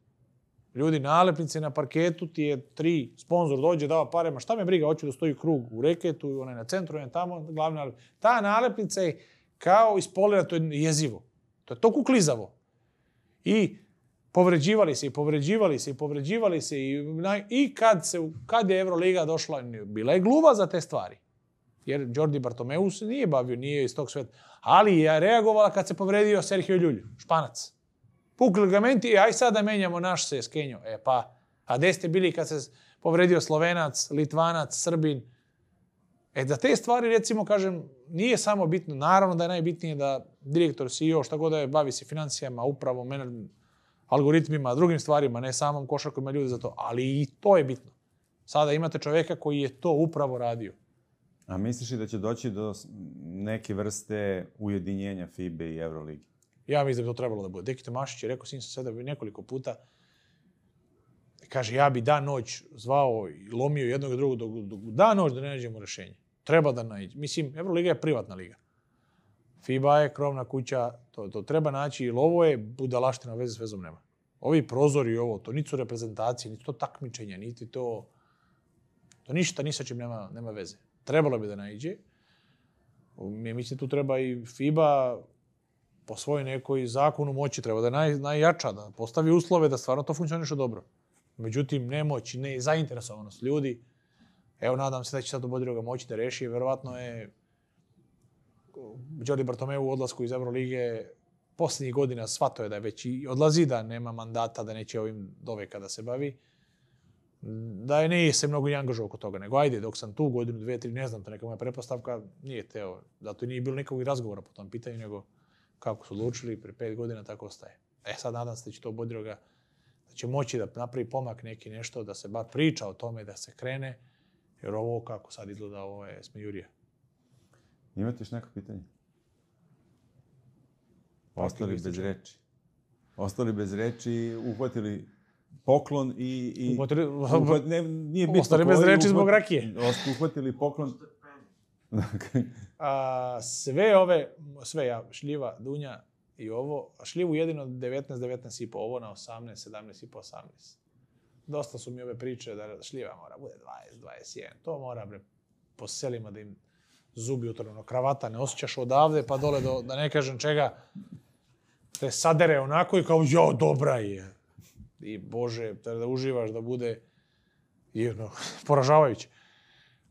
Ljudi, nalepnice na parketu ti je 3, sponzor dođe, dava pare, ma šta me briga, hoću da stoji krug u reketu, onaj na centru, onaj tamo, glavna nalepnica. Ta nalepnica je kao ispolira, to je jezivo. To je toliko klizavo. I povređivali se i kad je Euroliga došla, bila je gluva za te stvari. Jer Jordi Bartomeu se nije bavio, nije iz tog sveta. Ali je reagovala kad se povredio Sergio Ljulju, Španac. Pukli ligamenti i aj sad da menjamo naš se Skenjo. E pa, a gde ste bili kad se povredio Slovenac, Litvanac, Srbin? E da te stvari, recimo, kažem, nije samo bitno. Naravno da je najbitnije da direktor, CEO, šta god da je, bavi se financijama, upravom, algoritmima, drugim stvarima, ne samom košarkom, ima ljudi za to. Ali i to je bitno. Sada imate čoveka koji je to upravo radio. A misliš li da će doći do neke vrste ujedinjenja FIBE i Euroligi? Ja mislim da bi to trebalo da bude. Dekito Mašić je rekao, sin sam sedao nekoliko puta, kaže, ja bi dan-noć zvao i lomio jednog i drugog, dan-noć da ne nađemo rešenje. Treba da nađemo. Mislim, Euroliga je privatna liga. FIBA je krovna kuća, to treba naći, jer ovo je budalaština, veze s vezom nema. Ovi prozori i ovo, to niti su reprezentacije, niti to takmičenja, niti to... To ništa, ni sa čim nema veze. Trebalo bi da nađe. Mislim, tu treba i FIBA po svojoj nekoj zakonu moći, treba da je najjača, da postavi uslove da stvarno to funkcioniše dobro. Međutim, nemoć, ne zainteresovanost ljudi. Evo, nadam se da će sad u Bodiroga moći da reši. Verovatno je Đorđe Bartomeu u odlasku iz Evrolige posljednjih godina shvatio je da je već i odlazi, da nema mandata, da neće ovim doveka da se bavi. Da je nije se mnogo i angažao oko toga, nego ajde, dok sam tu godinu, 2, 3, ne znam, to neka moja prepostavka, nije teo. Zato nije bilo nikakvog razgovora po tom pitanju, nego kako su odlučili, pre 5 godina tako ostaje. E sad nadam se da će to Bodiroga, da će moći da napravi pomak neki nešto, da se bar priča o tome, da se krene, jer ovo kako sad izgleda, ovo je smejurija. Imate još neko pitanje? Ostali bez reči. Ostali bez reči, uhvatili poklon i... Ostali bez reči zbog rakije. Uhvatili poklon... Sve ove, šljiva, dunja i ovo, šljivu jedino 19,19,5, ovo na 18, 17,5, 18. Dosta su mi ove priče da šljiva mora bude 20, 21, to mora po selima da im... zubi utrano, kravata, ne osjećaš odavde pa dole do, da ne kažem čega, te sadere onako i kao, jo, dobra je. I Bože, da uživaš, da bude poražavajući.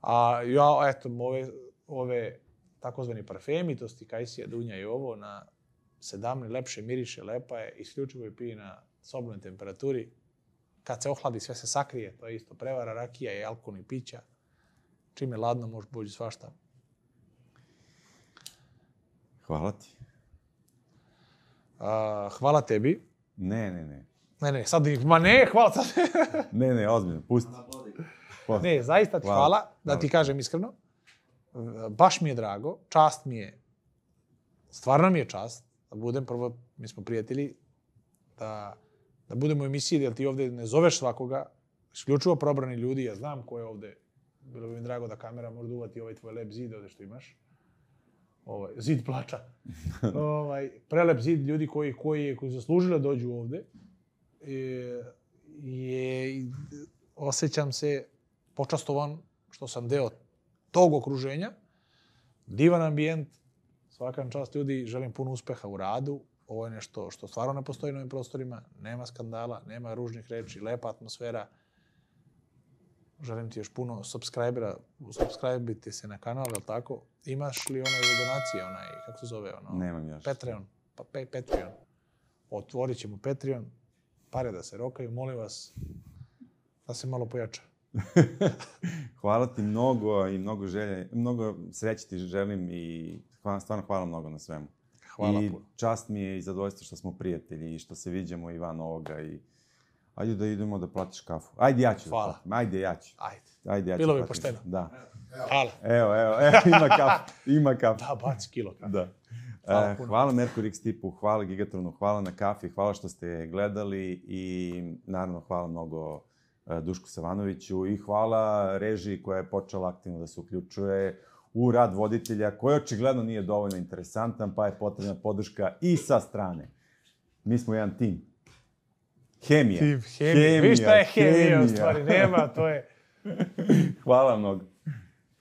A ja, eto, ove takozvani parfemi, to sti kajsija, dunja i ovo, na 17 lepše miriše, lepa je, isključivo je pije na sobnoj temperaturi. Kad se ohladi, sve se sakrije, to je isto prevara, rakija i alkoholnih pića. Čim je ladno, može bođi svašta. Hvala ti. Hvala tebi. Ne. Ne, sad ih, ma ne, hvala sad. Ne, ozbiljno, pusti. Ne, zaista ti hvala, da ti kažem iskreno. Baš mi je drago, čast mi je, stvarno mi je čast da budem, prvo, mi smo prijatelji, da budemo u emisiji, jer ti ovde ne zoveš svakoga, isključivo probrani ljudi, ja znam ko je ovde. Bilo bi mi drago da kamera može duvati ovaj tvoj lep zid ovde što imaš. Zid plača. Prelep zid ljudi koji zaslužili da dođu ovde. Osjećam se počastovan što sam deo tog okruženja. Divan ambijent. Svaka čast ljudi, želim puno uspeha u radu. Ovo je nešto što stvarno ne postoji na ovim prostorima. Nema skandala, nema ružnih reči, lepa atmosfera. Želim ti još puno subscribera, subscribe-ite se na kanal, je li tako? Imaš li onaj za donacije, onaj, kako se zove ono? Nemam još. Patreon, pa Patreon. Otvorit ćemo Patreon, pare da se rokaju, molim vas da se malo pojača. Hvala ti mnogo i mnogo sreće ti želim i stvarno hvala mnogo na svemu. Hvala puno. I čast mi je i zadovoljstvo što smo prijatelji i što se viđemo i van ovoga i... Ajde da idemo da platiš kafu. Ajde, ja ću. Hvala. Ajde, ja ću. Ajde. Bilo bi pošteno. Da. Hvala. Evo, ima kafu. Da, baci kilo kafu. Da. Hvala Merkur X tipu, hvala Gigatronu, hvala na kafi, hvala što ste gledali i naravno hvala mnogo Dušku Savanoviću i hvala režiji koja je počela aktivno da se uključuje u rad voditelja koji očigledno nije dovoljno interesantan, pa je potrebna podrška i sa strane. Mi smo jedan tim. Hemija. Tim, hemija. Viš šta je hemija, u stvari nema, to je... Hvala mnogo.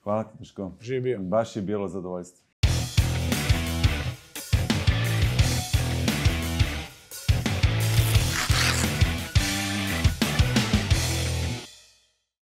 Hvala ti, Duško. Živio. Baš je bilo zadovoljstvo.